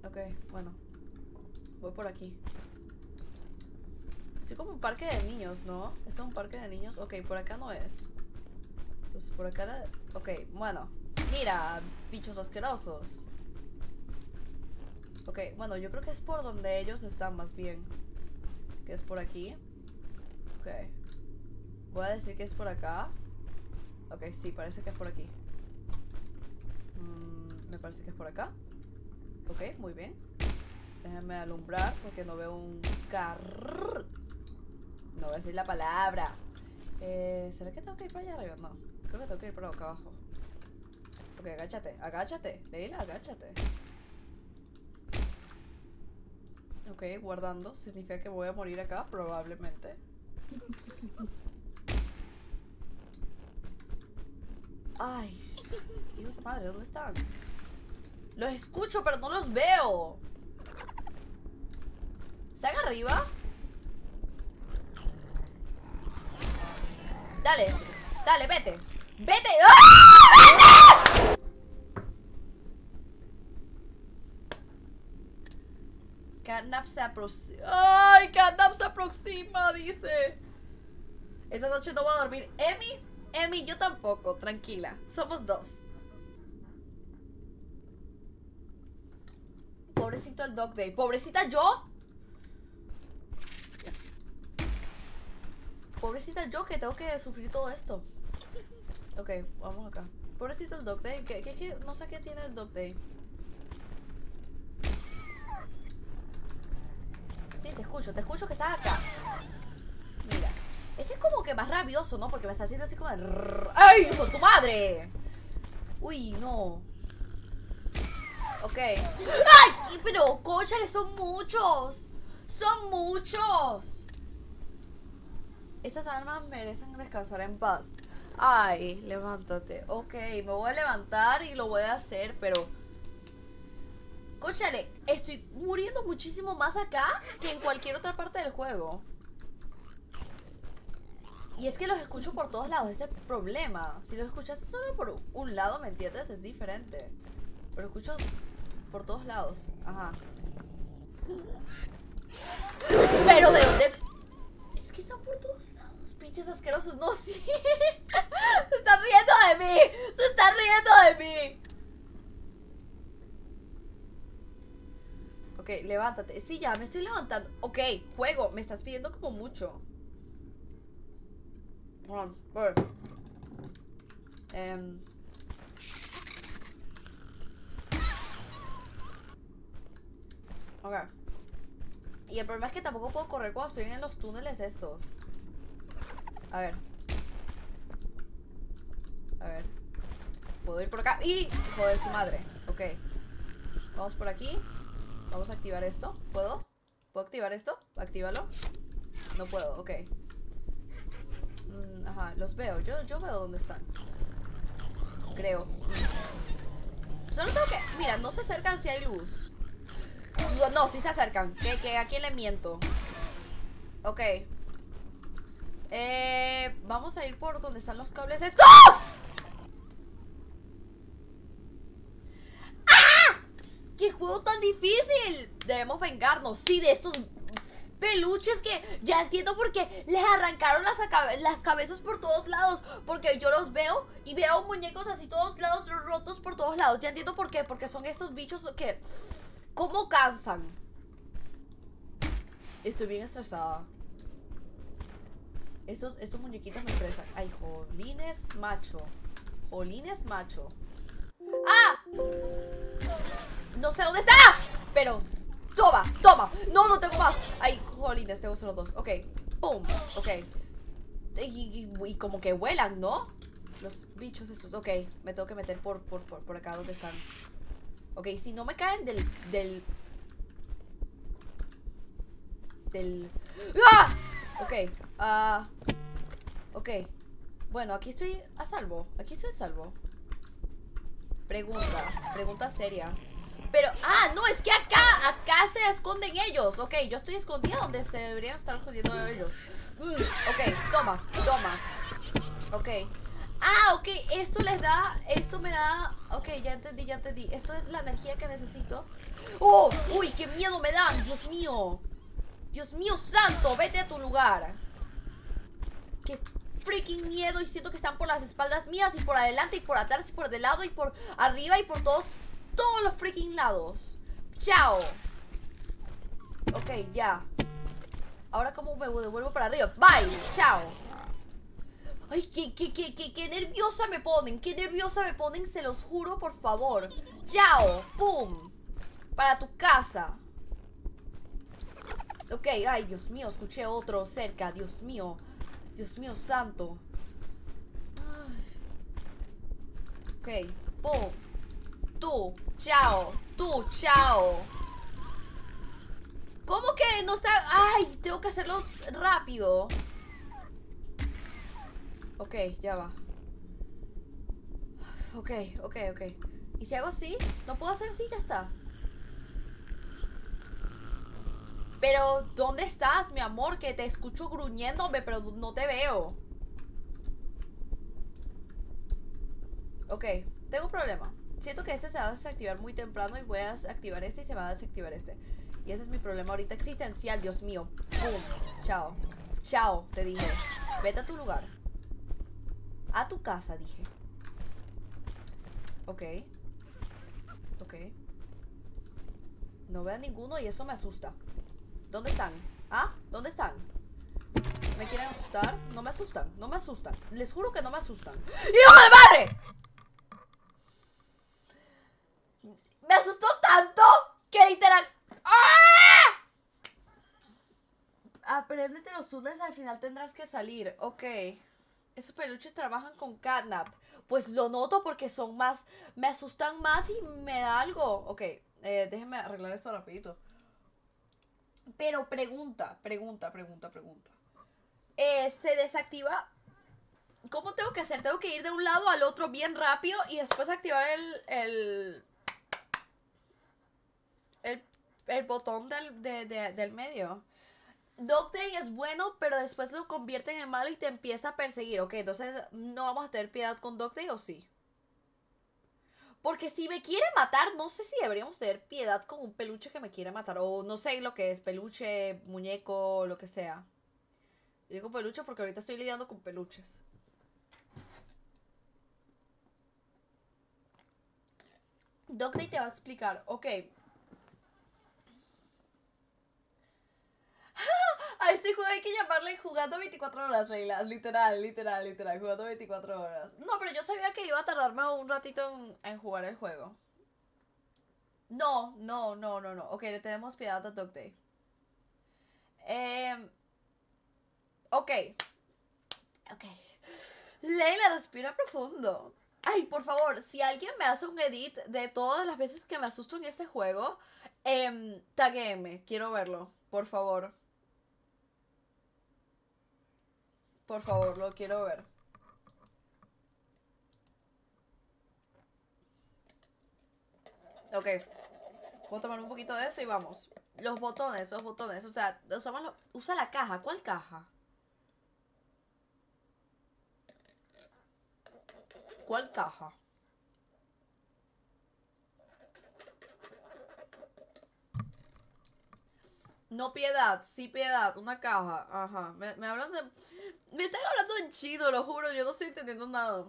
Ok, bueno. Voy por aquí. Estoy como un parque de niños, ¿no? ¿Es un parque de niños? Ok, por acá no es. Entonces, por acá... Ok, bueno. Mira, bichos asquerosos. Ok, bueno, yo creo que es por donde ellos están más bien. Que es por aquí. Ok. Voy a decir que es por acá. Ok, sí, parece que es por aquí. Me parece que es por acá. Ok, muy bien. Déjame alumbrar porque no veo un carro. No voy a decir la palabra. ¿Será que tengo que ir para allá arriba? No, creo que tengo que ir para acá abajo. Ok, agáchate, agáchate. Leila, agáchate. Ok, guardando. Significa que voy a morir acá, probablemente. Ay, hijos de madre, ¿dónde están? Los escucho, pero no los veo. ¿Están arriba? Dale, dale, vete. ¡Vete! ¡Ah! ¡Vete! Catnap se aproxima. ¡Ay, Catnap se aproxima! Dice. Esta noche no voy a dormir. Emi, yo tampoco, tranquila. Somos dos. Pobrecito el DogDay. ¿Pobrecita yo? Pobrecita yo que tengo que sufrir todo esto. Ok, vamos acá. Pobrecito el DogDay. ¿Qué? No sé qué tiene el DogDay. Sí, te escucho que estás acá. Mira. Ese es como que más rabioso, ¿no? Porque me está haciendo así como... ¡Ay, hijo de tu madre! Uy, no. Ok. ¡Ay! Pero, cóchale, son muchos. Son muchos. Estas almas merecen descansar en paz. Ay, levántate. Ok, me voy a levantar y lo voy a hacer, pero... Cóchale, estoy muriendo muchísimo más acá que en cualquier otra parte del juego. Y es que los escucho por todos lados, ese es el problema. Si los escuchas solo por un lado, ¿me entiendes? Es diferente. Pero escucho por todos lados. Ajá. Pero ¿de dónde? Es que están por todos lados, pinches asquerosos. No, sí. Se están riendo de mí. Se están riendo de mí. Ok, levántate. Sí, ya me estoy levantando. Ok, juego. Me estás pidiendo como mucho. Ok. Y el problema es que tampoco puedo correr cuando estoy en los túneles estos. A ver. A ver. Puedo ir por acá. ¡Y! Joder, su madre. Ok. Vamos por aquí. Vamos a activar esto. ¿Puedo? ¿Puedo activar esto? Actívalo. No puedo, ok. Ajá, los veo. Yo veo dónde están. Creo. Solo tengo que... Mira, no se acercan si hay luz. No, sí se acercan. Que a quién le miento. Ok. Vamos a ir por donde están los cables estos. ¡Ah! ¡Qué juego tan difícil! Debemos vengarnos. Sí, de estos... peluches que ya entiendo por qué les arrancaron las cabezas por todos lados. Porque yo los veo y veo muñecos así todos lados, rotos por todos lados. Ya entiendo por qué, porque son estos bichos que... ¿Cómo cansan? Estoy bien estresada. Estos muñequitos me estresan. Ay, jolines macho. Jolines macho. ¡Ah! No sé dónde está, pero... Toma, toma, no tengo más. Ay, jolines, tengo solo dos, ok. Pum, ok. Y como que vuelan, ¿no? Los bichos estos, ok. Me tengo que meter por acá donde están. Ok, si no me caen del... ¡Ah! Ok, ok. Bueno, aquí estoy a salvo. Aquí estoy a salvo. Pregunta seria. Pero, ah, no, es que acá se esconden ellos. Ok, yo estoy escondida donde se deberían estar escondiendo ellos. Ok, toma. Ok. Ah, ok, esto me da... Ok, ya entendí. Esto es la energía que necesito. ¡Oh! ¡Uy, qué miedo me dan! ¡Dios mío! ¡Dios mío santo! ¡Vete a tu lugar! ¡Qué freaking miedo! Y siento que están por las espaldas mías, y por adelante, y por atrás, y por de lado, y por arriba, y por todos los freaking lados. Chao. Ok, ya. Ahora como me devuelvo para arriba. Bye, chao. Ay, qué nerviosa me ponen. Se los juro, por favor. Chao, pum. Para tu casa. Ok, ay, Dios mío, escuché otro cerca. Dios mío. Dios mío santo. Ay. Ok, pum. Tú, chao. ¿Cómo que no está? Ay, tengo que hacerlos rápido. Ok, ya va. Ok. ¿Y si hago así? No puedo hacer así, ya está. Pero, ¿dónde estás, mi amor? Que te escucho gruñéndome, pero no te veo. Ok, tengo un problema. Siento que este se va a desactivar muy temprano. Y voy a activar este y se va a desactivar este. Y ese es mi problema ahorita existencial, Dios mío. Boom, chao. Te dije. Vete a tu lugar. A tu casa, dije. Ok. Ok. No veo a ninguno y eso me asusta. ¿Dónde están? ¿Ah? ¿Dónde están? ¿Me quieren asustar? No me asustan, no me asustan. Les juro que no me asustan. ¡Hijo de madre! Me asustó tanto que literal... ¡Ah! Apréndete los túneles, al final tendrás que salir. Ok. Esos peluches trabajan con Catnap. Pues lo noto porque son más... Me asustan más y me da algo. Ok, déjenme arreglar esto rapidito. Pero pregunta. Se desactiva. ¿Cómo tengo que hacer? Tengo que ir de un lado al otro bien rápido y después activar el botón del medio. DogDay es bueno, pero después lo convierten en malo y te empieza a perseguir. Ok, entonces no vamos a tener piedad con DogDay, ¿o sí? Porque si me quiere matar, no sé si deberíamos tener piedad con un peluche que me quiere matar. O no sé lo que es, peluche, muñeco, lo que sea. Yo digo peluche porque ahorita estoy lidiando con peluches. DogDay te va a explicar. Ok. A este juego hay que llamarle jugando 24 horas, Leila. Literal, jugando 24 horas. No, pero yo sabía que iba a tardarme un ratito en jugar el juego. No. Ok, le tenemos piedad a DogDay. Ok. Leila, respira profundo. Ay, por favor, si alguien me hace un edit de todas las veces que me asusto en este juego, taguéenme, quiero verlo, por favor. Por favor, lo quiero ver. Ok. Voy a tomar un poquito de esto y vamos. Los botones. O sea, usa la caja. ¿Cuál caja? ¿Cuál caja? No piedad, sí piedad, una caja. Ajá, me hablan de... Me están hablando en chido, lo juro, yo no estoy entendiendo nada.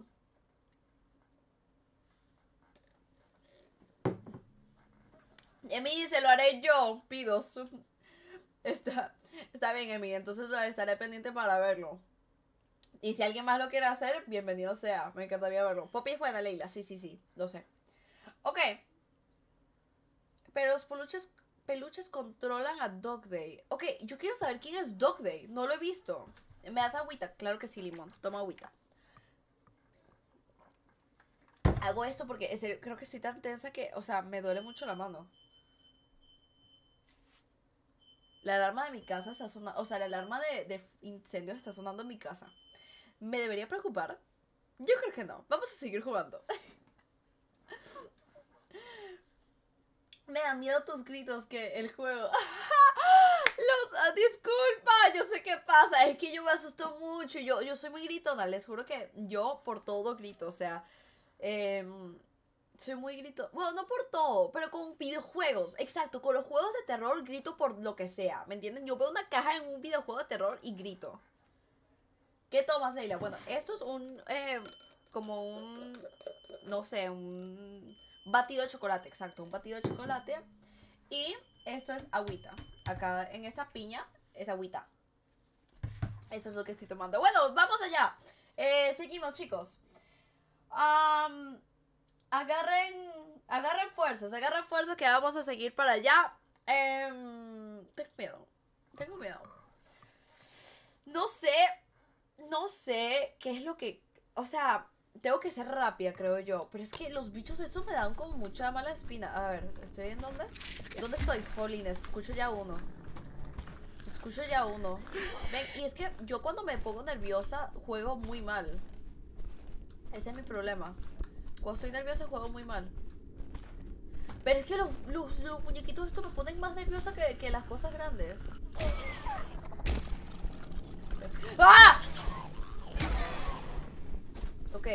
Emi dice, lo haré yo, pido. Está bien, Emi, entonces estaré pendiente para verlo. Y si alguien más lo quiere hacer, bienvenido sea. Me encantaría verlo. Poppy es buena, Leila. Sí, lo sé. Ok. Pero los peluches controlan a DogDay. Ok, yo quiero saber quién es DogDay. No lo he visto. ¿Me das agüita? Claro que sí, Limón. Toma agüita. Hago esto porque en serio, creo que estoy tan tensa que... O sea, me duele mucho la mano. La alarma de mi casa está sonando... O sea, la alarma de incendios está sonando en mi casa. ¿Me debería preocupar? Yo creo que no. Vamos a seguir jugando. Me da miedo tus gritos que el juego... Disculpa, yo sé qué pasa. Es que yo me asusto mucho. Yo soy muy gritona. Les juro que yo por todo grito. O sea... soy muy grito. Bueno, no por todo, pero con videojuegos. Exacto, con los juegos de terror grito por lo que sea. ¿Me entienden? Yo veo una caja en un videojuego de terror y grito. ¿Qué tomas, Leila? Bueno, esto es un... como un... No sé, un... Batido de chocolate, exacto. Un batido de chocolate. Y esto es agüita. Acá en esta piña es agüita. Eso es lo que estoy tomando. Bueno, vamos allá. Seguimos, chicos. Agarren fuerzas que vamos a seguir para allá. Tengo miedo. No sé qué es lo que... O sea, tengo que ser rápida, creo yo. Pero es que los bichos estos me dan como mucha mala espina. A ver, ¿estoy en dónde? ¿Dónde estoy? Jolines, escucho ya uno. Ven, y es que yo cuando me pongo nerviosa juego muy mal. Ese es mi problema. Cuando estoy nerviosa juego muy mal. Pero es que los muñequitos estos me ponen más nerviosa que las cosas grandes. ¡Ah! Ok.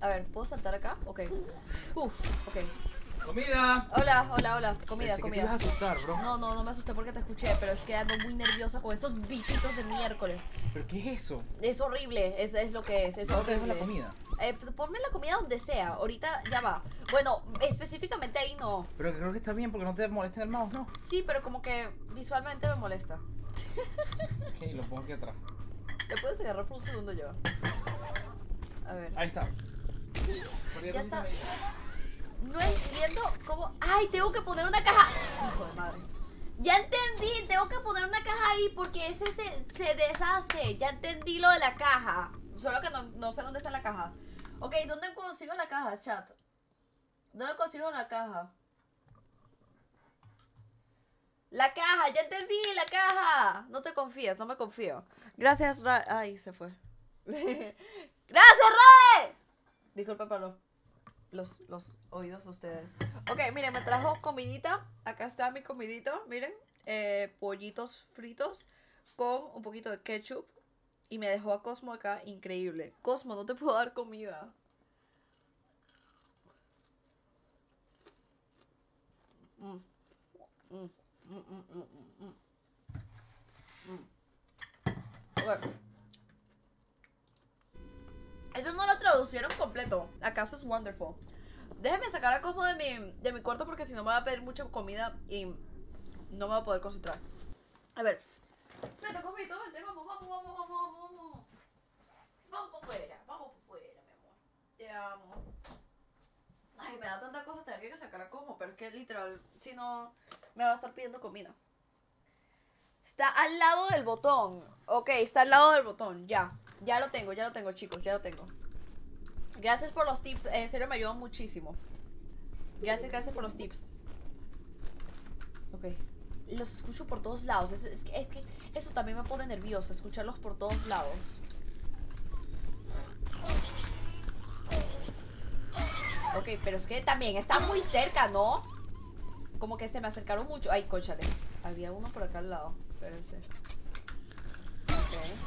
A ver, ¿puedo saltar acá? Ok. Uf, ok. ¡Comida! Hola, hola, hola. Comida, comida. ¿Te vas a asustar, bro? No, no, no me asusté porque te escuché, pero es que ando muy nerviosa con estos bichitos de miércoles. ¿Pero qué es eso? Es horrible, es lo que es horrible. ¿Dónde dejo la comida? Ponme la comida donde sea, ahorita ya va. Bueno, específicamente ahí no. Pero creo que está bien porque no te molesta el mouse, ¿no? Sí, pero como que visualmente me molesta. Ok, lo pongo aquí atrás. Lo puedes agarrar por un segundo yo. A ver. Ahí está. Ya está. No entiendo cómo... ¡Ay! Tengo que poner una caja. ¡Hijo de madre! Ya entendí, tengo que poner una caja ahí porque ese se deshace. Ya entendí lo de la caja. Solo que no sé dónde está la caja. Ok, ¿dónde consigo la caja, chat? ¿Dónde consigo la caja? La caja, ya entendí, la caja. No te confías, no me confío. Gracias, Rae. Ay, se fue. Gracias, Rae. Disculpa para los oídos de ustedes. Ok, miren, me trajo comidita. Acá está mi comidita, miren. Pollitos fritos con un poquito de ketchup. Y me dejó a Cosmo acá, increíble. Cosmo, no te puedo dar comida. Bueno. Eso no lo traducieron completo. ¿Acaso es wonderful? Déjenme sacar a Cosmo de mi cuarto porque si no me va a pedir mucha comida y no me va a poder concentrar. A ver. Vente, Cosmito, vente, vamos. Vamos por fuera, mi amor. Te amo. Ay, me da tanta cosa tener que sacar a Cosmo, pero es que literal, si no, me va a estar pidiendo comida. Está al lado del botón. Ok, está al lado del botón, ya. Ya lo tengo, chicos, ya lo tengo. Gracias por los tips, en serio me ayudan muchísimo. Gracias, gracias por los tips. Ok. Los escucho por todos lados, es que eso también me pone nerviosa, escucharlos por todos lados. Ok, pero es que también está muy cerca, ¿no? Como que se me acercaron mucho. Ay, cóchale. Había uno por acá al lado. Espérense. Ok.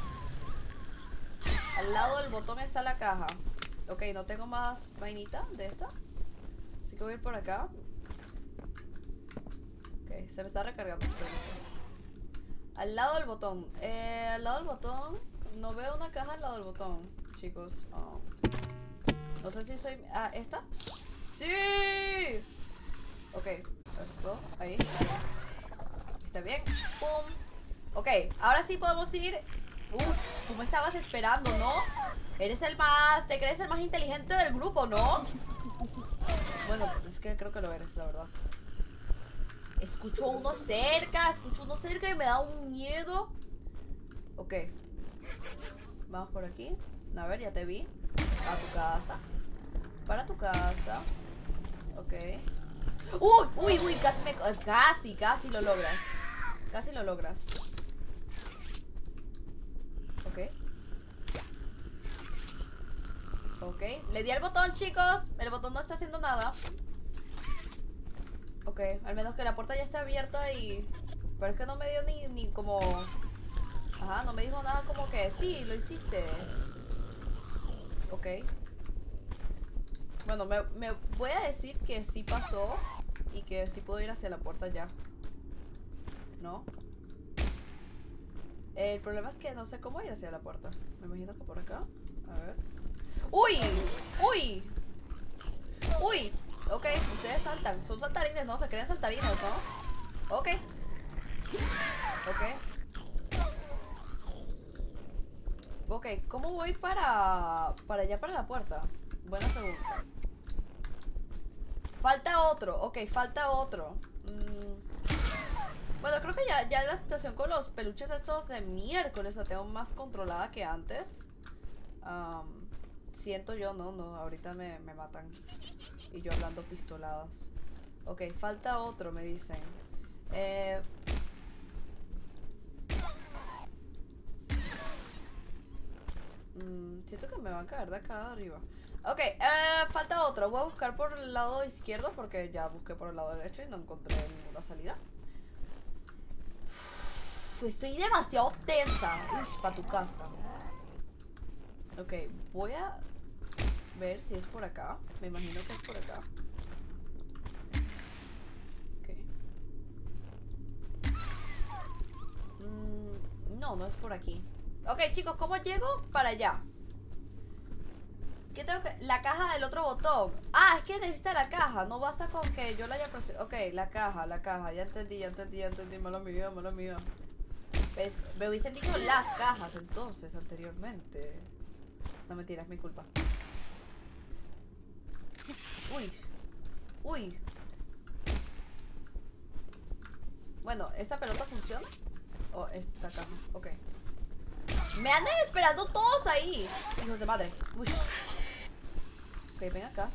Al lado del botón está la caja. Ok, no tengo más vainita de esta. Así que voy a ir por acá. Ok, se me está recargando. Espérense. Al lado del botón. Al lado del botón. No veo una caja al lado del botón, chicos. Oh. No sé si soy... Ah, ¿esta? ¡Sí! Ok, a ver si puedo. Ahí. Está bien. ¡Pum! Ok, ahora sí podemos ir. Uf, tú me estabas esperando, ¿no? Eres el más... Te crees el más inteligente del grupo, ¿no? Bueno, es que creo que lo eres, la verdad. Escucho uno cerca y me da un miedo. Ok. Vamos por aquí. A ver, ya te vi. A tu casa. Para tu casa. Ok. ¡Uy! ¡Uy! ¡Uy! Casi me... Casi, casi lo logras. Casi lo logras. Ok. Ok. Le di al botón, chicos. El botón no está haciendo nada. Ok. Al menos que la puerta ya está abierta y... Pero es que no me dio ni como... Ajá, no me dijo nada como que... Sí, lo hiciste. Ok. Bueno, me voy a decir que sí pasó y que sí puedo ir hacia la puerta ya. ¿No? El problema es que no sé cómo ir hacia la puerta. Me imagino que por acá. A ver. ¡Uy! ¡Uy! ¡Uy! Ok, ustedes saltan. Son saltarines, ¿no? Se creen saltarines, ¿no? Ok. Ok. Ok, ¿cómo voy para allá, para la puerta? Buena pregunta. Falta otro, ok, falta otro. Bueno, creo que ya la situación con los peluches estos de miércoles la tengo más controlada que antes. Siento yo, no, ahorita me matan. Y yo hablando pistoladas. Ok, falta otro, me dicen. Siento que me van a caer de acá de arriba. Ok, falta otra. Voy a buscar por el lado izquierdo porque ya busqué por el lado derecho y no encontré ninguna salida. Uf, estoy demasiado tensa. Uy, para tu casa. Ok, voy a ver si es por acá. Me imagino que es por acá. No, no es por aquí. Ok, chicos, ¿cómo llego para allá? ¿Qué tengo que...? La caja del otro botón. Ah, es que necesita la caja. No basta con que yo la haya procesado. Ok, la caja, ya entendí. Mala mía. ¿Ves? Me hubiesen dicho las cajas entonces, anteriormente. No, mentira, es mi culpa. Uy. Bueno, ¿esta pelota funciona? Oh, esta caja, ok. Me andan esperando todos ahí, hijos de madre. Uy. Ok, ven acá.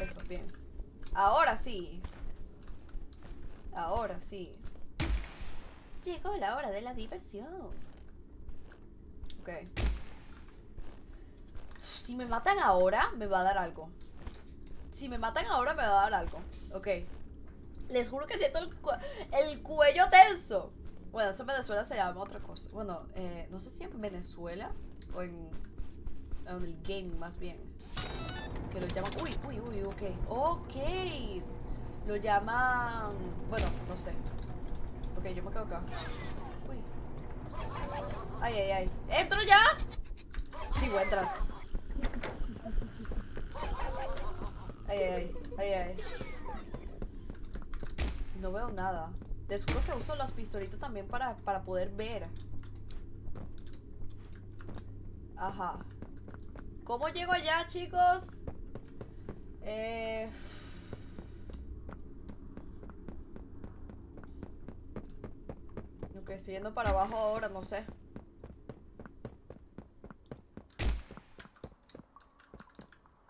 Eso, bien. Ahora sí. Llegó la hora de la diversión. Ok. Si me matan ahora, me va a dar algo. Ok. Les juro que siento el cuello tenso. Bueno, eso en Venezuela se llama otra cosa. Bueno, no sé si en Venezuela o en el game más bien. Que lo llaman... Uy, ok. Lo llaman... Bueno, no sé. Ok, yo me quedo acá. Uy. Ay. ¿Entro ya? Sí, voy a entrar. Ay. No veo nada. Les juro que uso las pistolitas también para poder ver. Ajá. ¿Cómo llego allá, chicos? Ok, estoy yendo para abajo ahora, no sé.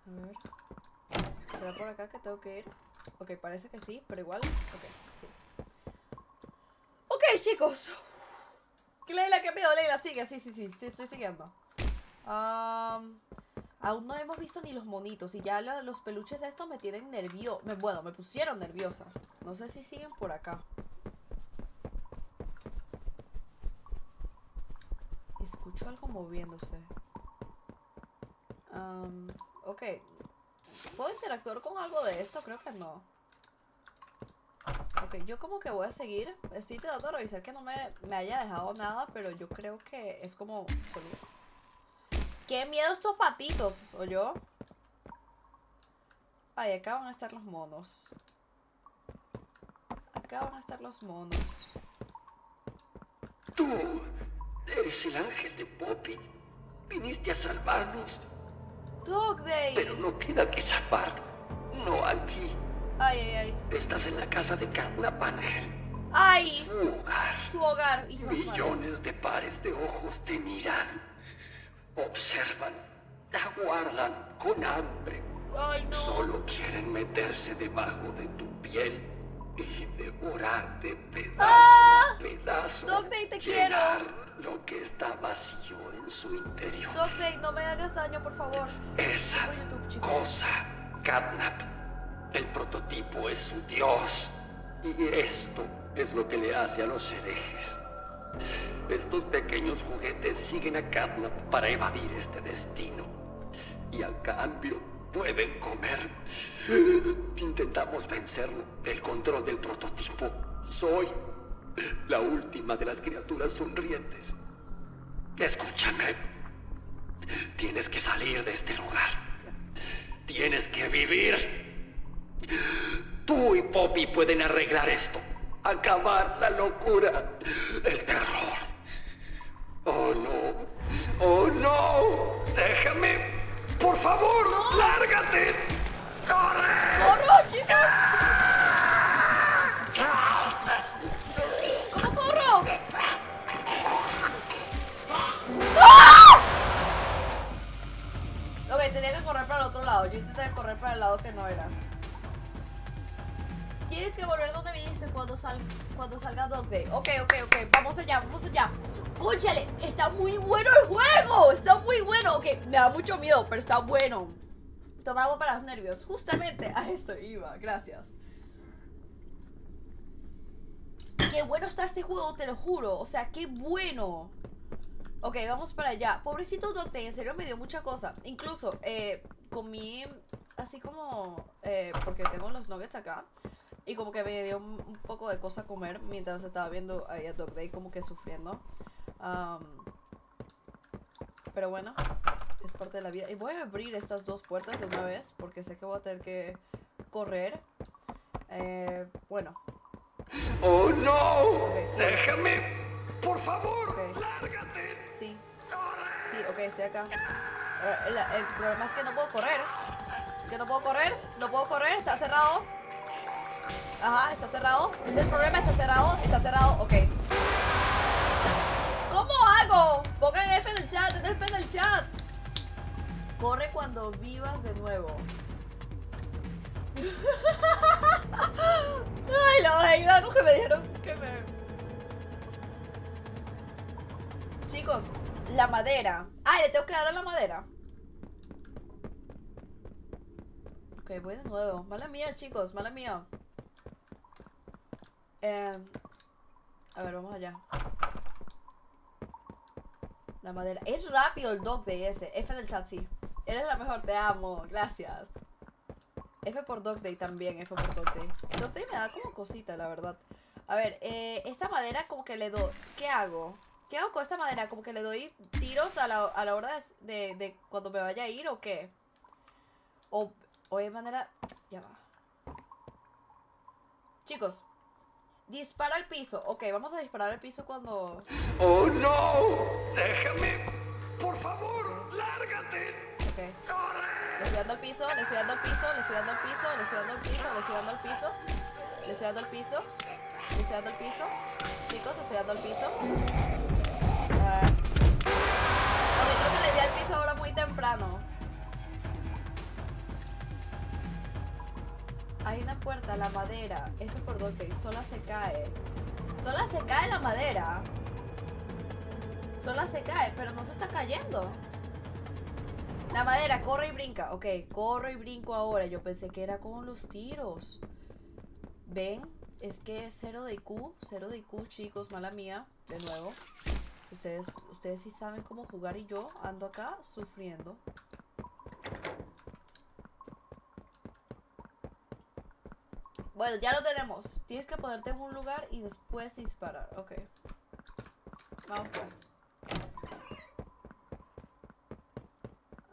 A ver. ¿Será por acá que tengo que ir? Ok, parece que sí, pero igual. Ok. Chicos, Leyla, ¿qué pedo? Leyla, sigue, sí, estoy siguiendo. Aún no hemos visto ni los monitos. Y ya los peluches estos me tienen nerviosa. Bueno, me pusieron nerviosa. No sé si siguen por acá. Escucho algo moviéndose. Ok. ¿Puedo interactuar con algo de esto? Creo que no. Ok, yo como que voy a seguir. Estoy tratando de revisar que no me haya dejado nada, pero yo creo que es como... ¡Qué miedo estos patitos! ¿O yo? Ay, acá van a estar los monos. Tú eres el ángel de Poppy. Viniste a salvarnos. DogDay. Pero no queda que salvar. No aquí. Ay. Estás en la casa de Catnap, Ángel. ¡Ay! Su hogar. Millones de pares de ojos te miran, observan, aguardan con hambre. Ay, no. Solo quieren meterse debajo de tu piel y devorarte pedazo a pedazo. DogDay, te quiero. Lo que está vacío en su interior. DogDay, no me hagas daño, por favor. Esa por YouTube, cosa, Catnap. El prototipo es su dios. Y esto es lo que le hace a los herejes. Estos pequeños juguetes siguen a Catnap para evadir este destino. Y a cambio pueden comer. Intentamos vencerlo. El control del prototipo. Soy la última de las criaturas sonrientes. Escúchame. Tienes que salir de este lugar. Tienes que vivir. Tú y Poppy pueden arreglar esto. Acabar la locura. El terror. Oh no. Oh no. Déjame. Por favor. No. Lárgate. Corre. Corro, chicas. ¿Cómo corro? ¡Ah! Ok, tenía que correr para el otro lado. Yo intenté correr para el lado que no era. Tienes que volver donde me dice cuando salga DogDay. Ok, vamos allá. Cónchale, está muy bueno el juego. Ok, me da mucho miedo, pero está bueno. Toma agua para los nervios. Justamente a eso iba, gracias. Qué bueno está este juego, te lo juro. O sea, qué bueno. Ok, vamos para allá. Pobrecito DogDay, en serio me dio mucha cosa. Incluso, comí así como, porque tengo los nuggets acá. Y como que me dio un poco de cosa a comer mientras estaba viendo ahí a DogDay como que sufriendo. Pero bueno, es parte de la vida. Y voy a abrir estas dos puertas de una vez, porque sé que voy a tener que correr. Bueno. ¡Oh, no! Okay. ¡Déjame! ¡Por favor! Okay. ¡Lárgate! Sí. ¡Corre! Sí, ok, estoy acá. El problema es que no puedo correr. Es que no puedo correr. No puedo correr. Está cerrado. Ajá, está cerrado. Es el problema. Está cerrado. Está cerrado. Ok. ¿Cómo hago? Pongan F en el chat. F en el chat. Corre cuando vivas de nuevo. Ay, no, hay algo que me dijeron que me... Chicos, la madera. Ah, le tengo que dar a la madera. Ok, voy de nuevo. Mala mía, chicos, mala mía. A ver, vamos allá. La madera. Es rápido el DogDay ese. F en el chat, sí. Eres la mejor, te amo. Gracias. F por DogDay también, F por DogDay. DogDay me da como cosita, la verdad. A ver, esta madera como que le doy... ¿Qué hago? ¿Qué hago con esta madera? ¿Como que le doy tiros a la hora de cuando me vaya a ir o qué? O de manera... Ya va. Chicos, dispara al piso. Ok, vamos a disparar al piso cuando... ¡Oh, no! ¡Déjame! ¡Por favor! ¡Lárgate! Ok. ¡Corre! Le estoy dando al piso, le estoy dando al piso, le estoy dando al piso, le estoy dando al piso, le estoy dando al piso, le estoy dando al piso, le estoy dando al piso, chicos, le estoy dando al piso. Ok, creo que le di al piso ahora muy temprano. Hay una puerta, la madera. Esto por donde sola se cae. Sola se cae la madera. Sola se cae, pero no se está cayendo. La madera, corre y brinca. Ok, corro y brinco ahora. Yo pensé que era con los tiros. ¿Ven? Es que es 0 de IQ. 0 de IQ, chicos, mala mía. De nuevo. Ustedes sí saben cómo jugar y yo ando acá sufriendo. Bueno, ya lo tenemos. Tienes que ponerte en un lugar y después disparar. Ok. Vamos pues.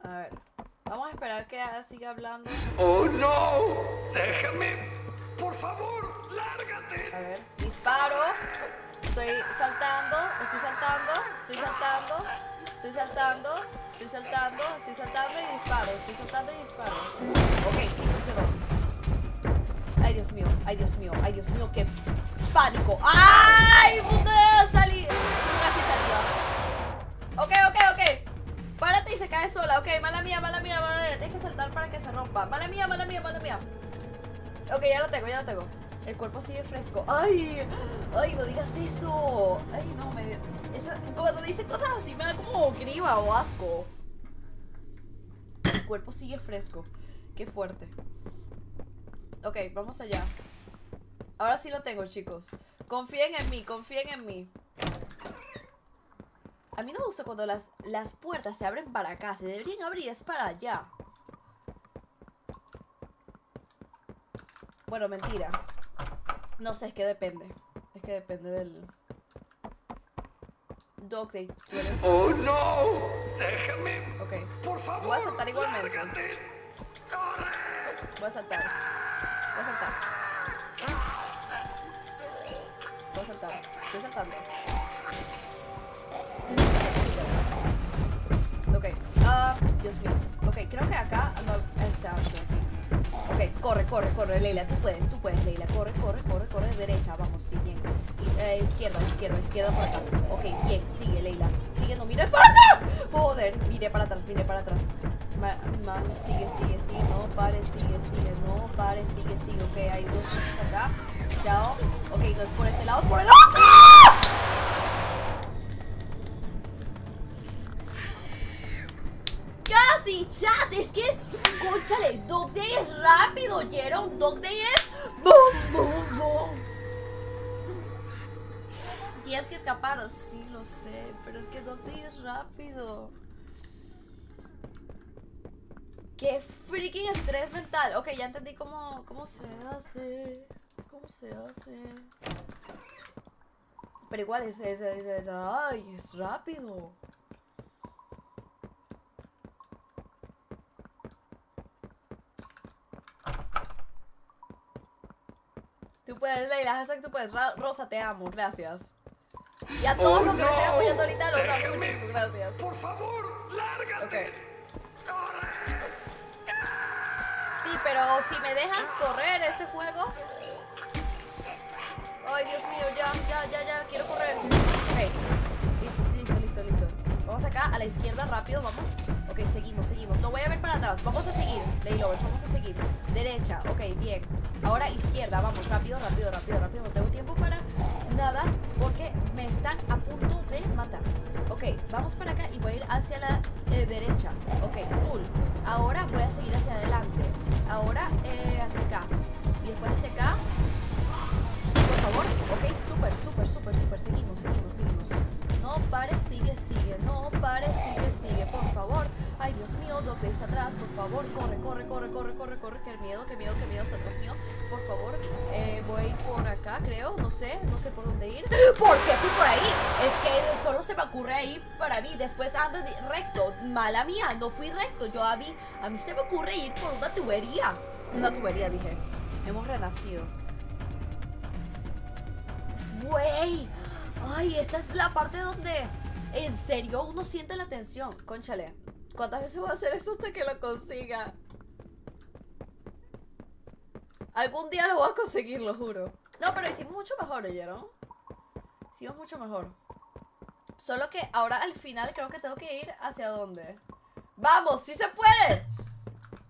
A ver, vamos a esperar que siga hablando. ¡Oh, no! ¡Déjame! ¡Por favor! ¡Lárgate! A ver, disparo. Estoy saltando, estoy saltando, estoy saltando, estoy saltando, estoy saltando, estoy saltando y disparo, estoy saltando y disparo. Ok, sí, funcionó. Ay, Dios mío, ay, Dios mío, ay, Dios mío, qué pánico. ¡Ay, puta! Salí. Casi salida. Ok, ok, ok. Párate y se cae sola, ok, mala mía, mala mía, mala mía. Tienes que saltar para que se rompa. Mala mía, mala mía, mala mía. Ok, ya lo tengo, ya lo tengo. El cuerpo sigue fresco. ¡Ay! ¡Ay, no digas eso! ¡Ay, no! Cuando dice cosas así me da como gripa o asco. El cuerpo sigue fresco. Qué fuerte. Ok, vamos allá. Ahora sí lo tengo, chicos. Confíen en mí, confíen en mí. A mí no me gusta cuando las puertas se abren para acá. Se deberían abrir, es para allá. Bueno, mentira. No sé, es que depende. Es que depende del... DogDay, tú eres... ¡Oh, no! ¡Déjame! Ok. Por favor, voy a saltar igualmente. Lárgate. ¡Corre! Voy a saltar. Voy a saltar. Voy a saltar. Estoy saltando. Ok, Dios mío. Ok, creo que acá no, exacto. Ok, corre, corre, corre, Leila. Tú puedes, Leila, corre, corre, corre, corre. Derecha, vamos, sí, bien. Izquierda, izquierda, izquierda, por acá. Ok, bien, sigue, Leila, sigue, no mires para atrás. Joder, mire para atrás, mire para atrás. Sigue, sigue, sigue, no pare, sigue, no pare, sigue. Ok, hay dos cosas acá. Chao. Ok, no es por este lado, es por el otro. Casi, chat, es que, cóchale, DogDay es rápido, ¿oyeron? DogDay es boom, boom, boom. Tienes que escapar, sí, lo sé, pero es que DogDay es rápido. Qué freaking estrés mental. Ok, ya entendí cómo se hace. Pero igual es ¡ay, es rápido! Tú puedes, Leila, hashtag tú puedes. Rosa, te amo, gracias. Y a todos los que me estén apoyando ahorita, los amo mucho, gracias. Por favor, lárgate. Okay. Sí, pero si me dejan correr este juego. Ay, Dios mío, ya, quiero correr. Ok, listo. Vamos acá, a la izquierda, rápido, vamos. Ok, seguimos, no voy a ver para atrás. Vamos a seguir, Leylovers, vamos a seguir. Derecha, ok, bien. Ahora izquierda, vamos, rápido. No tengo tiempo para nada porque me están a punto de matar. Ok, vamos para acá y voy a ir hacia la derecha. Ok, cool. Ahora voy a seguir hacia adelante. Ahora hacia acá. Y después hacia acá. Por favor, ok, súper, seguimos. No pare, sigue, no pare, sigue, por favor. Ay, Dios mío, DogDay está atrás, por favor, corre, qué miedo, está atrás mío. Por favor, voy por acá, creo, no sé por dónde ir. ¿Por qué fui por ahí? Es que solo se me ocurre ahí para mí, después ando recto, mala mía, no fui recto, yo a mí se me ocurre ir por una tubería. Una tubería, dije, hemos renacido. Güey, ay, esta es la parte donde en serio uno siente la tensión. Cónchale, ¿cuántas veces voy a hacer eso hasta que lo consiga? Algún día lo voy a conseguir, lo juro. No, pero hicimos mucho mejor, ¿oyeron? Hicimos mucho mejor. Solo que ahora al final creo que tengo que ir hacia dónde. ¡Vamos! ¡Sí se puede!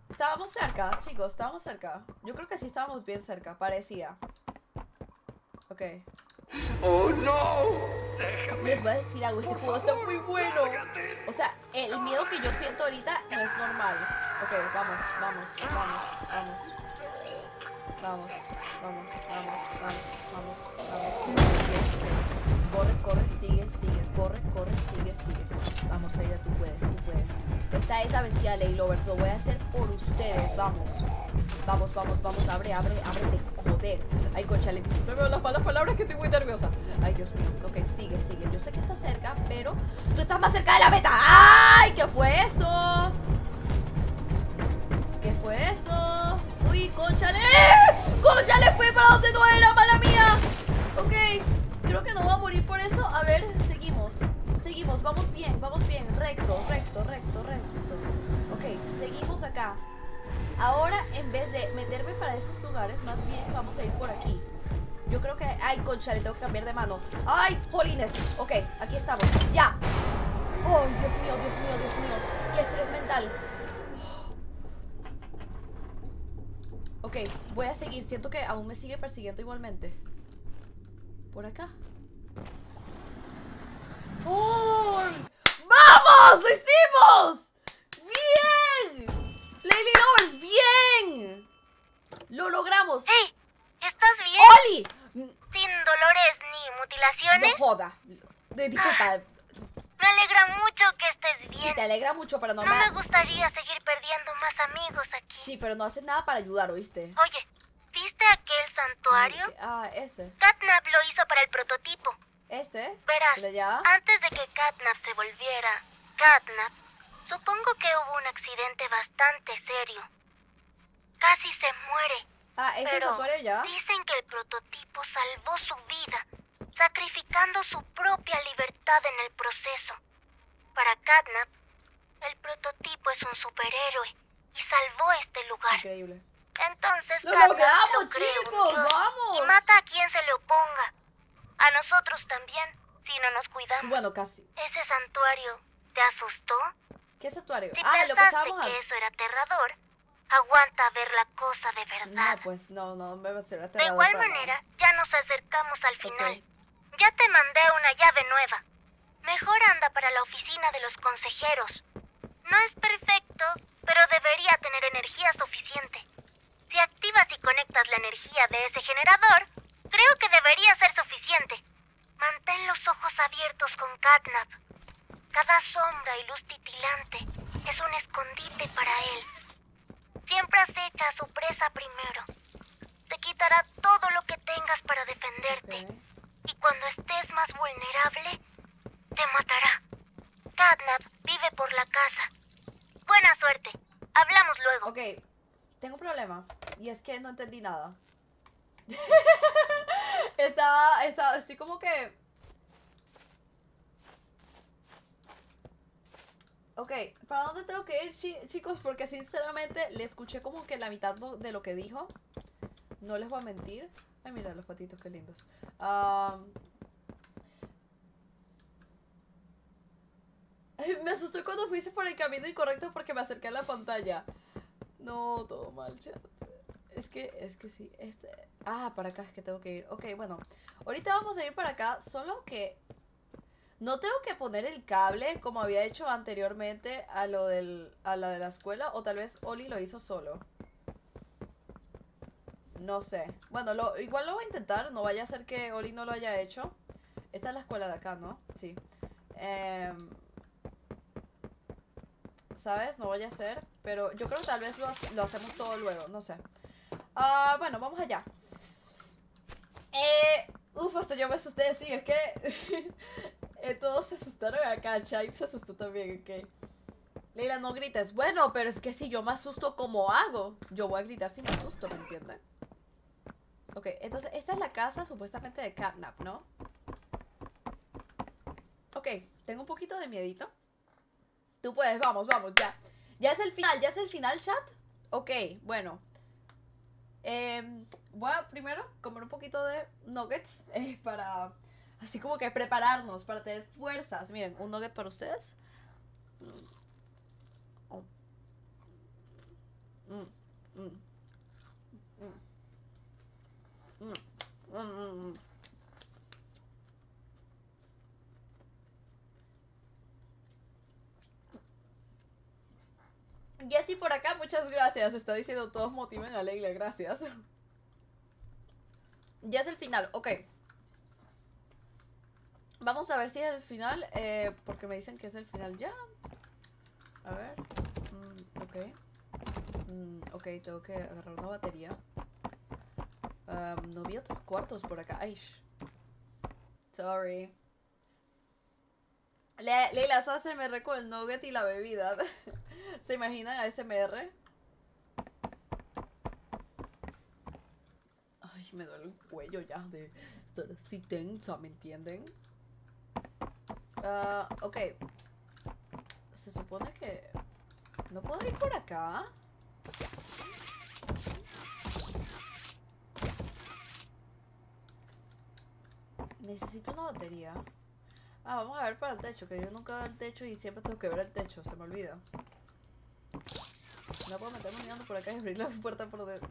Estábamos cerca, chicos, estábamos cerca. Yo creo que sí estábamos bien cerca, parecía. Ok. ¡Oh, no! Déjame. Les voy a decir algo, este juego está muy bueno. Lárgate. O sea, el miedo que yo siento ahorita no es normal. Ok, vamos. Corre, sigue. Vamos a ir a tú puedes. Esta es la vencida, Leylovers, lo voy a hacer por ustedes, vamos. Abre, de joder. Ay, conchale, discúlpeme las malas palabras que estoy muy nerviosa. Ay, Dios mío, ok, sigue. Yo sé que está cerca, pero tú estás más cerca de la meta. ¡Ay! ¿Qué fue eso? Uy, conchale, fui para donde no era, mala mía. Ok. Creo que no voy a morir por eso. A ver, seguimos. Vamos bien. Recto. Ok, seguimos acá. Ahora, en vez de meterme para esos lugares, más bien vamos a ir por aquí. Yo creo que... Ay, concha, le tengo que cambiar de mano. Ay, jolines. Ok, aquí estamos. Ya. Oh, Dios mío. Qué estrés mental. Ok, voy a seguir. Siento que aún me sigue persiguiendo igualmente. Por acá. ¡Oh! ¡Vamos! ¡Lo hicimos! ¡Bien! ¡LeylaStar! ¡Bien! ¡Lo logramos! ¡Ey! ¿Estás bien? ¡Ollie! Sin dolores ni mutilaciones. No joda. Disculpa. Me alegra mucho que estés bien. Sí, te alegra mucho, pero no me gustaría seguir perdiendo más amigos aquí. Sí, pero no haces nada para ayudar, ¿oíste? Oye. ¿Viste aquel santuario? Ah, ese. Catnap lo hizo para el prototipo. ¿Este? Verás, antes de que Catnap se volviera Catnap, supongo que hubo un accidente bastante serio. Casi se muere. Ah, ese pero santuario ya. Dicen que el prototipo salvó su vida, sacrificando su propia libertad en el proceso. Para Catnap, el prototipo es un superhéroe y salvó este lugar. Increíble. Entonces, ¡lo logramos, chicos! ¡Vamos! Y mata a quien se le oponga. A nosotros también, si no nos cuidamos. Bueno, casi. ¿Ese santuario te asustó? ¿Qué santuario? Si pensaste lo que estábamos que eso era aterrador, aguanta a ver la cosa de verdad. No, pues no me va a ser aterrador. De igual manera, ya nos acercamos al final. Okay. Ya te mandé una llave nueva. Mejor anda para la oficina de los consejeros. No es perfecto, pero debería tener energía suficiente. Si activas y conectas la energía de ese generador, creo que debería ser suficiente. Mantén los ojos abiertos con Catnap. Cada sombra y luz titilante es un escondite para él. Siempre acecha a su presa primero. Te quitará todo lo que tengas para defenderte. y cuando estés más vulnerable, te matará. Catnap vive por la casa. Buena suerte. Hablamos luego. Ok, tengo un problema. Y es que no entendí nada. Estoy como que... Ok, ¿para dónde tengo que ir, chicos? Porque sinceramente le escuché como que la mitad de lo que dijo. No les voy a mentir. Ay, mira los patitos, qué lindos. Me asusté cuando fuiste por el camino incorrecto porque me acerqué a la pantalla. No, todo mal, chat. Es que sí, para acá es que tengo que ir. Ok, bueno, ahorita vamos a ir para acá. Solo que no tengo que poner el cable como había hecho anteriormente a lo del, a la de la escuela. O tal vez Ollie lo hizo solo. No sé. Bueno, igual lo voy a intentar. No vaya a ser que Ollie no lo haya hecho. Esta es la escuela de acá, ¿no? Sí. ¿Sabes? No vaya a ser. Pero yo creo que tal vez lo hacemos todo luego. No sé. Bueno, vamos allá. Hasta yo me asusté. Sí, es que... todos se asustaron acá. Chai se asustó también, ok. Leila, no grites. Bueno, pero es que si yo me asusto, ¿cómo hago? Yo voy a gritar si me asusto, ¿me entienden? Ok, entonces esta es la casa supuestamente de Catnap, ¿no? Ok, tengo un poquito de miedito. Tú puedes, vamos, ya. Ya es el final, chat. Ok, bueno. Voy a primero comer un poquito de nuggets para... Así como que prepararnos para tener fuerzas. Miren, un nugget para ustedes. Jessy por acá, muchas gracias. Está diciendo todos motiven a Leila, gracias. Ya es el final, ok. Vamos a ver si es el final, porque me dicen que es el final ya. A ver. Ok. Ok, tengo que agarrar una batería. No vi otros cuartos por acá. Ay, sorry. Leila, ¿sabes? Se me recuerda el nugget y la bebida. ¿Se imaginan ASMR? Ay, me duele el cuello ya de estar así tensa, ¿me entienden? Ok. Se supone que... ¿No puedo ir por acá? Necesito una batería. Vamos a ver para el techo, que yo nunca veo el techo y siempre tengo que ver el techo, se me olvida. No puedo meterme mirando por acá y abrir la puerta por dentro.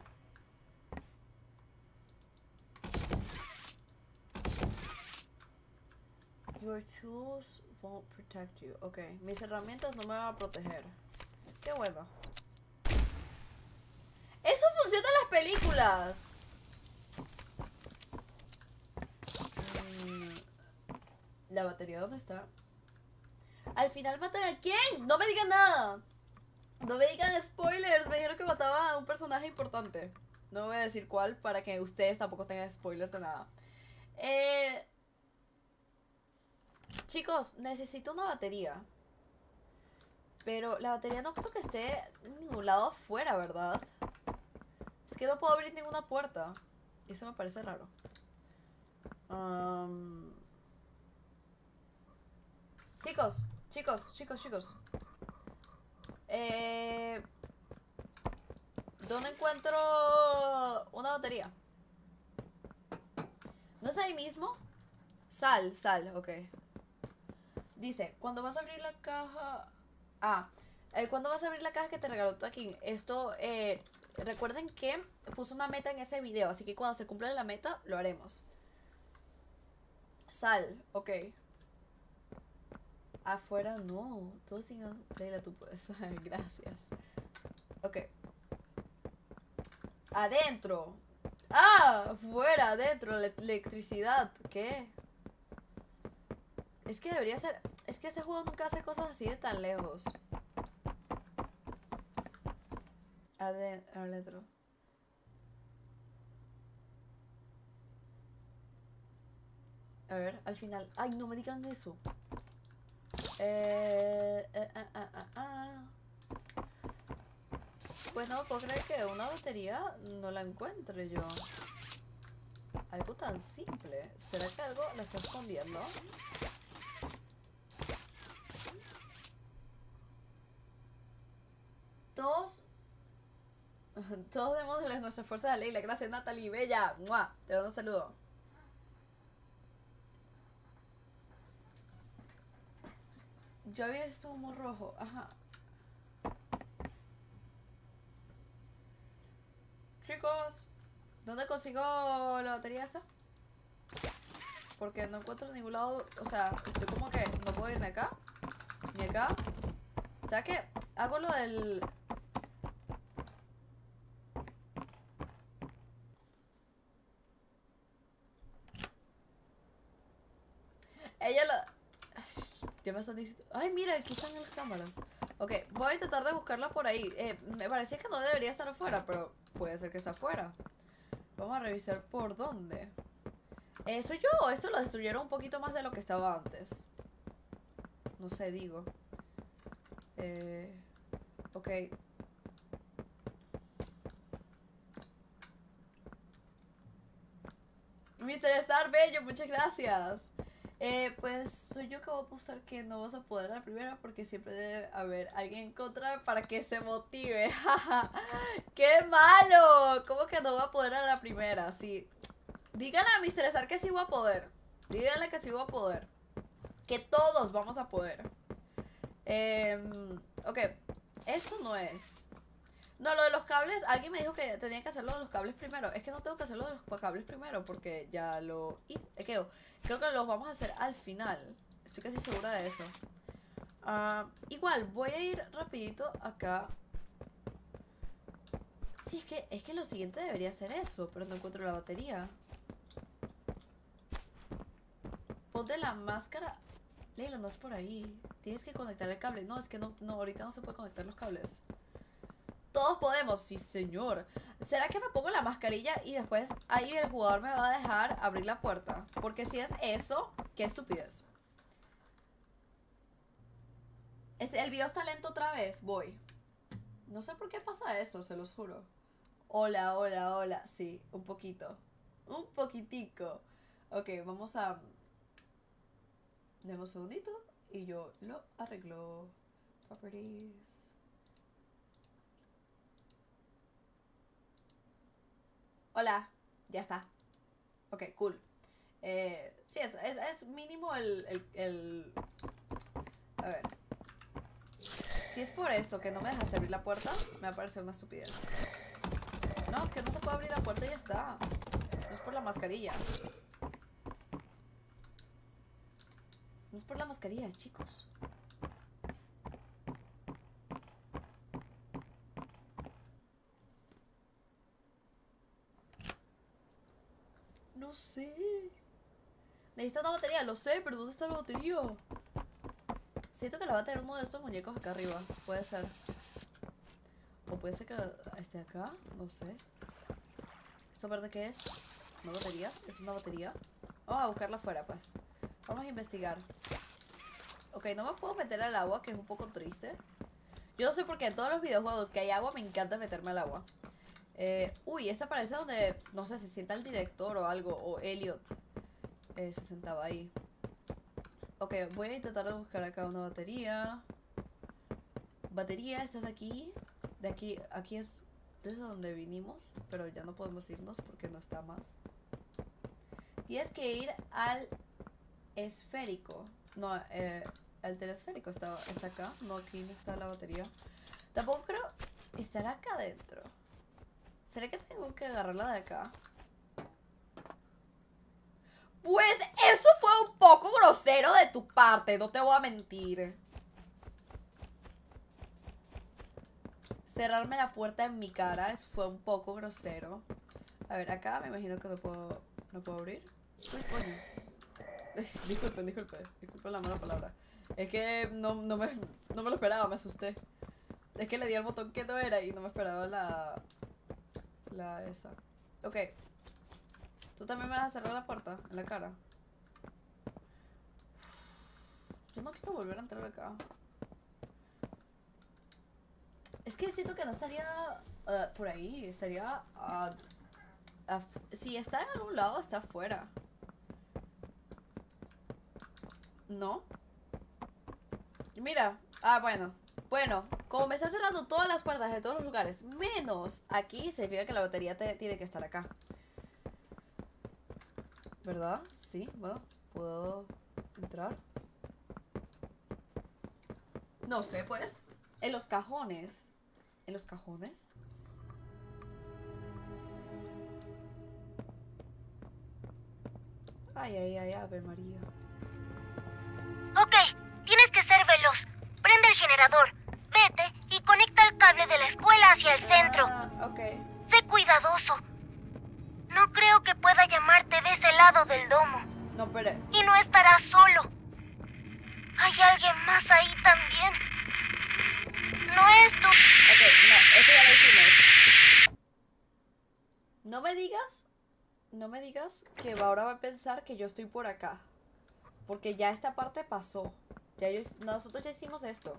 Your tools won't protect you. Ok, mis herramientas no me van a proteger. Qué bueno. ¡Eso funciona en las películas! ¿La batería dónde está? Al final matan a quién. ¡No me digan nada! ¡No me digan spoilers! Me dijeron que mataba a un personaje importante. No voy a decir cuál para que ustedes tampoco tengan spoilers de nada. Chicos, necesito una batería. Pero la batería no creo que esté en ningún lado afuera, ¿verdad? Es que no puedo abrir ninguna puerta. Y eso me parece raro. Chicos. ¿Dónde encuentro una batería? ¿No es ahí mismo? Sal, ok. Dice, cuando vas a abrir la caja... cuando vas a abrir la caja que te regaló Taquín. Esto, recuerden que puse una meta en ese video, así que cuando se cumpla la meta, lo haremos. Sal, ok. Afuera no. Tú sigas, Leila, tú puedes. Gracias. Ok. Adentro. Fuera, adentro. Electricidad. ¿Qué? Es que debería ser... Es que este juego nunca hace cosas así de tan lejos. Adentro. A ver, al final. ¡Ay, no me digan eso! Pues no puedo creer que una batería no la encuentre yo. Algo tan simple. ¿Será que algo la está escondiendo? Todos démosle nuestra fuerza a Leyla. Gracias, Natalie. Bella. ¡Mua! Te doy un saludo. Yo había visto humo rojo. Ajá. Chicos, ¿dónde consigo la batería esta? Porque no encuentro en ningún lado. O sea, estoy como que no puedo irme acá. Ni acá. O sea que hago lo del... Ella lo... Ya me están diciendo... Ay, mira, aquí están las cámaras. Ok, voy a intentar de buscarla por ahí. Me parecía que no debería estar afuera, pero puede ser que está afuera. Vamos a revisar por dónde. ¿Soy yo? Esto lo destruyeron un poquito más de lo que estaba antes. No sé, digo. Ok. Mr. Star Bello, muchas gracias. Pues soy yo que voy a apostar que no vas a poder la primera, porque siempre debe haber alguien contra para que se motive. ¡Qué malo! ¿Cómo que no voy a poder a la primera? Sí. Díganle a Mr. Star que sí voy a poder. Díganle que sí voy a poder. Que todos vamos a poder. Ok, eso no es. No, lo de los cables, alguien me dijo que tenía que hacerlo de los cables primero. Es que no tengo que hacerlo de los cables primero porque ya lo hice. Creo que los vamos a hacer al final. Estoy casi segura de eso. Igual, voy a ir rapidito acá. Sí, es que lo siguiente debería ser eso, pero no encuentro la batería. Ponte la máscara. Leyla, no es por ahí. Tienes que conectar el cable. No, es que no, ahorita no se puede conectar los cables. Todos podemos, sí señor. ¿Será que me pongo la mascarilla y después ahí el jugador me va a dejar abrir la puerta? Porque si es eso, qué estupidez. El video está lento otra vez, voy. No sé por qué pasa eso, se los juro. Hola, hola, hola. Sí, un poquito. Un poquitico. Ok, vamos a... Demos un segundito y yo lo arreglo. Properties... Hola, ya está. Ok, cool. Sí, es mínimo el... A ver. Si es por eso que no me dejas abrir la puerta, me va a parecer una estupidez. No, es que no se puede abrir la puerta y ya está. No es por la mascarilla. No es por la mascarilla, chicos. No sé. Necesito una batería, lo sé, pero ¿dónde está la batería? Siento que la va a tener uno de estos muñecos acá arriba. Puede ser. O puede ser que esté acá, no sé. ¿Esto verde qué es? ¿Una batería? ¿Es una batería? Vamos a buscarla afuera, pues. Vamos a investigar. Ok, no me puedo meter al agua, que es un poco triste. Yo no sé por qué en todos los videojuegos que hay agua me encanta meterme al agua. Uy, esta parece donde, no sé, se sienta el director o algo, o Elliot se sentaba ahí. Ok, voy a intentar de buscar acá una batería. Batería, estás aquí. De aquí, aquí es desde donde vinimos, pero ya no podemos irnos porque no está más. Tienes que ir al esférico. No, al telesférico está acá. No, aquí no está la batería. Tampoco creo estar acá adentro. ¿Será que tengo que agarrarla de acá? Pues eso fue un poco grosero de tu parte, no te voy a mentir. Cerrarme la puerta en mi cara, eso fue un poco grosero. A ver, acá me imagino que no puedo abrir. Uy, coño. Disculpen la mala palabra. Es que no me lo esperaba, me asusté. Es que le di al botón que no era y no me esperaba la esa. Ok. ¿Tú también me vas a cerrar la puerta en la cara? Yo no quiero volver a entrar acá. Es que siento que no estaría por ahí. Estaría... si está en algún lado, está afuera. ¿No? Mira. Ah, bueno. Bueno, como me está cerrando todas las puertas de todos los lugares, menos aquí, significa que la batería tiene que estar acá. ¿Verdad? Sí, bueno, ¿puedo entrar? No sé, pues. En los cajones. ¿En los cajones? Ay, ay, ay, Ave María. Ok, tienes que ser veloz. Prende el generador, vete y conecta el cable de la escuela hacia el centro. Okay. Sé cuidadoso. No creo que pueda llamarte de ese lado del domo. No, pero... Y no estarás solo. Hay alguien más ahí también. No es tú. Ok, no, eso ya lo hicimos. No me digas que ahora va a pensar que yo estoy por acá. Porque ya esta parte pasó. Ya nosotros ya hicimos esto.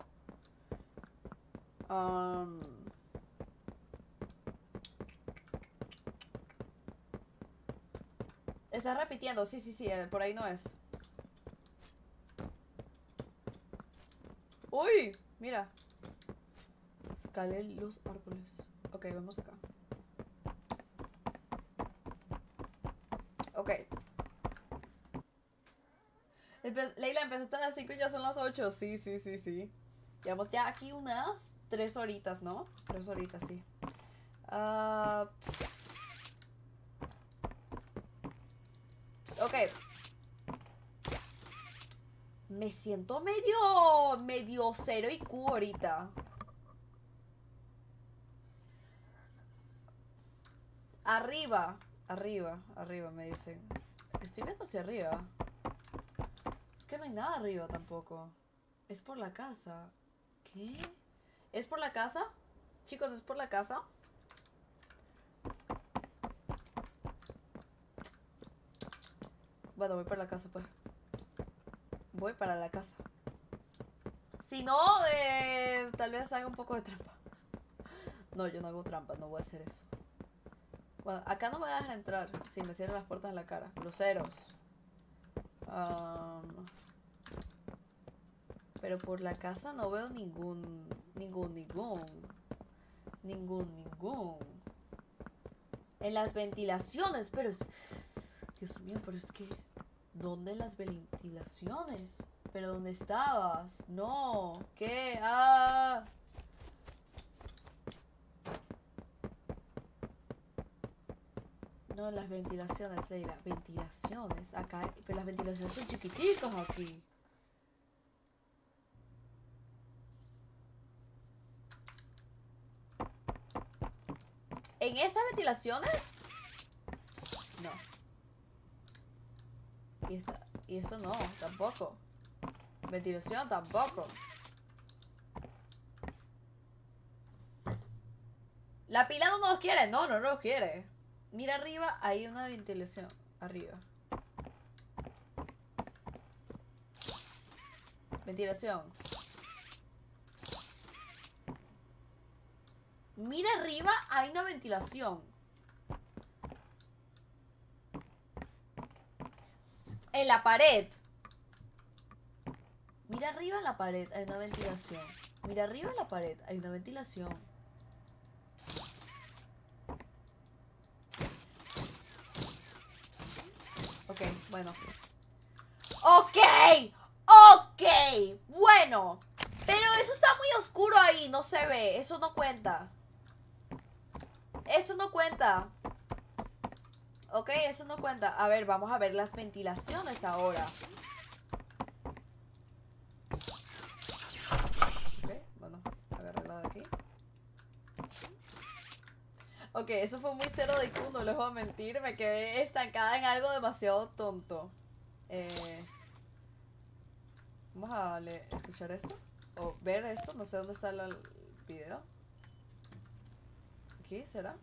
Está repitiendo, sí, por ahí no es. ¡Uy! Mira. Escalé los árboles. Ok, vamos acá. Ok. Leila, empezaste a las 5 y ya son las 8. Sí. Llevamos ya aquí unas 3 horitas, ¿no? 3 horitas, sí. Ok. Me siento medio 0 IQ ahorita. Arriba, me dicen. Estoy viendo hacia arriba. Que no hay nada arriba tampoco. Es por la casa. ¿Qué? ¿Es por la casa? Chicos, ¿es por la casa? Bueno, voy para la casa, pues. Voy para la casa. Si no, tal vez haga un poco de trampa. No, yo no hago trampa, no voy a hacer eso. Bueno, acá no me voy a dejar entrar. Si me cierran las puertas en la cara. Groseros. Pero por la casa no veo ningún. En las ventilaciones, pero es... Dios mío, pero es que... ¿Dónde las ventilaciones? ¿Pero dónde estabas? No, ¿qué? ¡Ah! No, las ventilaciones, Leila. Ventilaciones, acá. Pero las ventilaciones son chiquiticos aquí. ¿En estas ventilaciones? No. Y eso no, tampoco. Ventilación tampoco. La pila no nos quiere. No nos quiere. Mira arriba, hay una ventilación. Arriba. Ventilación. Mira arriba, hay una ventilación. En la pared. Mira arriba en la pared, hay una ventilación. Mira arriba en la pared, hay una ventilación. Ok, bueno. Ok, bueno. Pero eso está muy oscuro ahí, no se ve, eso no cuenta. Eso no cuenta. Ok, eso no cuenta. A ver, vamos a ver las ventilaciones ahora. Ok, bueno, agarrarla de aquí. Ok, eso fue muy cero de IQ, no les voy a mentir. Me quedé estancada en algo demasiado tonto. Vamos a escuchar esto. O ver esto, no sé dónde está el video. ¿Aquí será?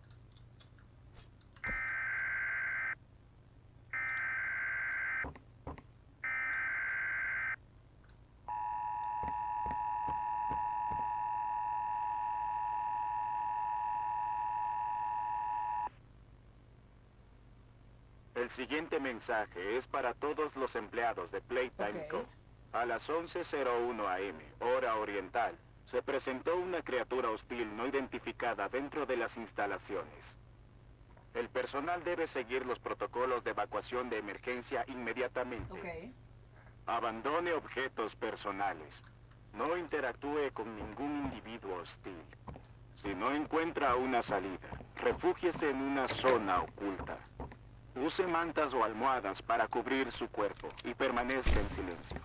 El siguiente mensaje es para todos los empleados de Playtime Co. A las 11:01 a.m., hora oriental, se presentó una criatura hostil no identificada dentro de las instalaciones. El personal debe seguir los protocolos de evacuación de emergencia inmediatamente. Abandone objetos personales. No interactúe con ningún individuo hostil. Si no encuentra una salida, refúgiese en una zona oculta. Use mantas o almohadas para cubrir su cuerpo y permanezca en silencio.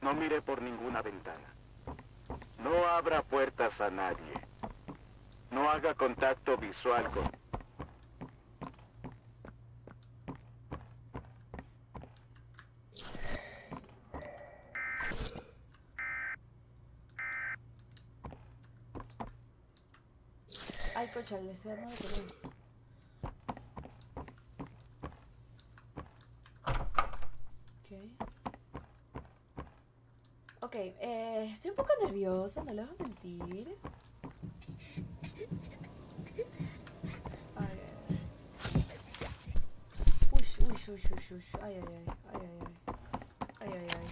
No mire por ninguna ventana. No abra puertas a nadie. No haga contacto visual con... Ay, cocha, le estoy dando tres. Ok, estoy un poco nerviosa, no les voy a mentir. Uy, uy, uy, uy, uy, ay, ay, ay, ay, ay, ay, ay, ay.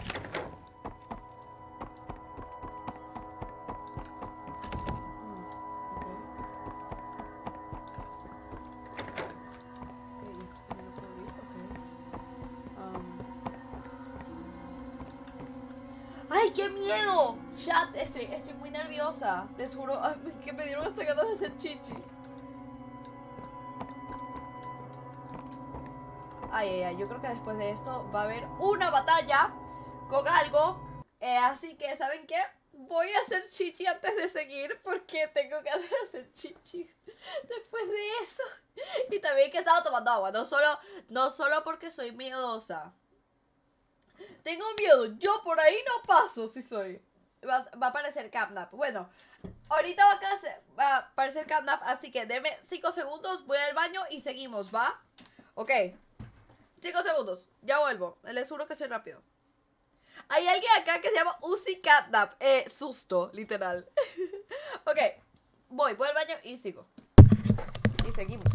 ¡Qué miedo! Chat, estoy muy nerviosa. Les juro que me dieron hasta ganas de hacer chichi. Ay, ay, ay, yo creo que después de esto va a haber una batalla con algo. Así que, ¿saben qué? Voy a hacer chichi antes de seguir porque tengo ganas de hacer chichi después de eso. Y también que he estado tomando agua, no solo porque soy miedosa. Tengo miedo, yo por ahí no paso si soy. Va a aparecer Catnap. Bueno, ahorita va a aparecer Catnap, así que denme 5 segundos, voy al baño y seguimos, ¿va? Ok, 5 segundos, ya vuelvo, les juro que soy rápido. Hay alguien acá que se llama Uzi Catnap, susto, literal. Ok, voy al baño y sigo. Y seguimos.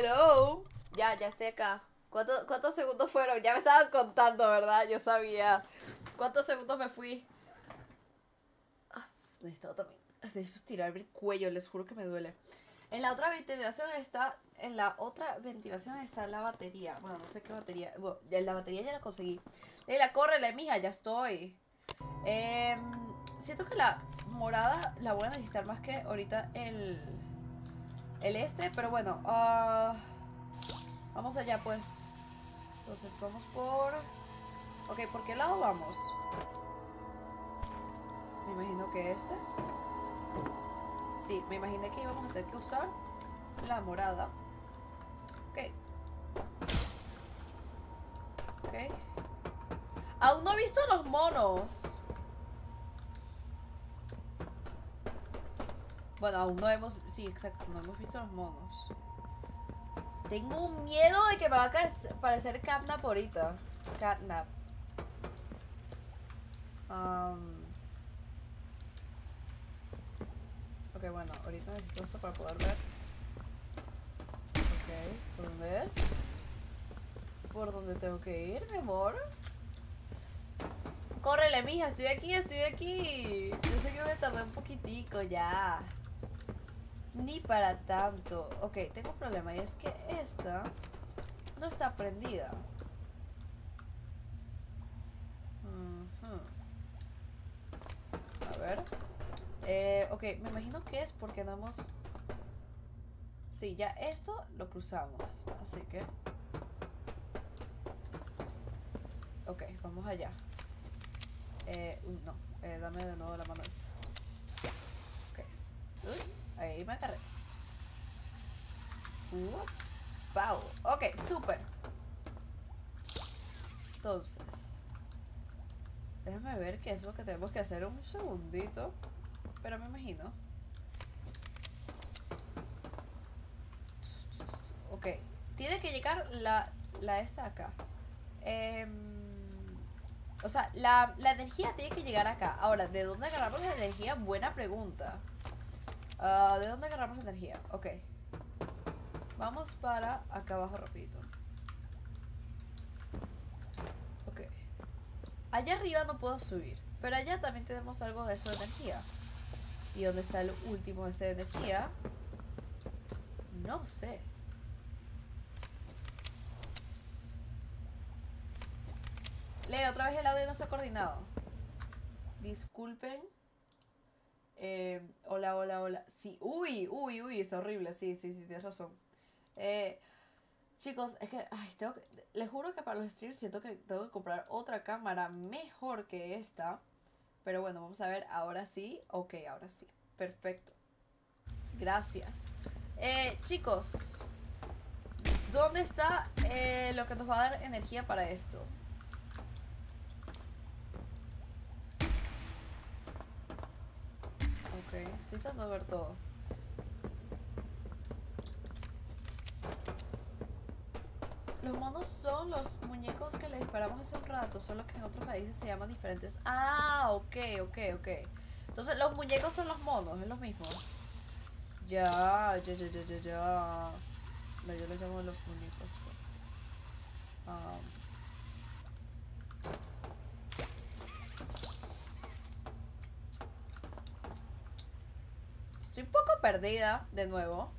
Hello, ya estoy acá. ¿Cuántos segundos fueron? Ya me estaban contando, ¿verdad? Yo sabía. ¿Cuántos segundos me fui? Ah, necesito también. Necesito estirar el cuello, les juro que me duele. En la otra ventilación está. La batería. Bueno, no sé qué batería. Bueno, la batería ya la conseguí. Leila, córrele, mija, ya estoy. Siento que la morada la voy a necesitar más que ahorita el este, pero bueno, vamos allá pues. Entonces vamos por... Ok, ¿por qué lado vamos? Me imagino que este. Sí, me imaginé que íbamos a tener que usar la morada. Ok. Ok. Aún no he visto los monos. Bueno, aún no hemos... Sí, exacto, no hemos visto los monos. Tengo un miedo de que me va a parecer Catnap ahorita. Catnap. Ok, bueno, ahorita necesito esto para poder ver. Ok, ¿por dónde es? ¿Por dónde tengo que ir, mi amor? ¡Córrele, mija! ¡Estoy aquí, estoy aquí! Yo sé que me tardé un poquitico ya. Ni para tanto. Ok, tengo un problema y es que esta no está prendida. A ver. Ok, me imagino que es porque no hemos... Sí, ya esto lo cruzamos. Así que... Ok, vamos allá. No, dame de nuevo la mano esta. Ok. Uy, ahí me agarré. Wow. Ok, súper. Entonces, déjame ver qué es lo que tenemos que hacer un segundito. Pero me imagino. Ok, tiene que llegar la esta acá. O sea, la energía tiene que llegar acá. Ahora, ¿de dónde agarramos la energía? Buena pregunta. ¿De dónde agarramos la energía? Ok. Vamos para acá abajo rapidito. Ok. Allá arriba no puedo subir, pero allá también tenemos algo de esa energía. ¿Y dónde está el último de esa energía? No sé. Leo, otra vez el audio no se ha coordinado. Disculpen. Hola, hola, hola. Sí, uy, está horrible. Sí, tienes razón. Chicos, es que, ay, les juro que para los streams siento que tengo que comprar otra cámara mejor que esta. Pero bueno, vamos a ver, ahora sí. Ok, ahora sí, perfecto. Gracias. Chicos, ¿dónde está lo que nos va a dar energía para esto? Ok, estoy tratando de ver todo. Los monos son los muñecos que le disparamos hace un rato. Son los que en otros países se llaman diferentes. Ah, ok. Entonces los muñecos son los monos, es lo mismo. Ya. No, yo les llamo los muñecos pues. Estoy un poco perdida, de nuevo.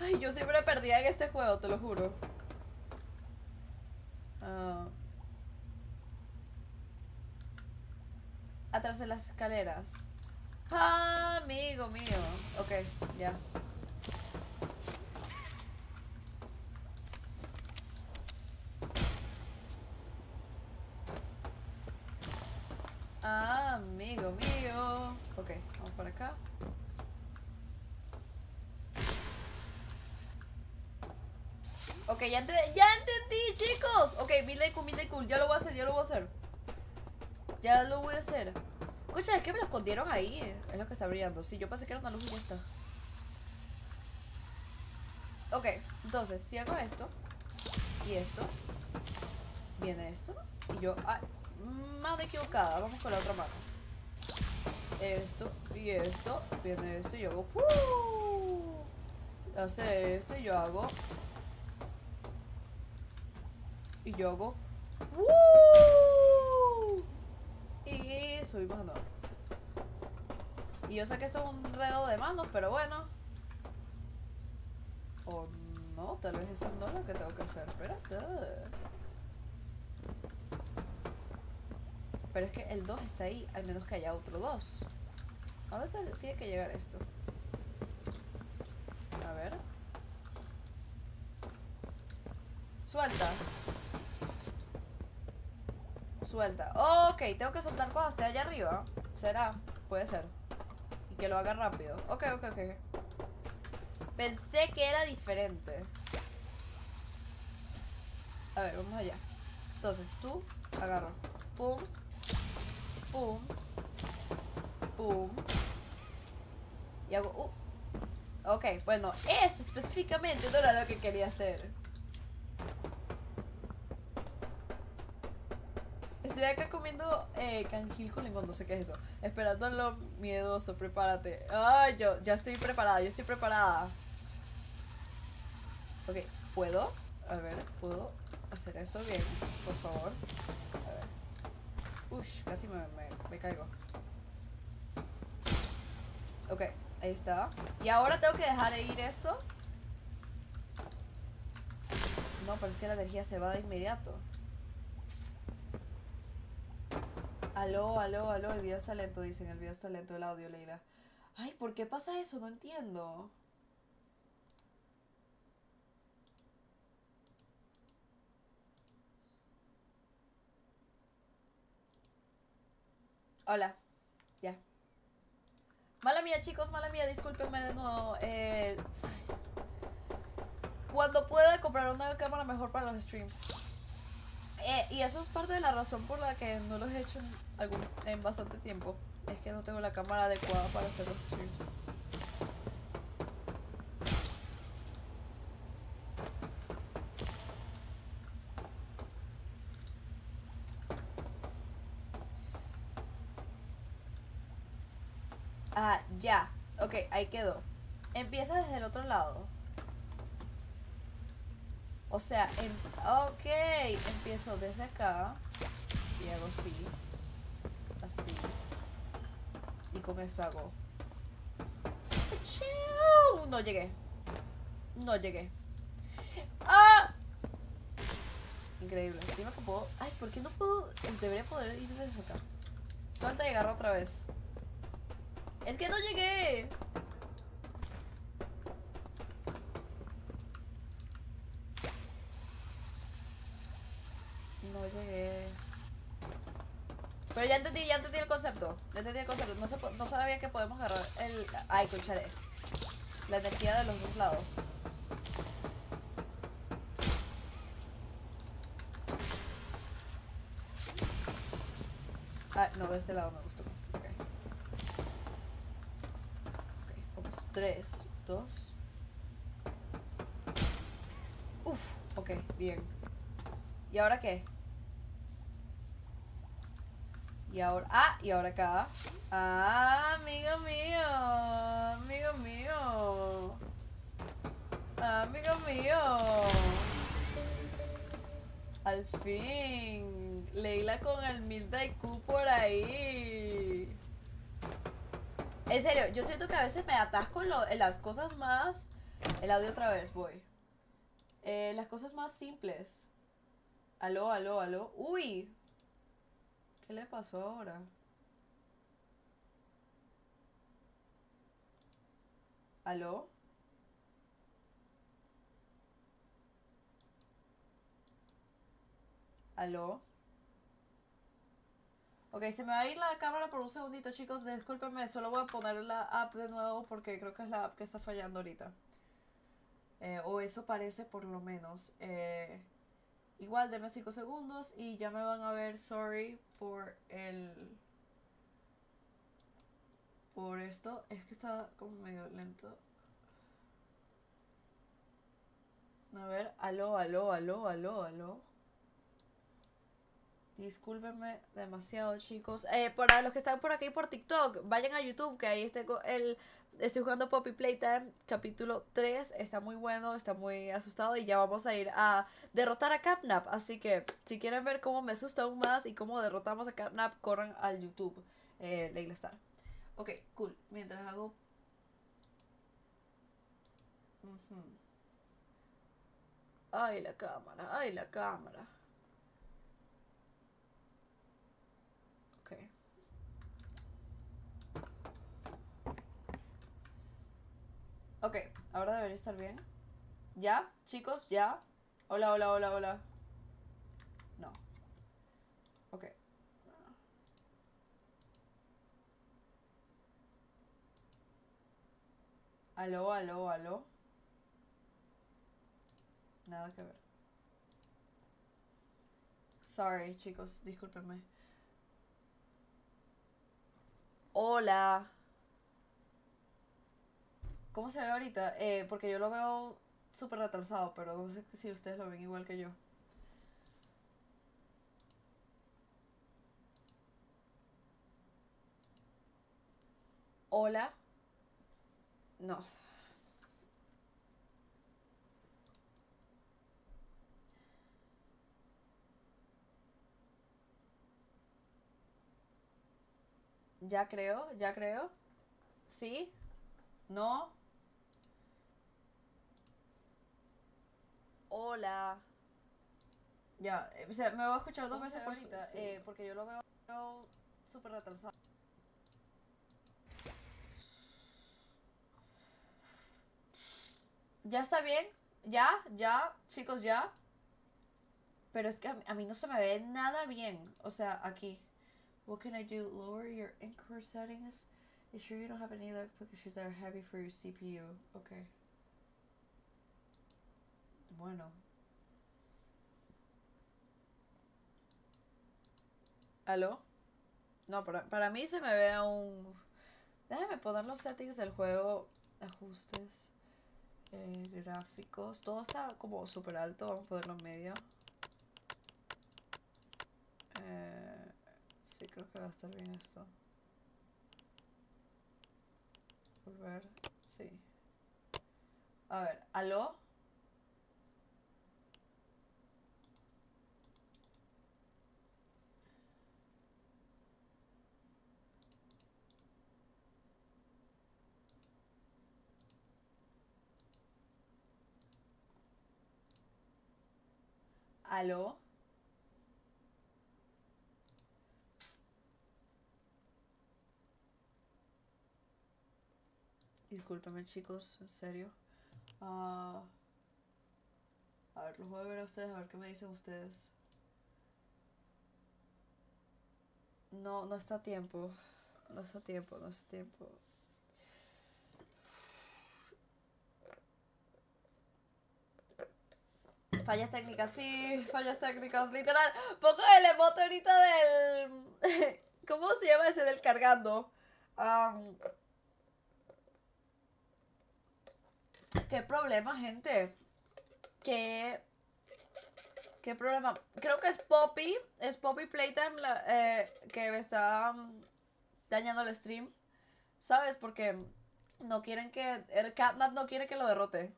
Ay, yo siempre perdida en este juego, te lo juro. Atrás de las escaleras. ¡Ah, amigo mío! Ok, ya. ¡Ah, amigo mío! Ok, vamos por acá. Ok, ya entendí, chicos. Ok, mil de cool. Ya lo voy a hacer. Ya lo voy a hacer. Escucha, es que me lo escondieron ahí. Es lo que está brillando. Sí, yo pensé que era una luz y ya está. Ok, entonces, si hago esto y esto, viene esto y yo... Ah, más equivocada. Vamos con la otra mano. Esto y esto, viene esto y yo hago... Hace esto y yo hago... Y yo hago ¡Woo! Y subimos a 9. Y yo sé que esto es un enredo de manos, pero bueno. O no, tal vez eso no es lo que tengo que hacer. Espérate. Pero es que el 2 está ahí, al menos que haya otro 2. Ahora tiene que llegar esto. A ver. Suelta. Suelta. Ok, tengo que soltar cuando esté allá arriba. ¿Será? Puede ser. Y que lo haga rápido. Ok. Pensé que era diferente. A ver, vamos allá. Entonces, tú agarro. Pum. Pum. Pum. y hago Ok, bueno, eso específicamente no era lo que quería hacer. Estoy acá comiendo canjil con limón, no sé qué es eso. Esperándolo miedoso, prepárate. Ay, yo ya estoy preparada, yo estoy preparada. Ok, ¿puedo? A ver, ¿puedo hacer esto bien? Por favor. A ver. Ush, casi me caigo. Ok, ahí está. Y ahora tengo que dejar de ir esto. No, pero es que la energía se va de inmediato. Aló, aló, aló, el video está lento, dicen. El video está lento, el audio, Leila. Ay, ¿por qué pasa eso? No entiendo. Hola, ya. Mala mía, chicos, mala mía, discúlpenme de nuevo. Cuando pueda comprar una cámara mejor para los streams. Y eso es parte de la razón por la que no los he hecho en bastante tiempo. Es que no tengo la cámara adecuada para hacer los streams. Ah, ya. Ok, ahí quedó. Empieza desde el otro lado. O sea, ok, empiezo desde acá. Y hago así. Así. Y con eso hago. No llegué. No llegué. ¡Ah! Increíble. Dime que puedo. Ay, ¿por qué no puedo? Debería poder ir desde acá. Suelta y agarro otra vez. Es que no llegué. No llegué. Pero ya entendí el concepto. Ya entendí el concepto. No sabía que podemos agarrar el... Ay, escucharé. La energía de los dos lados. Ah, no, de este lado me gustó más. 3, 2. Uf, ok, bien. ¿Y ahora qué? Y ahora... Ah, y ahora acá. Ah, amigo mío. Amigo mío. Amigo mío. Al fin. Leila con el 1000 de IQ por ahí. En serio, yo siento que a veces me atasco en las cosas más... El audio otra vez, voy. Las cosas más simples. Aló, aló, aló. ¡Uy! ¿Qué le pasó ahora? ¿Aló? ¿Aló? Ok, se me va a ir la cámara por un segundito, chicos. Discúlpenme, solo voy a poner la app de nuevo porque creo que es la app que está fallando ahorita. O eso parece, por lo menos. Igual, denme 5 segundos y ya me van a ver. Sorry por esto. Es que está como medio lento. A ver, aló, aló, aló, aló, aló. Discúlpenme demasiado, chicos. Para los que están por aquí por TikTok, vayan a YouTube, que ahí tengo el... Estoy jugando Poppy Playtime, capítulo 3. Está muy bueno, está muy asustado. Y ya vamos a ir a derrotar a Catnap. Así que, si quieren ver cómo me asusta aún más y cómo derrotamos a Catnap, corran al YouTube. LeylaStar. Ok, cool. Mientras hago... Ay, la cámara, ay, la cámara. Ok, ahora debería estar bien. ¿Ya? Chicos, ¿ya? Hola, hola, hola, hola. No. Ok. Aló, aló, aló. Nada que ver. Sorry, chicos, discúlpenme. Hola. ¿Cómo se ve ahorita? Porque yo lo veo súper retrasado, pero no sé si ustedes lo ven igual que yo. Hola. No. Ya creo, ya creo. Sí. No. Hola. Ya, o sea, me voy a escuchar dos veces ahorita, sí. Porque yo lo veo súper retrasado. Ya está bien, ya, chicos, ya. Pero es que a mí no se me ve nada bien. O sea, aquí. What can I do? Lower your anchor settings. Be sure you don't have any other applications that are heavy for your CPU. Okay. Bueno. ¿Aló? No, para mí se me ve aún. Déjame poner los settings del juego. Ajustes. Gráficos, todo está como súper alto. Vamos a ponerlo en medio. Sí, creo que va a estar bien esto. Volver, sí. A ver, ¿aló? ¿Aló? Discúlpame, chicos, en serio. A ver, los voy a ver a ustedes, a ver qué me dicen ustedes. No, no está a tiempo. No está a tiempo, no está a tiempo. Fallas técnicas, sí, fallas técnicas, literal. Pongo el emote ahorita del... ¿Cómo se llama ese del cargando? Qué problema, gente. Qué problema. Creo que es Poppy Playtime que me está dañando el stream. ¿Sabes? Porque no quieren que... El Catnap no quiere que lo derrote.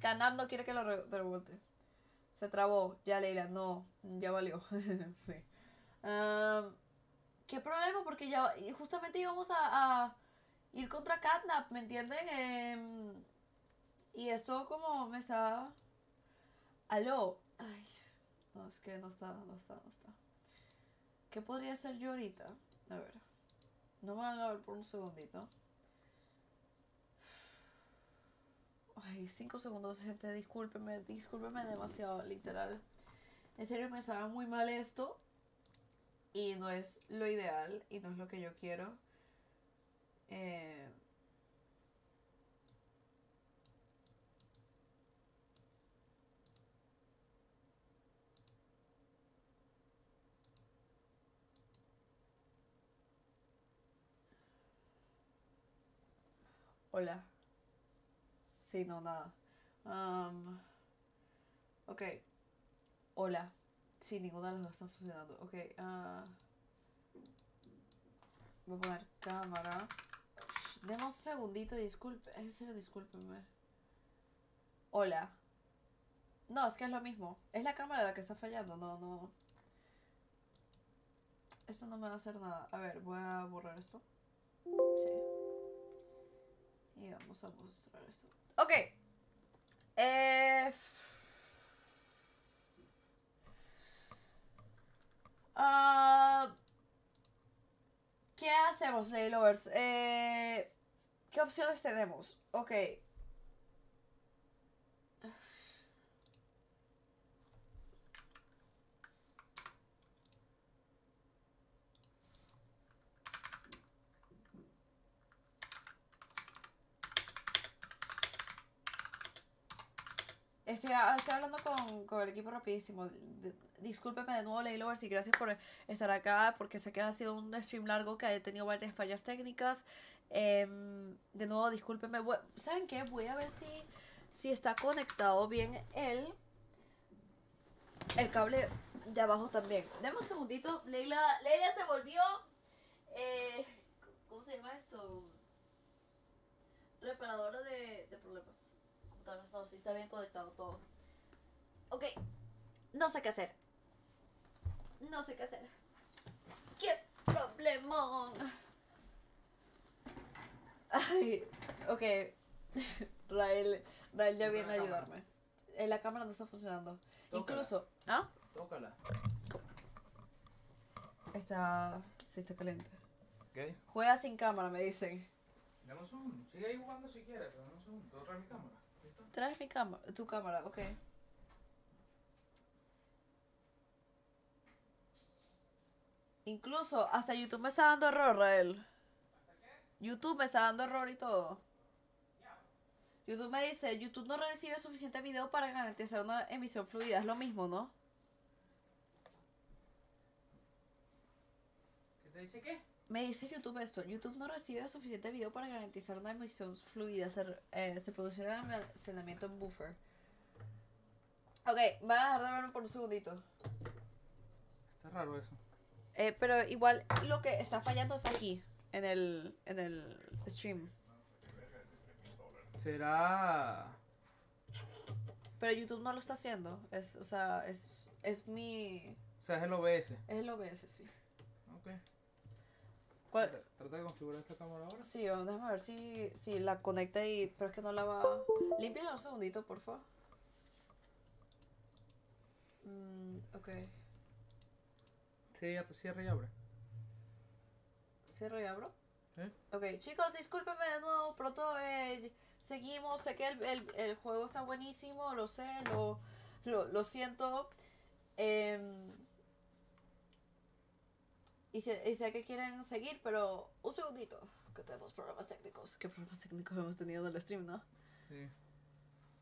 Catnap no quiere que lo rebote. Se trabó. Ya, Leila. No. Ya valió. Sí. ¿Qué problema? Porque ya justamente íbamos a ir contra Catnap, ¿me entienden? Y eso como me está... Aló. Ay. No, es que no está. ¿Qué podría hacer yo ahorita? A ver. No me van a ver por un segundito. Ay, 5 segundos, gente, discúlpenme demasiado, literal. En serio, me sabe muy mal esto. Y no es lo ideal, y no es lo que yo quiero. Hola. Sí, no, nada. Ok. Hola. Sí, ninguna de las dos está funcionando. Ok. Voy a poner cámara. Demos un segundito, disculpe. En serio, discúlpenme. Hola. No, es que es lo mismo. Es la cámara la que está fallando. No. Esto no me va a hacer nada. A ver, voy a borrar esto. Sí. Y vamos a mostrar esto. Ok. ¿Qué hacemos, Leylovers? ¿Qué opciones tenemos? Ok. Estoy hablando con el equipo rapidísimo. Discúlpeme de nuevo, Leylovers, y gracias por estar acá, porque sé que ha sido un stream largo que ha tenido varias fallas técnicas. De nuevo, discúlpeme. ¿Saben qué? Voy a ver si está conectado bien el cable de abajo también. Dame un segundito. Leyla se volvió... ¿cómo se llama esto? Reparadora de problemas. No, sí está bien conectado todo. Ok. No sé qué hacer. No sé qué hacer. ¡Qué problemón! Ay, ok. Rael ya viene a ayudarme. La cámara no está funcionando. Tócala. Incluso... ¿Ah? Tócala. Está... Sí, está caliente. ¿Qué? Juega sin cámara, me dicen. Dame zoom. Sigue ahí jugando si quieres, pero dame zoom. Te voy a traer mi cámara. ¿Listo? Traes mi cámara. Tu cámara, ok. Incluso hasta YouTube me está dando error, Rael. ¿Hasta qué? YouTube me está dando error y todo. YouTube me dice, YouTube no recibe suficiente video para garantizar una emisión fluida. Es lo mismo, ¿no? ¿Qué te dice qué? Me dice YouTube esto. YouTube no recibe suficiente video para garantizar una emisión fluida. Se produce el almacenamiento en buffer. Ok, voy a dejar de verme por un segundito. Está raro eso. Pero igual lo que está fallando es aquí, en el stream. Será... Pero YouTube no lo está haciendo. O sea, es mi... O sea, es el OBS. Es el OBS, sí. Ok. ¿Trata de configurar esta cámara ahora? Sí, déjame ver si la conecta y... Pero es que no la va... Límpiala un segundito, por favor. Ok. Cierra y abre. ¿Cierro y abro? ¿Eh? Ok, chicos, discúlpenme de nuevo. Pronto seguimos. Sé que el juego está buenísimo. Lo sé, lo siento. Y sé que quieren seguir, pero un segundito, que tenemos problemas técnicos. ¿Qué problemas técnicos hemos tenido en el stream, no? Sí.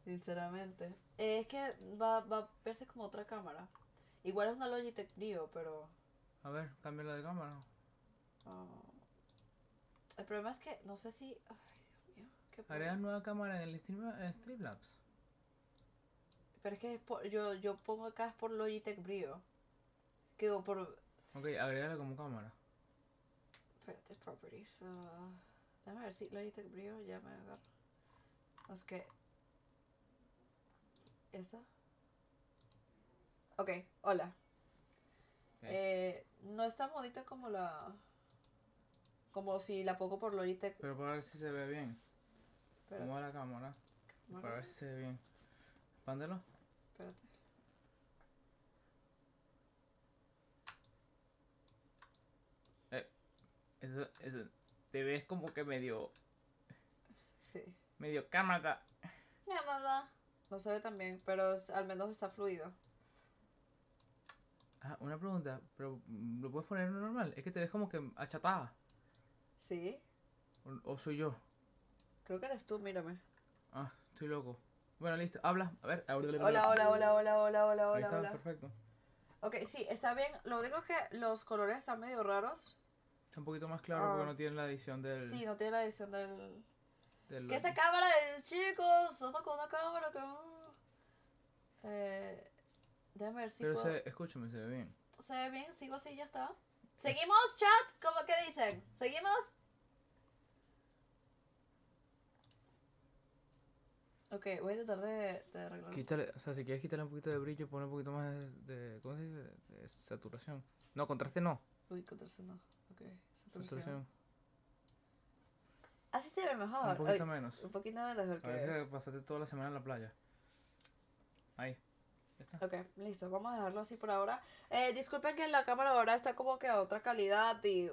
Sinceramente. Es que va a verse como otra cámara. Igual es una Logitech Brio, pero... A ver, cámbiala de cámara. El problema es que no sé si... Ay, Dios mío. ¿Haré nueva cámara en el Streamlabs? Pero es que yo pongo acá es por Logitech Brio. Que digo, por... Ok, agrégala como cámara. Espérate, properties. Déjame ver si Logitech Brio ya me agarra. Es que... ¿Esa? Ok, hola. Okay. No es tan bonita como la... Como si la pongo por Logitech. Pero para ver si se ve bien. Como la cámara. Para ver si se ve bien. Expándelo. Espérate. Eso, te ves como que medio... Sí. Medio cámara. Cámara. No se ve tan bien, pero al menos está fluido. Ah, una pregunta. ¿Pero lo puedes poner en normal? Es que te ves como que achatada. ¿Sí? ¿O soy yo? Creo que eres tú, mírame. Ah, estoy loco. Bueno, listo. Habla. A ver. Hola. Ahí está, perfecto. Ok, sí, está bien. Lo único es que los colores están medio raros. Está un poquito más claro porque no tiene la edición del... Sí, no tiene la edición del... Que esta cámara, chicos, nosotros con una cámara que... Déjame ver si... Pero puedo... escúchame, se ve bien. Se ve bien, sigo así, ya está. ¿Seguimos, chat? ¿Cómo que dicen? ¿Seguimos? Ok, voy a tratar de arreglarlo. Quítale, o sea, si quieres quitarle un poquito de brillo, ponle un poquito más de... ¿Cómo se dice? De saturación. No, contraste no. Uy, contraste no. Ok, saturación. Así se ve mejor. Un poquito menos. Un poquito menos porque... Parece que pasaste toda la semana en la playa. Ahí. Ya está. Ok, listo. Vamos a dejarlo así por ahora. Disculpen que la cámara ahora está como que a otra calidad y...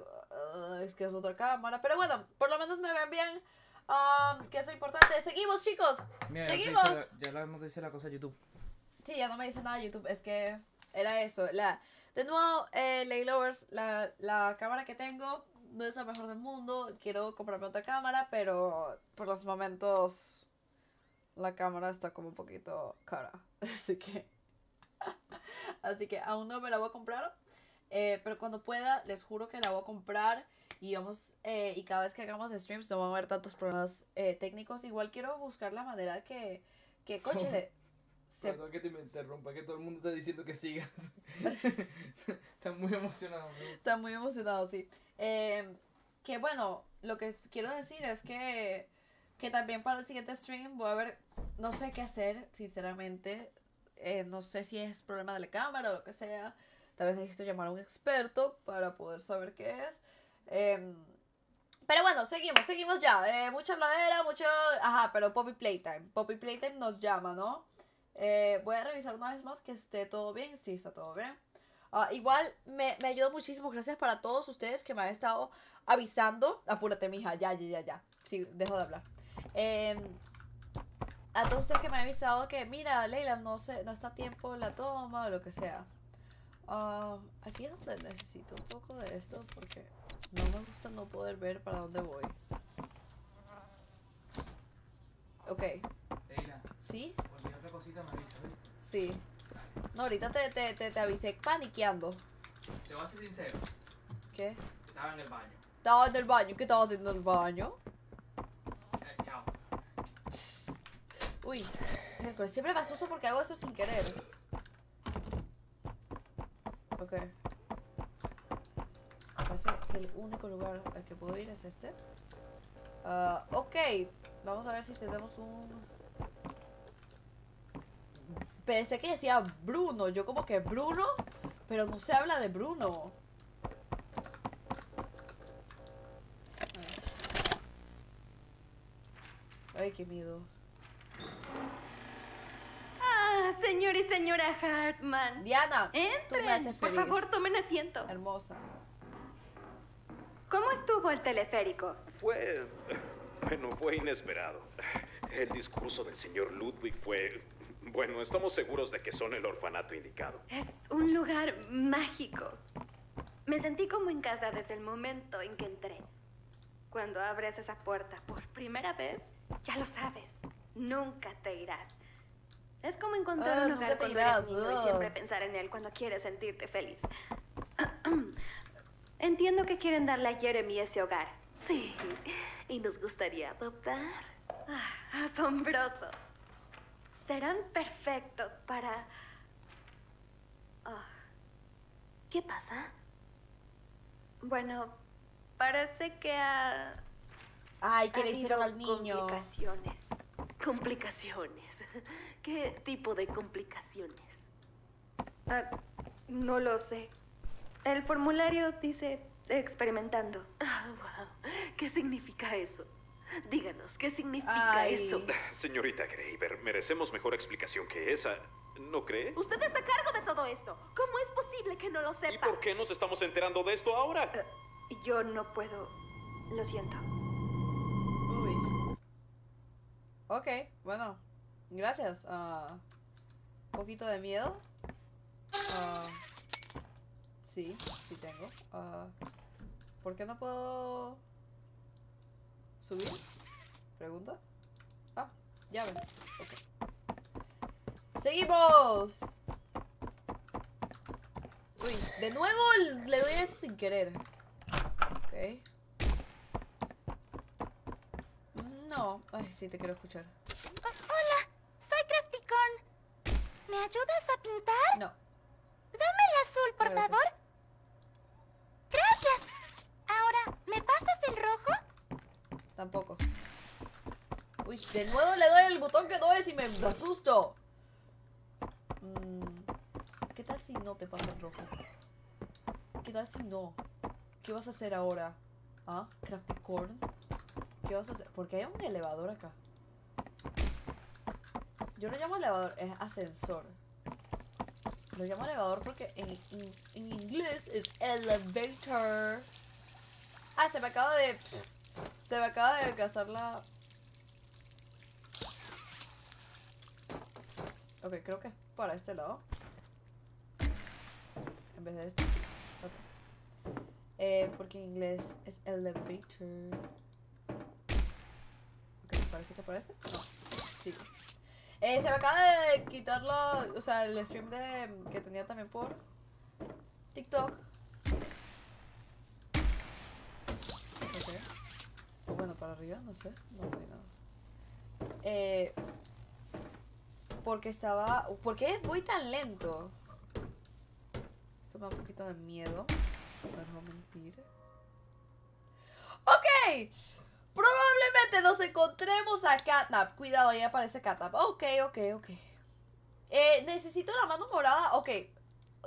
es que es otra cámara. Pero bueno, por lo menos me ven bien. Que eso es importante. Seguimos, chicos. Mira, seguimos. Ya no te dice la cosa YouTube. Sí, ya no me dice nada YouTube. Es que era eso. De nuevo, Leylovers, la cámara que tengo no es la mejor del mundo. Quiero comprarme otra cámara, pero por los momentos la cámara está como un poquito cara, así que aún no me la voy a comprar, pero cuando pueda les juro que la voy a comprar. Y vamos, y cada vez que hagamos streams no van a haber tantos problemas técnicos. Igual quiero buscar la manera que coche de... Perdón que te me interrumpa, que todo el mundo está diciendo que sigas. Está muy emocionado, ¿no? Está muy emocionado, sí. Que bueno, lo que quiero decir es que también para el siguiente stream voy a ver... No sé qué hacer, sinceramente. No sé si es problema de la cámara o lo que sea. Tal vez necesito llamar a un experto para poder saber qué es. Pero bueno, seguimos ya. Mucha habladera, mucho... Ajá, pero Poppy Playtime. Poppy Playtime nos llama, ¿no? Voy a revisar una vez más que esté todo bien. Sí, está todo bien. Igual me ayudó muchísimo. Gracias para todos ustedes que me han estado avisando. Apúrate, mija, ya. Sí, dejo de hablar. A todos ustedes que me han avisado que, mira, Leila, no está a tiempo la toma o lo que sea. Aquí es donde necesito un poco de esto porque no me gusta no poder ver para dónde voy. Ok. Leila. ¿Sí? Cualquier otra cosita me avisa, ¿viste? Sí. No, ahorita te avisé paniqueando. Te voy a ser sincero. ¿Qué? Estaba en el baño. Estaba en el baño. ¿Qué estaba haciendo en el baño? Chao. Uy. Pero siempre me asusto porque hago eso sin querer. Ok. Me parece que el único lugar al que puedo ir es este. Ok. Vamos a ver si tenemos un... Pensé que decía Bruno. Yo como que Bruno, pero no se habla de Bruno. Ay, qué miedo. Ah, señor y señora Hartman. Diana, entren, tú me haces feliz. Por favor, tomen asiento. Hermosa. ¿Cómo estuvo el teleférico? Fue inesperado. El discurso del señor Ludwig fue... Bueno, estamos seguros de que son el orfanato indicado. Es un lugar mágico. Me sentí como en casa desde el momento en que entré. Cuando abres esa puerta por primera vez, ya lo sabes, nunca te irás. Es como encontrar un lugar cuando eres niño y siempre pensar en él cuando quieres sentirte feliz. Entiendo que quieren darle a Jeremy ese hogar. Sí, y nos gustaría adoptar. Ah, asombroso. Serán perfectos para... ¿Qué pasa? Bueno, parece que Ay, que le hicieron al niño. Complicaciones. ¿Qué tipo de complicaciones? No lo sé. El formulario dice experimentando. Wow. ¿Qué significa eso? Díganos, ¿qué significa eso? Señorita Graver, merecemos mejor explicación que esa, ¿no cree? Usted está a cargo de todo esto. ¿Cómo es posible que no lo sepa? ¿Y por qué nos estamos enterando de esto ahora? Yo no puedo. Lo siento. Uy. Ok, bueno. Gracias. Un poquito de miedo. Sí, sí tengo. ¿Por qué no puedo...? ¿Subir? ¿Pregunta? Ah, ya ven. Ok. ¡Seguimos! Uy, de nuevo le doy eso sin querer. Ok. No. Ay, sí, te quiero escuchar. Hola, soy Crafty Corn. ¿Me ayudas a pintar? No. Dame el azul, por favor. Gracias. Ahora, ¿me pasas el rojo? Tampoco. Uy, de nuevo le doy el botón que no es y me asusto. ¿Qué tal si no te pasa el rojo? ¿Qué tal si no? ¿Qué vas a hacer ahora? ¿Ah? Crafty Corn. ¿Qué vas a hacer? Porque hay un elevador acá. Yo lo llamo elevador, es ascensor. Lo llamo elevador porque en inglés es elevator. Ah, se me acaba de... Se me acaba de cazar la... Ok, creo que es para este lado. En vez de este. Okay. Porque en inglés es elevator. Ok, parece que para este. No, sí. Se me acaba de quitarlo, o sea, el stream de que tenía también por TikTok. Okay. O bueno, para arriba, no sé. No hay nada. Porque estaba... ¿Por qué voy tan lento? Esto me da un poquito de miedo. No mentir. ¡Ok! Probablemente nos encontremos a Catnap. Cuidado, ahí aparece Catnap. Ok. Necesito la mano morada. Ok.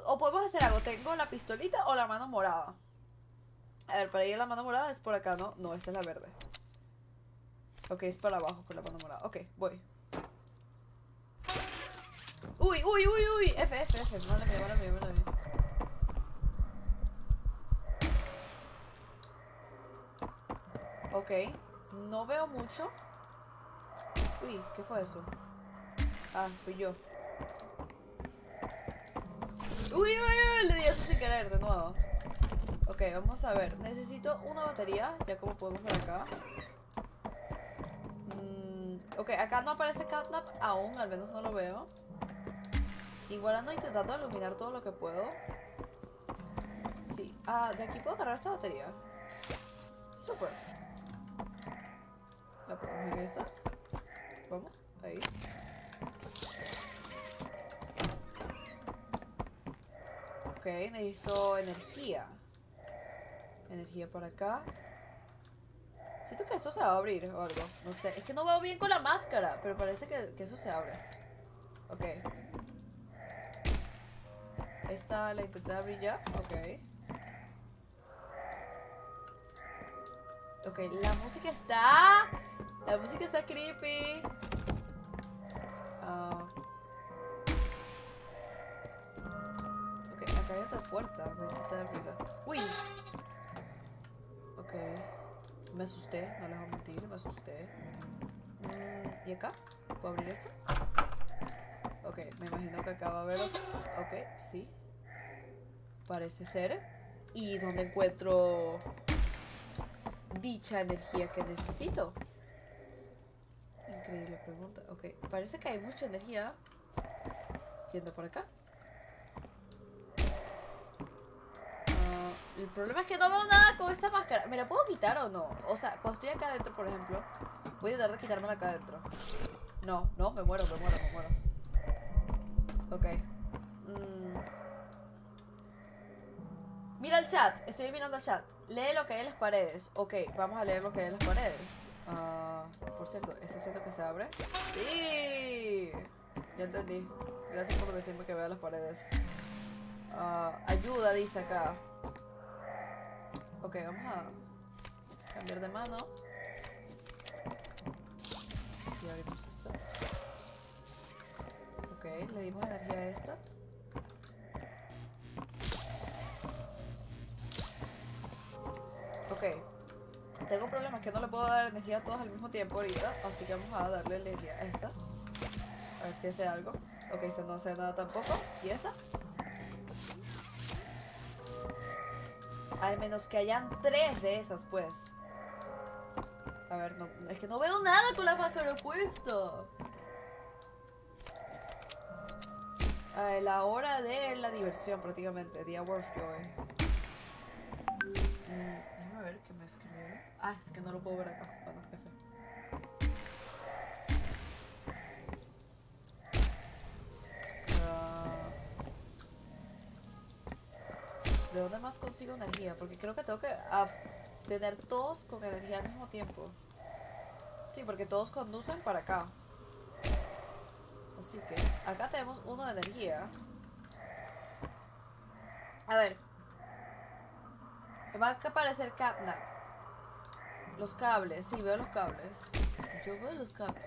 O podemos hacer algo. ¿Tengo la pistolita o la mano morada? A ver, para ir a la mano morada es por acá, ¿no? No, esta es la verde. Ok, es para abajo con la mano morada. Ok, voy. Uy. F. Mala mía. Ok, no veo mucho. Uy, ¿qué fue eso? Ah, fui yo. Uy, le di eso sin querer, de nuevo. Ok, vamos a ver. Necesito una batería, ya como podemos ver acá. Ok, acá no aparece Catnap aún, al menos no lo veo. Igual ando intentando iluminar todo lo que puedo. Sí, ah, de aquí puedo cargar esta batería. Super. La ponemos en esta. Vamos, ahí. Ok, necesito energía. Energía por acá. Siento que eso se va a abrir o algo. No sé, es que no va bien con la máscara. Pero parece que eso se abre. Ok. Esta la intenté abrir ya. Ok, la música está... La música está creepy. Ok, acá hay otra puerta. Voy a intentar abrirla. ¡Uy! Ok. Me asusté, no les voy a mentir, me asusté. ¿Y acá? ¿Puedo abrir esto? Ok, me imagino que acá va a haber otro. Ok, sí. Parece ser. ¿Y dónde encuentro dicha energía que necesito? Increíble pregunta. Ok, parece que hay mucha energía yendo por acá. El problema es que no veo nada con esta máscara. ¿Me la puedo quitar o no? O sea, cuando estoy acá adentro, por ejemplo, voy a tratar de quitármela acá adentro. No, me muero. Ok. Mira el chat, estoy mirando el chat. Lee lo que hay en las paredes. Ok, vamos a leer lo que hay en las paredes. Por cierto, ¿eso siento que se abre? ¡Sí! Ya entendí. Gracias por decirme que vea las paredes. Ayuda, dice acá. Ok, vamos a cambiar de mano. Y abrimos esto. Ok, le dimos energía a esta. Ok, tengo problemas que no le puedo dar energía a todos al mismo tiempo ahorita, así que vamos a darle energía a esta. A ver si hace algo. Ok, se no hace nada tampoco. ¿Y esta? Al menos que hayan tres de esas, pues. A ver, no, es que no veo nada con la máscara puesta. La hora de la diversión prácticamente, The Hour of Joy. Que me escribieron. Ah, es que no lo puedo ver acá. Bueno, jefe. ¿De dónde más consigo energía? Porque creo que tengo que tener todos con energía al mismo tiempo. Sí, porque todos conducen para acá. Así que acá tenemos uno de energía. A ver. Va a aparecer Catnap. Los cables, sí, veo los cables. Yo veo los cables.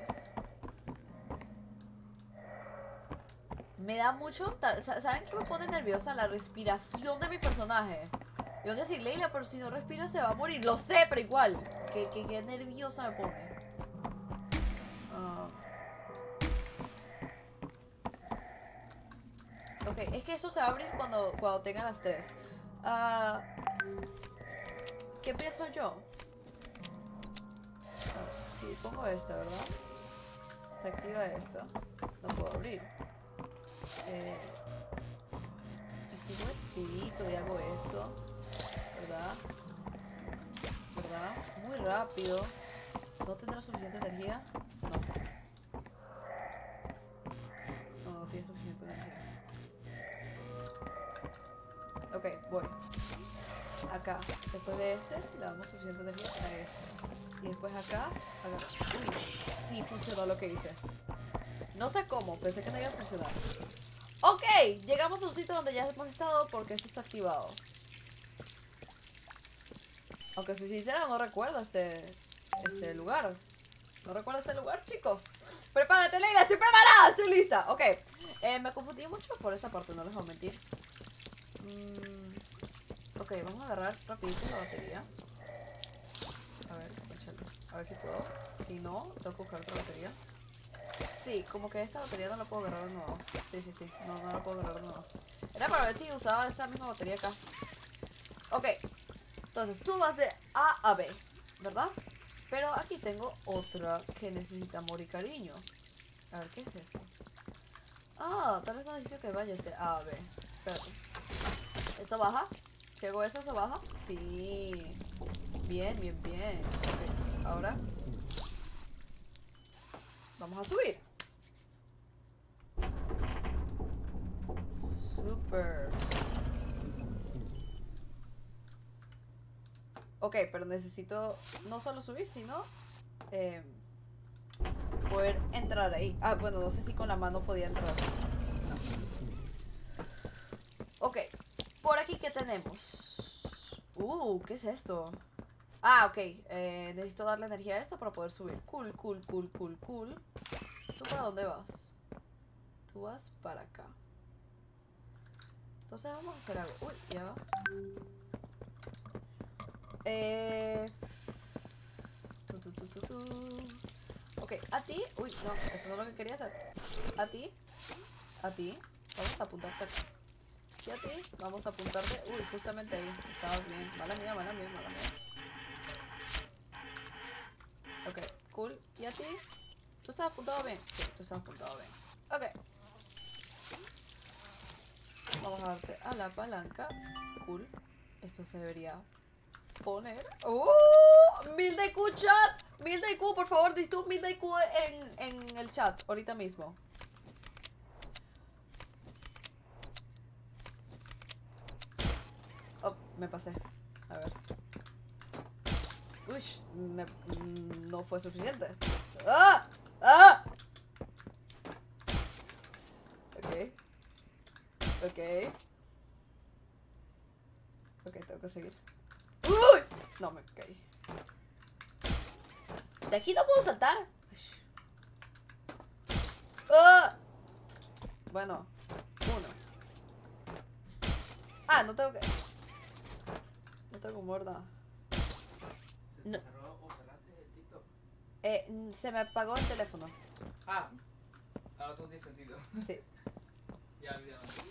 Me da mucho... ¿Saben qué me pone nerviosa? La respiración de mi personaje. Yo voy a decir, Leila, pero si no respira se va a morir. Lo sé, pero igual. Qué nerviosa me pone. Ok, es que eso se va a abrir cuando tenga las tres. ¿Qué pienso yo? Si pongo esta, ¿verdad? Se activa esta. lo puedo abrir. Así rapidito y hago esto, ¿verdad? ¿Verdad? Muy rápido. ¿No tendrá suficiente energía? No. No tiene suficiente energía. Ok, voy. Acá, después de este, le damos suficiente energía para este. Y después acá, acá. Uy, sí, funcionó lo que hice. No sé cómo, pensé que no iba a funcionar. Ok, llegamos a un sitio donde ya hemos estado porque esto está activado. Aunque soy sincera, no recuerdo este lugar. No recuerdo este lugar, chicos. Prepárate, Leila, estoy preparada, estoy lista. Ok, me confundí mucho por esa parte, no les voy a mentir. Ok, vamos a agarrar rapidito la batería. A ver, échale. A ver si puedo. Si no, tengo que buscar otra batería. Sí, como que esta batería no la puedo agarrar de nuevo. Sí, sí, sí, no la puedo agarrar de nuevo. Era para ver si usaba esta misma batería acá. Ok, entonces tú vas de A a B, ¿verdad? Pero aquí tengo otra que necesita amor y cariño. A ver, ¿qué es eso? Ah, tal vez no necesito que vayas de A a B. Espérate. ¿Esto baja? Si hago eso, ¿se baja? Sí. Bien, bien, bien. Okay, ahora vamos a subir. Super. Ok, pero necesito no solo subir, sino poder entrar ahí. Ah, bueno, no sé si con la mano podía entrar. No. Ok. Por aquí, ¿qué tenemos? ¿Qué es esto? Ah, ok, necesito darle energía a esto para poder subir. Cool, cool, cool, cool, cool. ¿Tú para dónde vas? Tú vas para acá. Entonces vamos a hacer algo. Uy, ya va. Ok, a ti. Uy, no, eso no es lo que quería hacer. A ti. A ti. Vamos a apuntarte acá. Y a ti, vamos a apuntarte. Uy, justamente ahí. Estabas bien. Mala mía, mala mía, mala mía. Ok, cool. Y a ti, ¿tú estás apuntado bien? Sí, tú estás apuntado bien. Ok. Vamos a darte a la palanca. Cool. Esto se debería poner. ¡Oh! 1000 de Q, chat. 1000 de Q, por favor, dis tú 1000 de Q en el chat. Ahorita mismo. Me pasé. A ver. Uy, no fue suficiente. ¡Ah! ¡Ah! Ok. Ok. Ok, tengo que seguir. ¡Uy! No, me caí. ¿De aquí no puedo saltar? ¡Ah! Bueno. Uno. Ah, no tengo que... No tengo humor, nada. ¿Se te cerró o cerraste el TikTok? Se me apagó el teléfono. Ah, ahora todo tiene sentido. Sí. Ya olvidamos.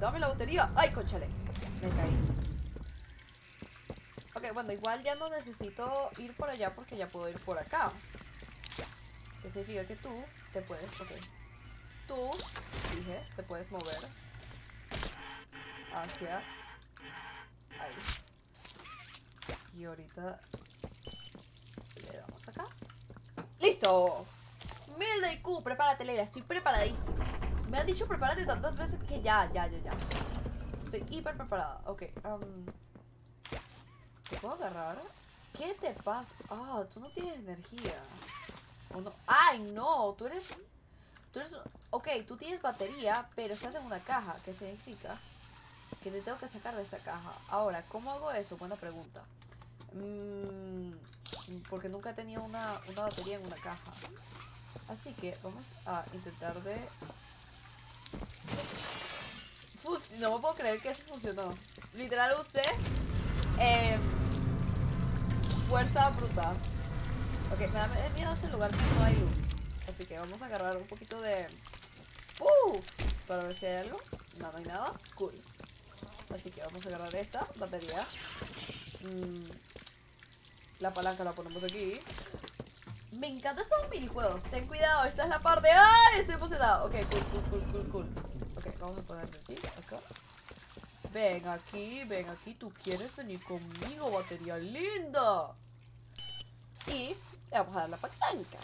Dame la batería. ¡Ay, cónchale! Me caí. Ok, bueno, igual ya no necesito ir por allá porque ya puedo ir por acá. Que significa que tú te puedes... Ok. Tú, dije, te puedes mover hacia ahí. Y ahorita le damos acá. ¡Listo! 1000 de IQ, prepárate, Leila, estoy preparadísima. Me han dicho prepárate tantas veces que ya. Estoy hiper preparada. Ok, ¿te puedo agarrar? ¿Qué te pasa? Ah, tú no tienes energía. ¿O no? ¡Ay, no! Tú eres... Ok, tú tienes batería, pero estás en una caja. ¿Qué significa? Que te tengo que sacar de esta caja. Ahora, ¿cómo hago eso? Buena pregunta. Porque nunca he tenido una batería en una caja. Así que vamos a intentar de... No me puedo creer que eso funcionó. Literal usé... fuerza bruta. Ok, me da miedo ese lugar que no hay luz. Así que vamos a agarrar un poquito de... Para ver si hay algo. No, no hay nada. Cool. Así que vamos a agarrar esta batería. La palanca la ponemos aquí. Me encantan esos minijuegos. Ten cuidado, esta es la parte... ¡Ay! Estoy emocionado. Ok, cool. Ok, vamos a ponerle aquí, acá. Ven aquí. ¿Tú quieres venir conmigo, batería linda? Y le vamos a dar la palanca.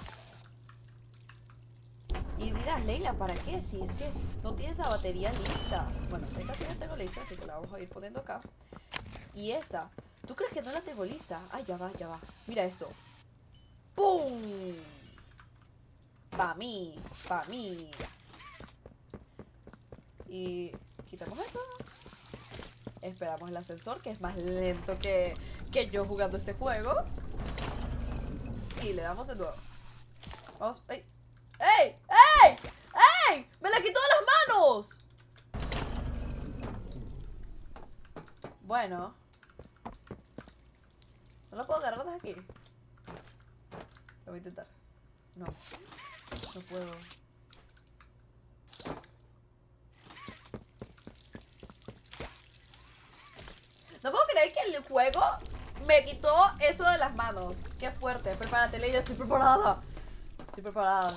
Y dirás, Leila, ¿para qué? Si es que no tienes la batería lista. Bueno, esta sí la tengo lista, así que la vamos a ir poniendo acá. Y esta, ¿tú crees que no la tengo lista? Ay, ya va. Mira esto. ¡Pum! Pa' mí. Y quitamos esto. Esperamos el ascensor, que es más lento que yo jugando este juego. Y le damos de nuevo. Vamos. ¡Ey! ¡Ey! ¡Ey! ¡Ey! ¡Me la quitó de las manos! Bueno. ¿No la puedo agarrar desde aquí? Lo voy a intentar. No puedo. No puedo creer que el juego me quitó eso de las manos. Qué fuerte. Prepárate, Leila. Estoy preparada.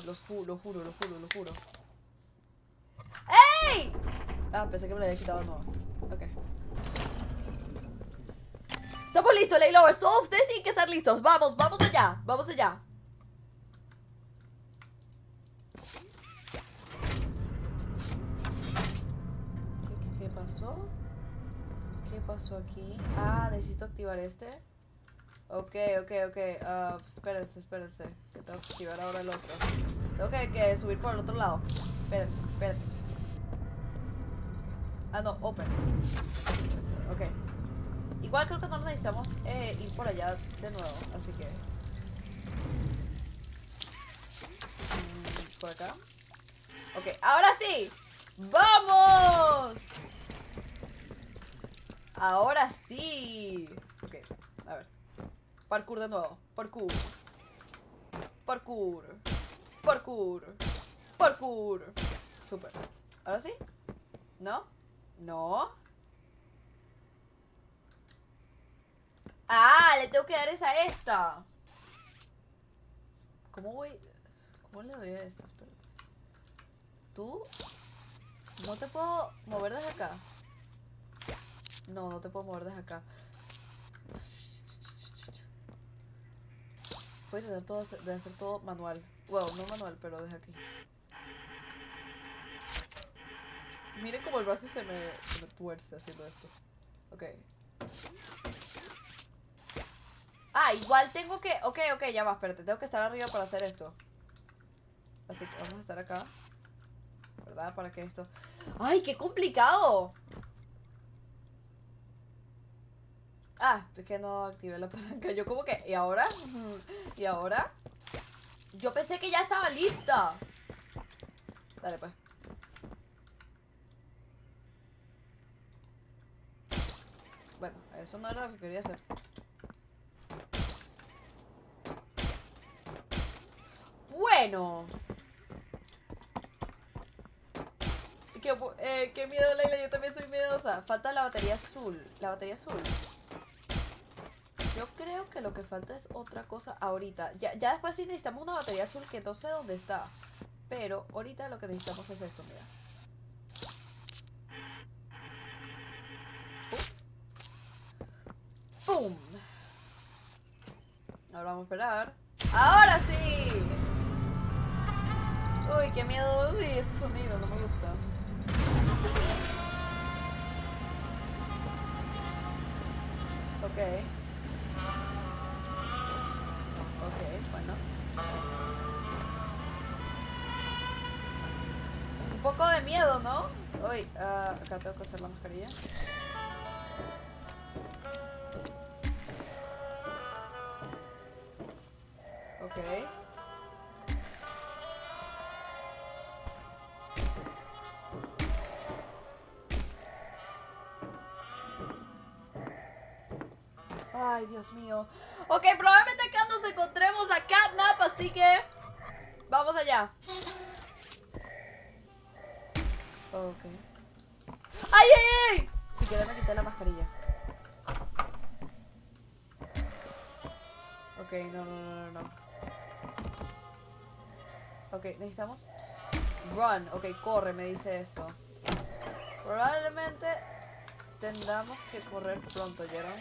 Lo juro. ¡Ey! Ah, pensé que me lo había quitado de nuevo. Ok. Estamos listos, Leylovers. Todos ustedes tienen que estar listos. Vamos allá. ¿Qué pasó aquí? Ah, necesito activar este. Ok. Espérense. Que tengo que activar ahora el otro. Tengo que subir por el otro lado. Espérate. Ah, no, open. Ok. Igual creo que no necesitamos ir por allá de nuevo. Así que... por acá. Ok, ahora sí. ¡Vamos! Ahora sí. Ok, a ver. Parkour de nuevo. Parkour. Super. ¿Ahora sí? No. Ah, le tengo que dar esa a esta. ¿Cómo le doy a esta? Espérate. ¿Tú? ¿No te puedo mover desde acá? No te puedo mover desde acá. Voy a tratar de hacer todo manual. Wow, no manual, pero desde aquí. Miren como el brazo se me tuerce haciendo esto. Ok. Ah, igual tengo que... Ok, ya va, espérate. Tengo que estar arriba para hacer esto. Así que vamos a estar acá, ¿verdad? Para que esto... ¡Ay, qué complicado! Ah, es que no activé la palanca. Yo como que... ¿Y ahora? Yo pensé que ya estaba lista. Dale, pues. Bueno, eso no era lo que quería hacer. Bueno. Qué miedo, Leila. Yo también soy miedosa. Falta la batería azul. Yo creo que lo que falta es otra cosa ahorita. Ya después sí necesitamos una batería azul que no sé dónde está. Pero ahorita lo que necesitamos es esto, mira. ¡Pum! Ahora vamos a esperar. ¡Ahora sí! Uy, qué miedo. Uy, ese sonido no me gusta. Ok, bueno. Un poco de miedo, ¿no? Uy, acá tengo que hacer la mascarilla. Ok. Ay, Dios mío. Ok, probablemente acá nos encontremos a Catnap, así que vamos allá. Ok. ¡Ay! Si querés me quitar la mascarilla. Ok, no. Ok, necesitamos... Run, ok, corre, me dice esto. Probablemente tendremos que correr pronto, ¿vieron?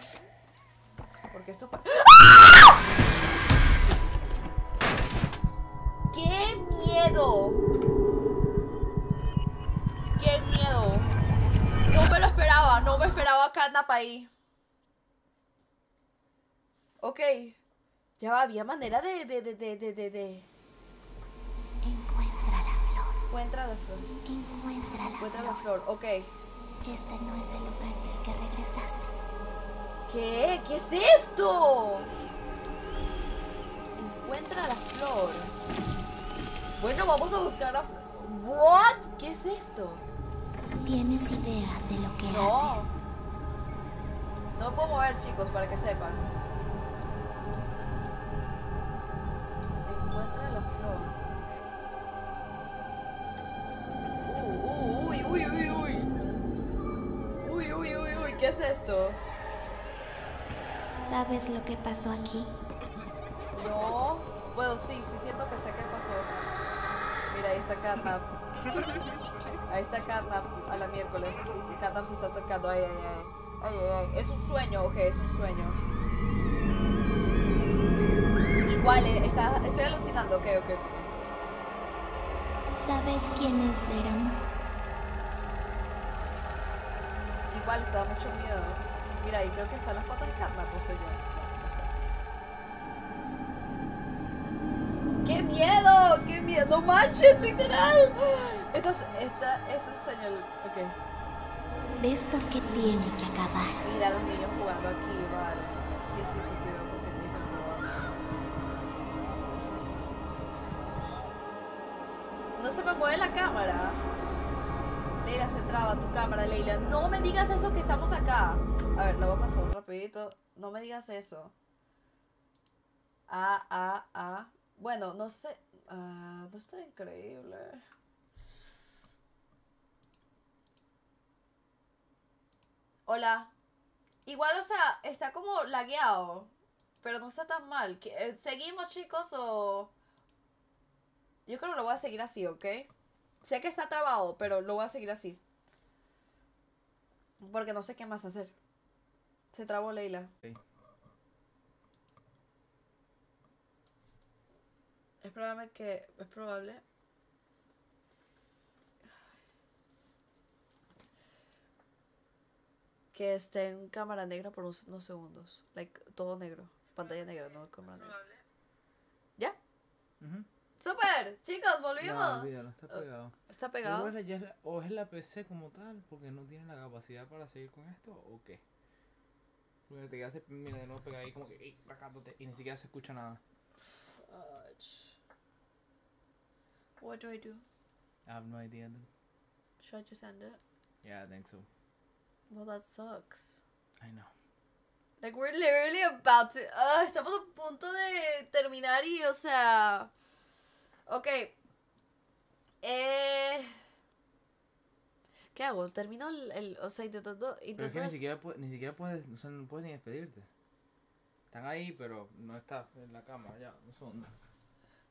Porque esto... ¡Ah! ¡Qué miedo! ¡Qué miedo! No me lo esperaba, no me esperaba a Catnap ahí. Ok. Ya va, había manera de... Encuentra la flor. Encuentra la flor. Ok. Este no es el lugar al que regresaste. ¿Qué? ¿Qué es esto? Encuentra la flor. Bueno, vamos a buscar la flor. ¿What? ¿Qué es esto? ¿Tienes idea de lo que haces? No puedo mover, chicos, para que sepan. Encuentra la flor. Uy, ¿qué es esto? ¿Sabes lo que pasó aquí? No. Bueno, sí siento que sé qué pasó. Mira, ahí está Catnap. Ahí está Catnap a la miércoles. Catnap se está acercando. Ay. Es un sueño, ok, es un sueño. Igual, estoy alucinando, ok. ¿Sabes quiénes eran? Igual, estaba mucho miedo. Mira, ahí creo que están las patas de Catnap, pues soy yo. No sé. ¡Qué miedo! ¡Qué miedo! ¡No manches! ¡Literal! Eso es señal. Ok. ¿Ves por qué tiene que acabar? Mira, los niños jugando aquí, vale. Sí, veo por qué tiene que acabar. No se me mueve la cámara. Leyla, se traba tu cámara, Leyla. No me digas eso, que estamos acá. A ver, la voy a pasar un rapidito. No me digas eso. Bueno, no sé. No está increíble. Hola. Igual, o sea, está como lagueado. Pero no está tan mal. ¿Seguimos, chicos, o...? Yo creo que lo voy a seguir así, ¿ok? Sé que está trabado, pero lo voy a seguir así. Porque no sé qué más hacer. Se trabó Leyla. Okay. Es probable. Que esté en cámara negra por unos segundos. Like, todo negro. Pantalla negra, no cámara negra. ¿Ya? Uh-huh. ¡Súper! Chicos, volvimos. No, olvídalo, está pegado. ¿Está pegado? ¿O es la PC como tal? Porque no tiene la capacidad para seguir con esto, ¿o qué? Porque te quedaste, mira, de nuevo pegado ahí como que, ey, bacándote, y ni siquiera se escucha nada. Fudge. What do I do? I have no idea. Should I just end it? Yeah, I think so. Well, that sucks. I know. Like, we're literally about to... estamos a punto de terminar y, o sea... Ok. ¿Qué hago? Termino el o sea, intentando... Es que ni siquiera puedes... O sea, no puedes ni despedirte. Están ahí, pero no está en la cámara. Ya, un segundo.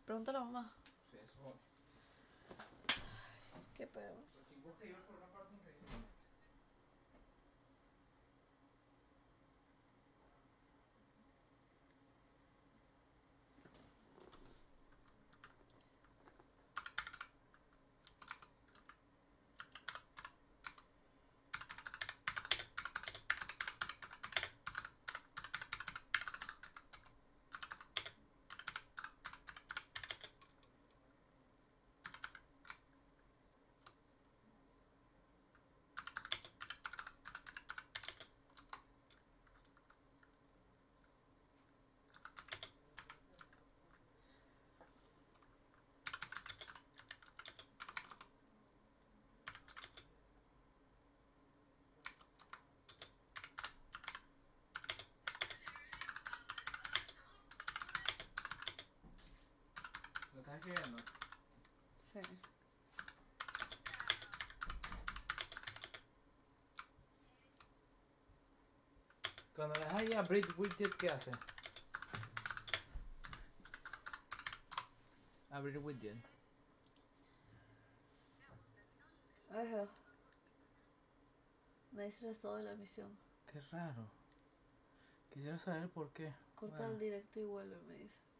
Pregúntale a mamá. Sí, eso. Qué pedo. ¿Estás escribiendo? Sí. Cuando le das ahí a Brit Widget, ¿qué hace? abrir widget. Ajá. Me he estresado de la misión. Qué raro. Quisiera saber por qué. Corta el directo y vuelve, me dice.